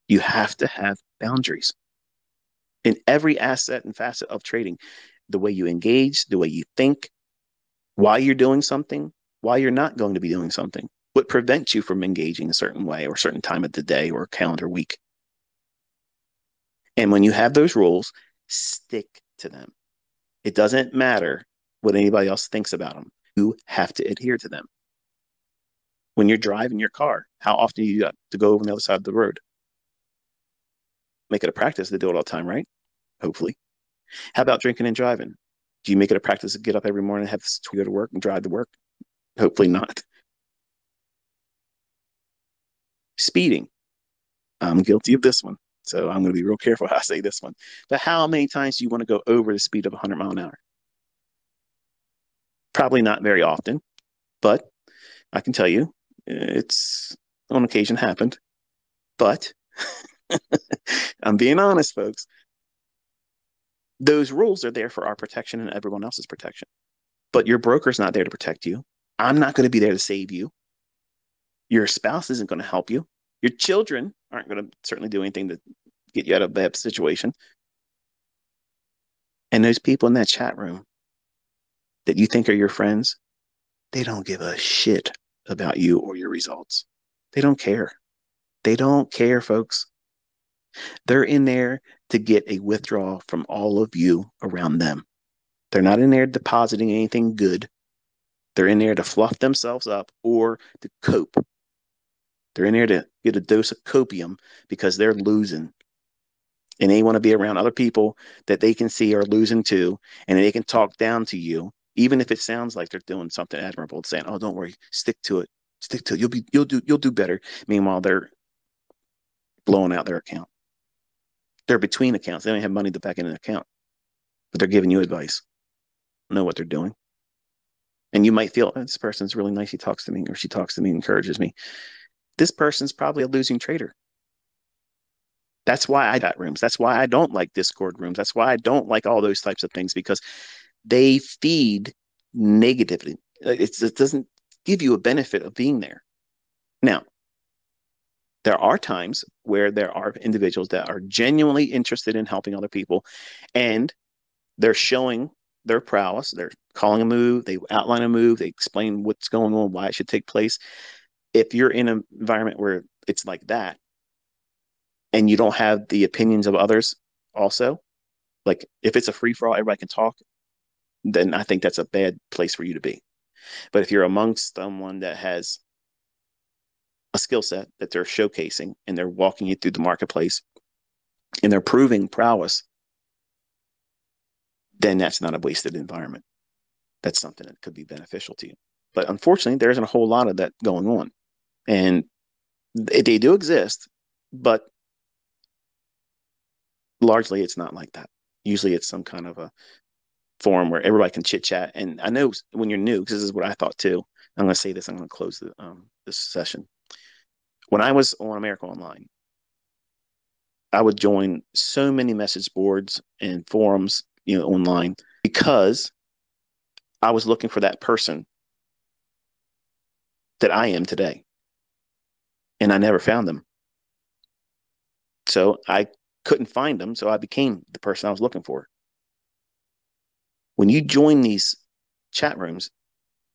You have to have boundaries in every asset and facet of trading. The way you engage, the way you think, why you're doing something, why you're not going to be doing something. What prevents you from engaging a certain way or a certain time of the day or calendar week? And when you have those rules, stick to them. It doesn't matter what anybody else thinks about them. You have to adhere to them. When you're driving your car, how often do you have to go over on the other side of the road? Make it a practice to do it all the time, right? Hopefully. How about drinking and driving? Do you make it a practice to get up every morning and have to go to work and drive to work? Hopefully not. Speeding. I'm guilty of this one, so I'm going to be real careful how I say this one. But how many times do you want to go over the speed of one hundred mile an hour? Probably not very often, but I can tell you it's on occasion happened. But I'm being honest, folks. Those rules are there for our protection and everyone else's protection. But your broker's not there to protect you. I'm not going to be there to save you. Your spouse isn't going to help you. Your children aren't going to certainly do anything to get you out of a bad situation. And those people in that chat room that you think are your friends, they don't give a shit about you or your results. They don't care. They don't care, folks. They're in there to get a withdrawal from all of you around them. They're not in there depositing anything good. They're in there to fluff themselves up or to cope. They're in there to get a dose of copium because they're losing. And they want to be around other people that they can see are losing too, and they can talk down to you, even if it sounds like they're doing something admirable, saying, "Oh, don't worry, stick to it, stick to it. You'll be, you'll do, you'll do better." Meanwhile, they're blowing out their account. They're between accounts. They don't have money to back in an account, but they're giving you advice. Know what they're doing. And you might feel, oh, this person's really nice. He talks to me, or she talks to me, encourages me. This person's probably a losing trader. That's why I got rooms. That's why I don't like Discord rooms. That's why I don't like all those types of things, because they feed negativity. It's, it doesn't give you a benefit of being there. Now, there are times where there are individuals that are genuinely interested in helping other people, and they're showing their prowess. They're calling a move. They outline a move. They explain what's going on, why it should take place. If you're in an environment where it's like that and you don't have the opinions of others also, like if it's a free-for-all, everybody can talk, then I think that's a bad place for you to be. But if you're amongst someone that has a skill set that they're showcasing and they're walking you through the marketplace and they're proving prowess, then that's not a wasted environment. That's something that could be beneficial to you. But unfortunately, there isn't a whole lot of that going on. And they do exist, but largely it's not like that. Usually it's some kind of a forum where everybody can chit-chat. And I know when you're new, because this is what I thought too. I'm going to say this. I'm going to close the, um, this session. When I was on America Online, I would join so many message boards and forums, you know, online, because I was looking for that person that I am today. And I never found them. So I couldn't find them, so I became the person I was looking for. When you join these chat rooms,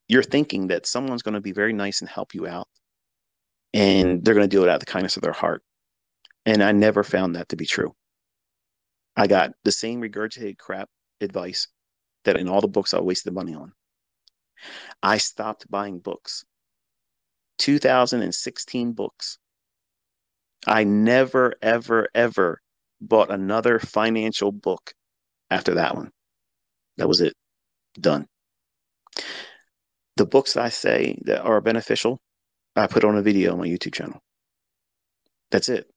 you're thinking that someone's going to be very nice and help you out, and they're going to do it out of the kindness of their heart. And I never found that to be true. I got the same regurgitated crap advice that in all the books I wasted money on. I stopped buying books. two thousand sixteen books. I never, ever, ever bought another financial book after that one. That was it. Done. The books I say that are beneficial, I put on a video on my YouTube channel. That's it.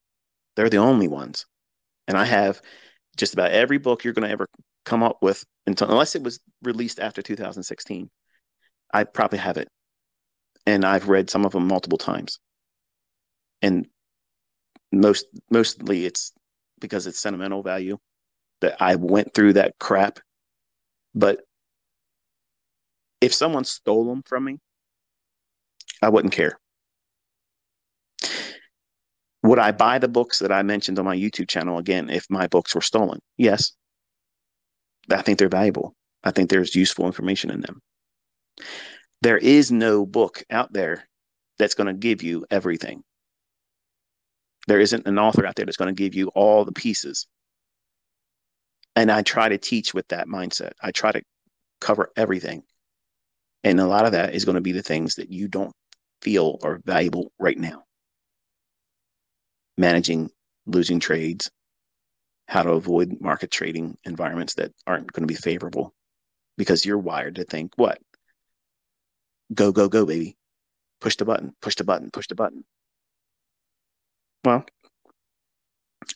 They're the only ones. And I have just about every book you're going to ever come up with, until, unless it was released after two thousand sixteen. I probably have it. And I've read some of them multiple times. And most mostly it's because it's sentimental value that I went through that crap. But if someone stole them from me, I wouldn't care. Would I buy the books that I mentioned on my YouTube channel again if my books were stolen? Yes. I think they're valuable. I think there's useful information in them. There is no book out there that's going to give you everything. There isn't an author out there that's going to give you all the pieces. And I try to teach with that mindset. I try to cover everything. And a lot of that is going to be the things that you don't feel are valuable right now. Managing losing trades, how to avoid market trading environments that aren't going to be favorable, because you're wired to think what? Go, go, go, baby. Push the button, push the button, push the button. Well,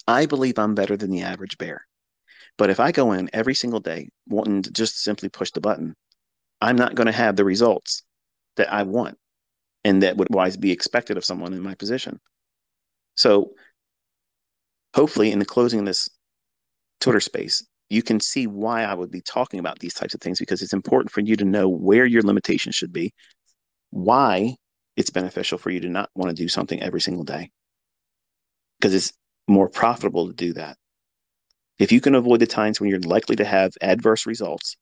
I believe I'm better than the average bear. But if I go in every single day wanting to just simply push the button, I'm not going to have the results that I want and that would otherwise be expected of someone in my position. So hopefully in the closing of this Twitter space, you can see why I would be talking about these types of things, because it's important for you to know where your limitations should be, why it's beneficial for you to not want to do something every single day, because it's more profitable to do that. If you can avoid the times when you're likely to have adverse results,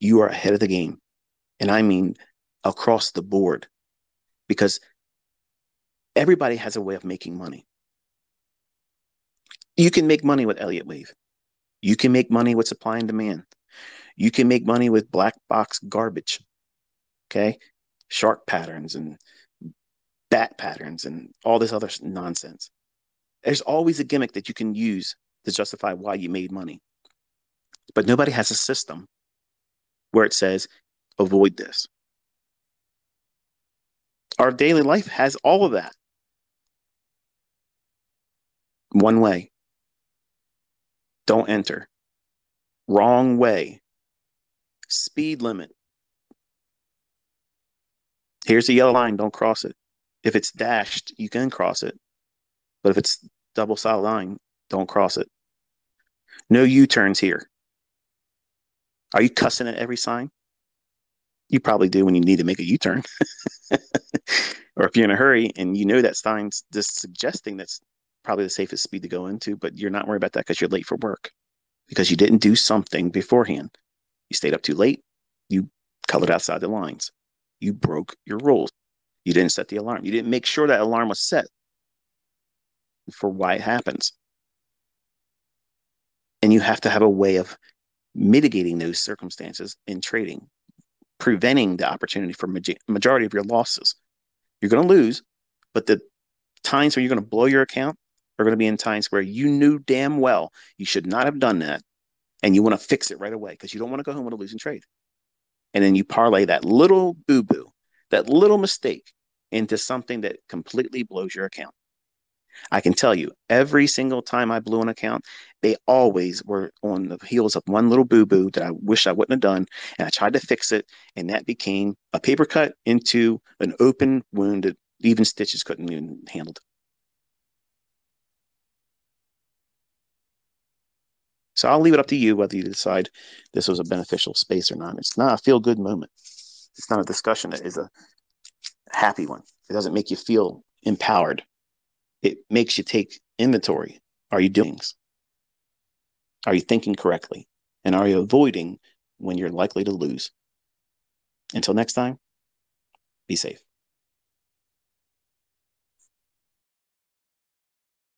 you are ahead of the game. And I mean across the board, because everybody has a way of making money. You can make money with Elliott Wave. You can make money with supply and demand. You can make money with black box garbage, okay? Shark patterns and bat patterns and all this other nonsense. There's always a gimmick that you can use to justify why you made money. But nobody has a system where it says, avoid this. Our daily life has all of that. One way. Don't enter. Wrong way. Speed limit. Here's the yellow line. Don't cross it. If it's dashed, you can cross it. But if it's double solid line, don't cross it. No U-turns here. Are you cussing at every sign? You probably do when you need to make a U-turn. Or if you're in a hurry and you know that sign's just suggesting that's probably the safest speed to go into, but you're not worried about that because you're late for work, because you didn't do something beforehand. You stayed up too late. You colored outside the lines. You broke your rules. You didn't set the alarm. You didn't make sure that alarm was set for why it happens. And you have to have a way of mitigating those circumstances in trading, preventing the opportunity for majority of your losses. You're going to lose, but the times where you're going to blow your account are going to be in times where you knew damn well you should not have done that, and you want to fix it right away because you don't want to go home with a losing trade. And then you parlay that little boo-boo, that little mistake, into something that completely blows your account. I can tell you, every single time I blew an account, they always were on the heels of one little boo-boo that I wish I wouldn't have done, and I tried to fix it, and that became a paper cut into an open wound that even stitches couldn't even handle it. So I'll leave it up to you whether you decide this was a beneficial space or not. It's not a feel-good moment. It's not a discussion that is a happy one. It doesn't make you feel empowered. It makes you take inventory. Are you doing things? Are you thinking correctly? And are you avoiding when you're likely to lose? Until next time, be safe.